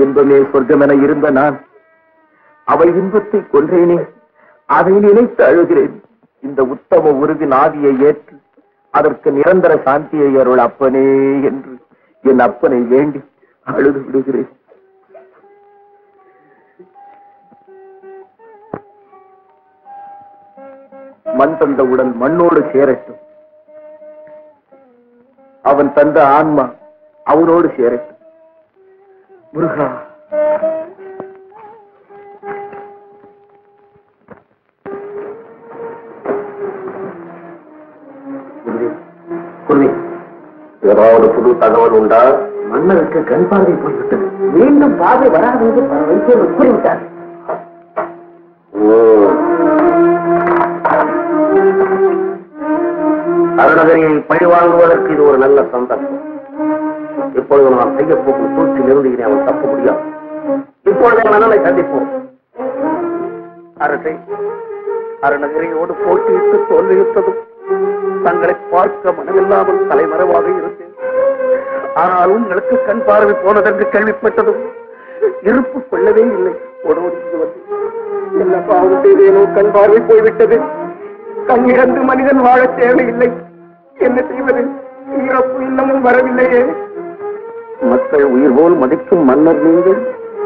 இன்பமே சொர்க்கமென இருந்த நான் அவள் இன்பத்தை கொன்றேனே, அதை நினைத்து அழுகிறேன். இந்த உத்தம உருவின் ஆவியை ஏற்று அதற்கு நிரந்தர சாந்தியை அருள் அப்பனே என்று என் அப்பனை வேண்டி அழுது விடுகிறேன். மண் தந்த உடல் மண்ணோடு சேரட்டும், அவன் தந்த ஆன்மா அவனோடு சேரட்டும். முருகா, ஏதாவது புது தகவல் உண்டா? மன்னருக்கு கண் பார்வை போய்விட்டது, மீண்டும் பார்வை வராது என்று பல வைத்தியர்கள் கூறிவிட்டார். அருணகிரியை பழிவாங்குவதற்கு இது ஒரு நல்ல சந்தர்ப்பம். இப்பொழுது நான் செய்யப்போகும் சூழ்ச்சியில் இருந்து அவன் தப்ப முடியாது. இப்பொழுது மன்னனை சந்திப்போம். அரசை, அருணகிரியோடு போட்டியிட்டு தோல்வியுற்றதும் தங்களை பார்க்க மனமில்லாமல் தலைமறைவாக இருந்தேன். ஆனால் உங்களுக்கு கண் பார்வை போனதற்கு கேள்விப்பட்டதும் இருப்பு கொள்ளவே இல்லை. எல்லா பாவத்தையோ கண் பார்வை போய்விட்டது. கண்ணிழந்து மனிதன் வாழ தேவையில்லை. என்ன செய்வது? இறப்பு இன்னமும் வரவில்லையே. மக்கள் உயிர் போல் மதிக்கும் மன்னர் நீங்கள்.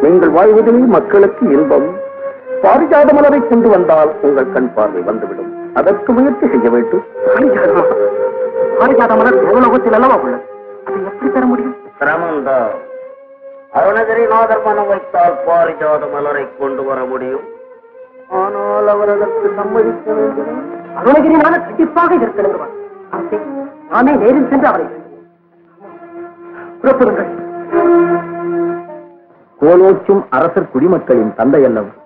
நீங்கள் வாழ்வதிலே மக்களுக்கு இன்பம். பாரிஜாத மலரை கொண்டு வந்தால் உங்கள் கண் பார்வை வந்துவிடும். அதற்கு முயற்சி செய்ய வேண்டும். பாரிஜாத மலர் உலகத்தில் அல்லவா உள்ளது, அதை எப்படி தர முடியும்? சிரமம்தான். அருணகிரிநாதர் மனம் வைத்தால் பாரிஜாத மலரை கொண்டு வர முடியும். ஆனால் அவர் அதற்கு சம்மதிக்க வேண்டும். அருணகிரிநாதர் கண்டிப்பாக இருக்கிறார். நானே நேரில் சென்று அவரை புறப்படுங்கள். கோலோச்சும் அரசர் குடிமக்களின் தந்தை அல்லவர்.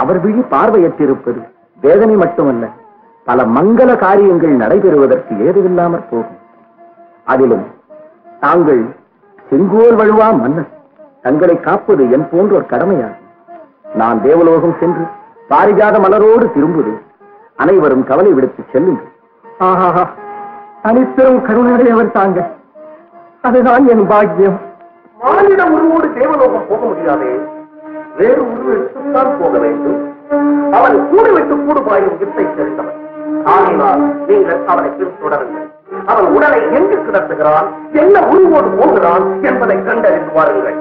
அவர் விழி பார்வையற்றிருப்பது வேதனை மட்டுமல்ல, பல மங்கள காரியங்கள் நடைபெறுவதற்கு ஏதுவில்லாமற் போகும். அதிலும் தாங்கள் செங்கோல் வழுவா மன்னர், தங்களை காப்பது என் போன்ற ஒரு கடமையாகும். நான் தேவலோகம் சென்று பாரிஜாத மலரோடு திரும்புவேன். அனைவரும் கவலை விடுத்து செல்லுங்கள். ஆஹாஹா, அனைத்தரும் கருணையுடையவர் தாங்கள். அதுதான் என் பாக்கியம். மாநில உருவோடு தேவலோகம் போக முடியாதே, வேறு உருவெடுத்துத்தான் போக வேண்டும். அவன் கூடு விட்டு கூடு பாயும் வித்தை தெரிந்தவன். ஆகினால் நீங்கள் அவனை பின்தொடருங்கள். அவன் உடலை எங்கு கிடத்துகிறான், என்ன உருவோடு போகிறான் என்பதை கண்டறிந்து வாருங்கள்.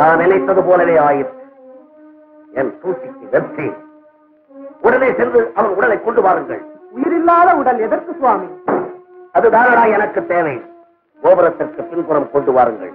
நான் நினைத்தது போலவே ஆயிற்று. என் தூசிக்கு வெற்றி உடனே சென்று அவன் உடலை கொண்டு வாருங்கள். உயிரில்லாத உடல் எதற்கு சுவாமி? அதுதானடா எனக்கு தேவை. கோபுரத்திற்கு பின்புறம் கொண்டு வாருங்கள்.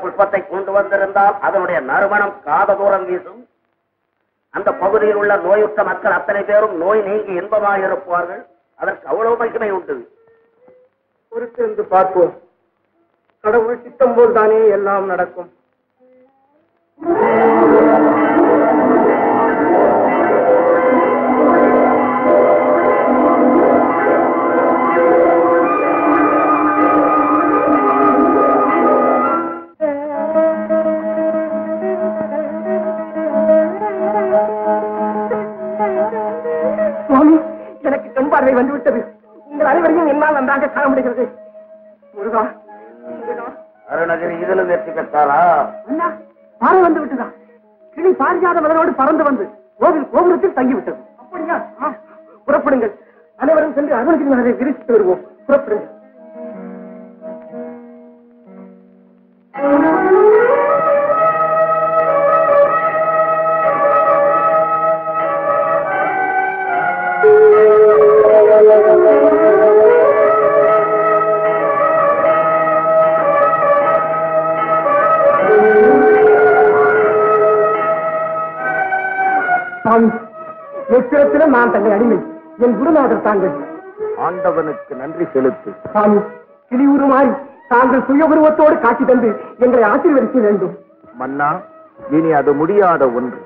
புஷ்பத்தை கொண்டு வந்திருந்தால் அதனுடைய நறுமணம் காத தூரம் வீசும். அந்த பகுதியில் உள்ள நோயுற்ற மக்கள் அத்தனை பேரும் நோய் நீங்கி இன்பமாக இருப்பார்கள். அதற்கு அவ்வளவு மகிமை உண்டு. பொறுத்திருந்து பார்ப்போம். கடவுள் சித்தம் போல் தானே எல்லாம் நடக்கும். வந்துவிட்டது. உங்கள் அனைவரையும் என்னால் நன்றாக காண முடிகிறது. முருகா, அருணகிரி இதுல வெற்றி பெற்றாரா? பாறை வந்து விட்டதா? கிளி பாரிஜாத மலரோடு பறந்து வந்து கோவில் கோபுரத்தில் தங்கிவிட்டது. அப்படியா? புறப்படுங்கள். அனைவரும் சென்று அருணகிரி மலரை விரித்து வருவோம். புறப்படுங்கள். நான் தங்கள் அடிமை. என் குருநாதர் தாங்கள். ஆண்டவனுக்கு நன்றி செலுத்து சாமி. கிளியுருமாய் தாங்கள் சுய உருவத்தோடு காட்சி தந்து எங்களை ஆசீர்வதிக்க வேண்டும். மன்னா, இனி அது முடியாத ஒன்று.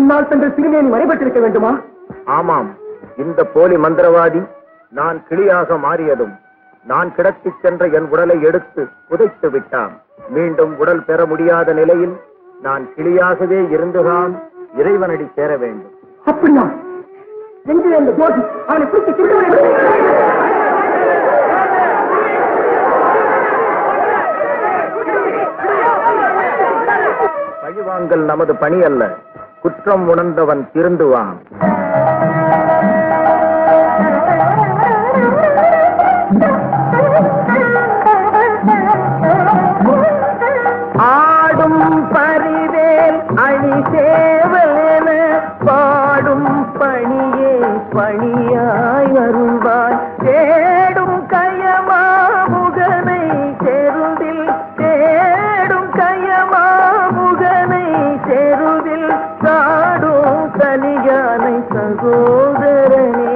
என்னால் சென்ற சிறுமியை மறைபட்டிருக்க வேண்டுமா? ஆமாம். இந்த போலி மந்திரவாதி நான் கிளியாக மாறியதும் நான் கிடத்தி சென்ற என் உடலை எடுத்து புதைத்து விட்டான். மீண்டும் உடல் பெற முடியாத நிலையில் நான் கிளியாகவே இருந்துதான் இறைவனடி சேர வேண்டும். அப்படியா? எங்கே அந்த ஜோதி? அவனை பிடித்து திருடுவது. பழிவாங்கல் நமது பணி அல்ல. குற்றம் உணர்ந்தவன் திருந்துவான். ஆடும் பரிவேல் அணி சேவல் பாடும் பணியே பணியாய் வருவாய். தேடும் கயமா முகனை செருவில் தேடும் கயமா முகனை செருவில் சாடும் தனியானை சகோதரனே.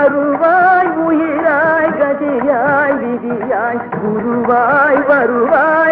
அருவாய் உயிராய் கதியாய் விதியாய் குருவாய் வருவாய்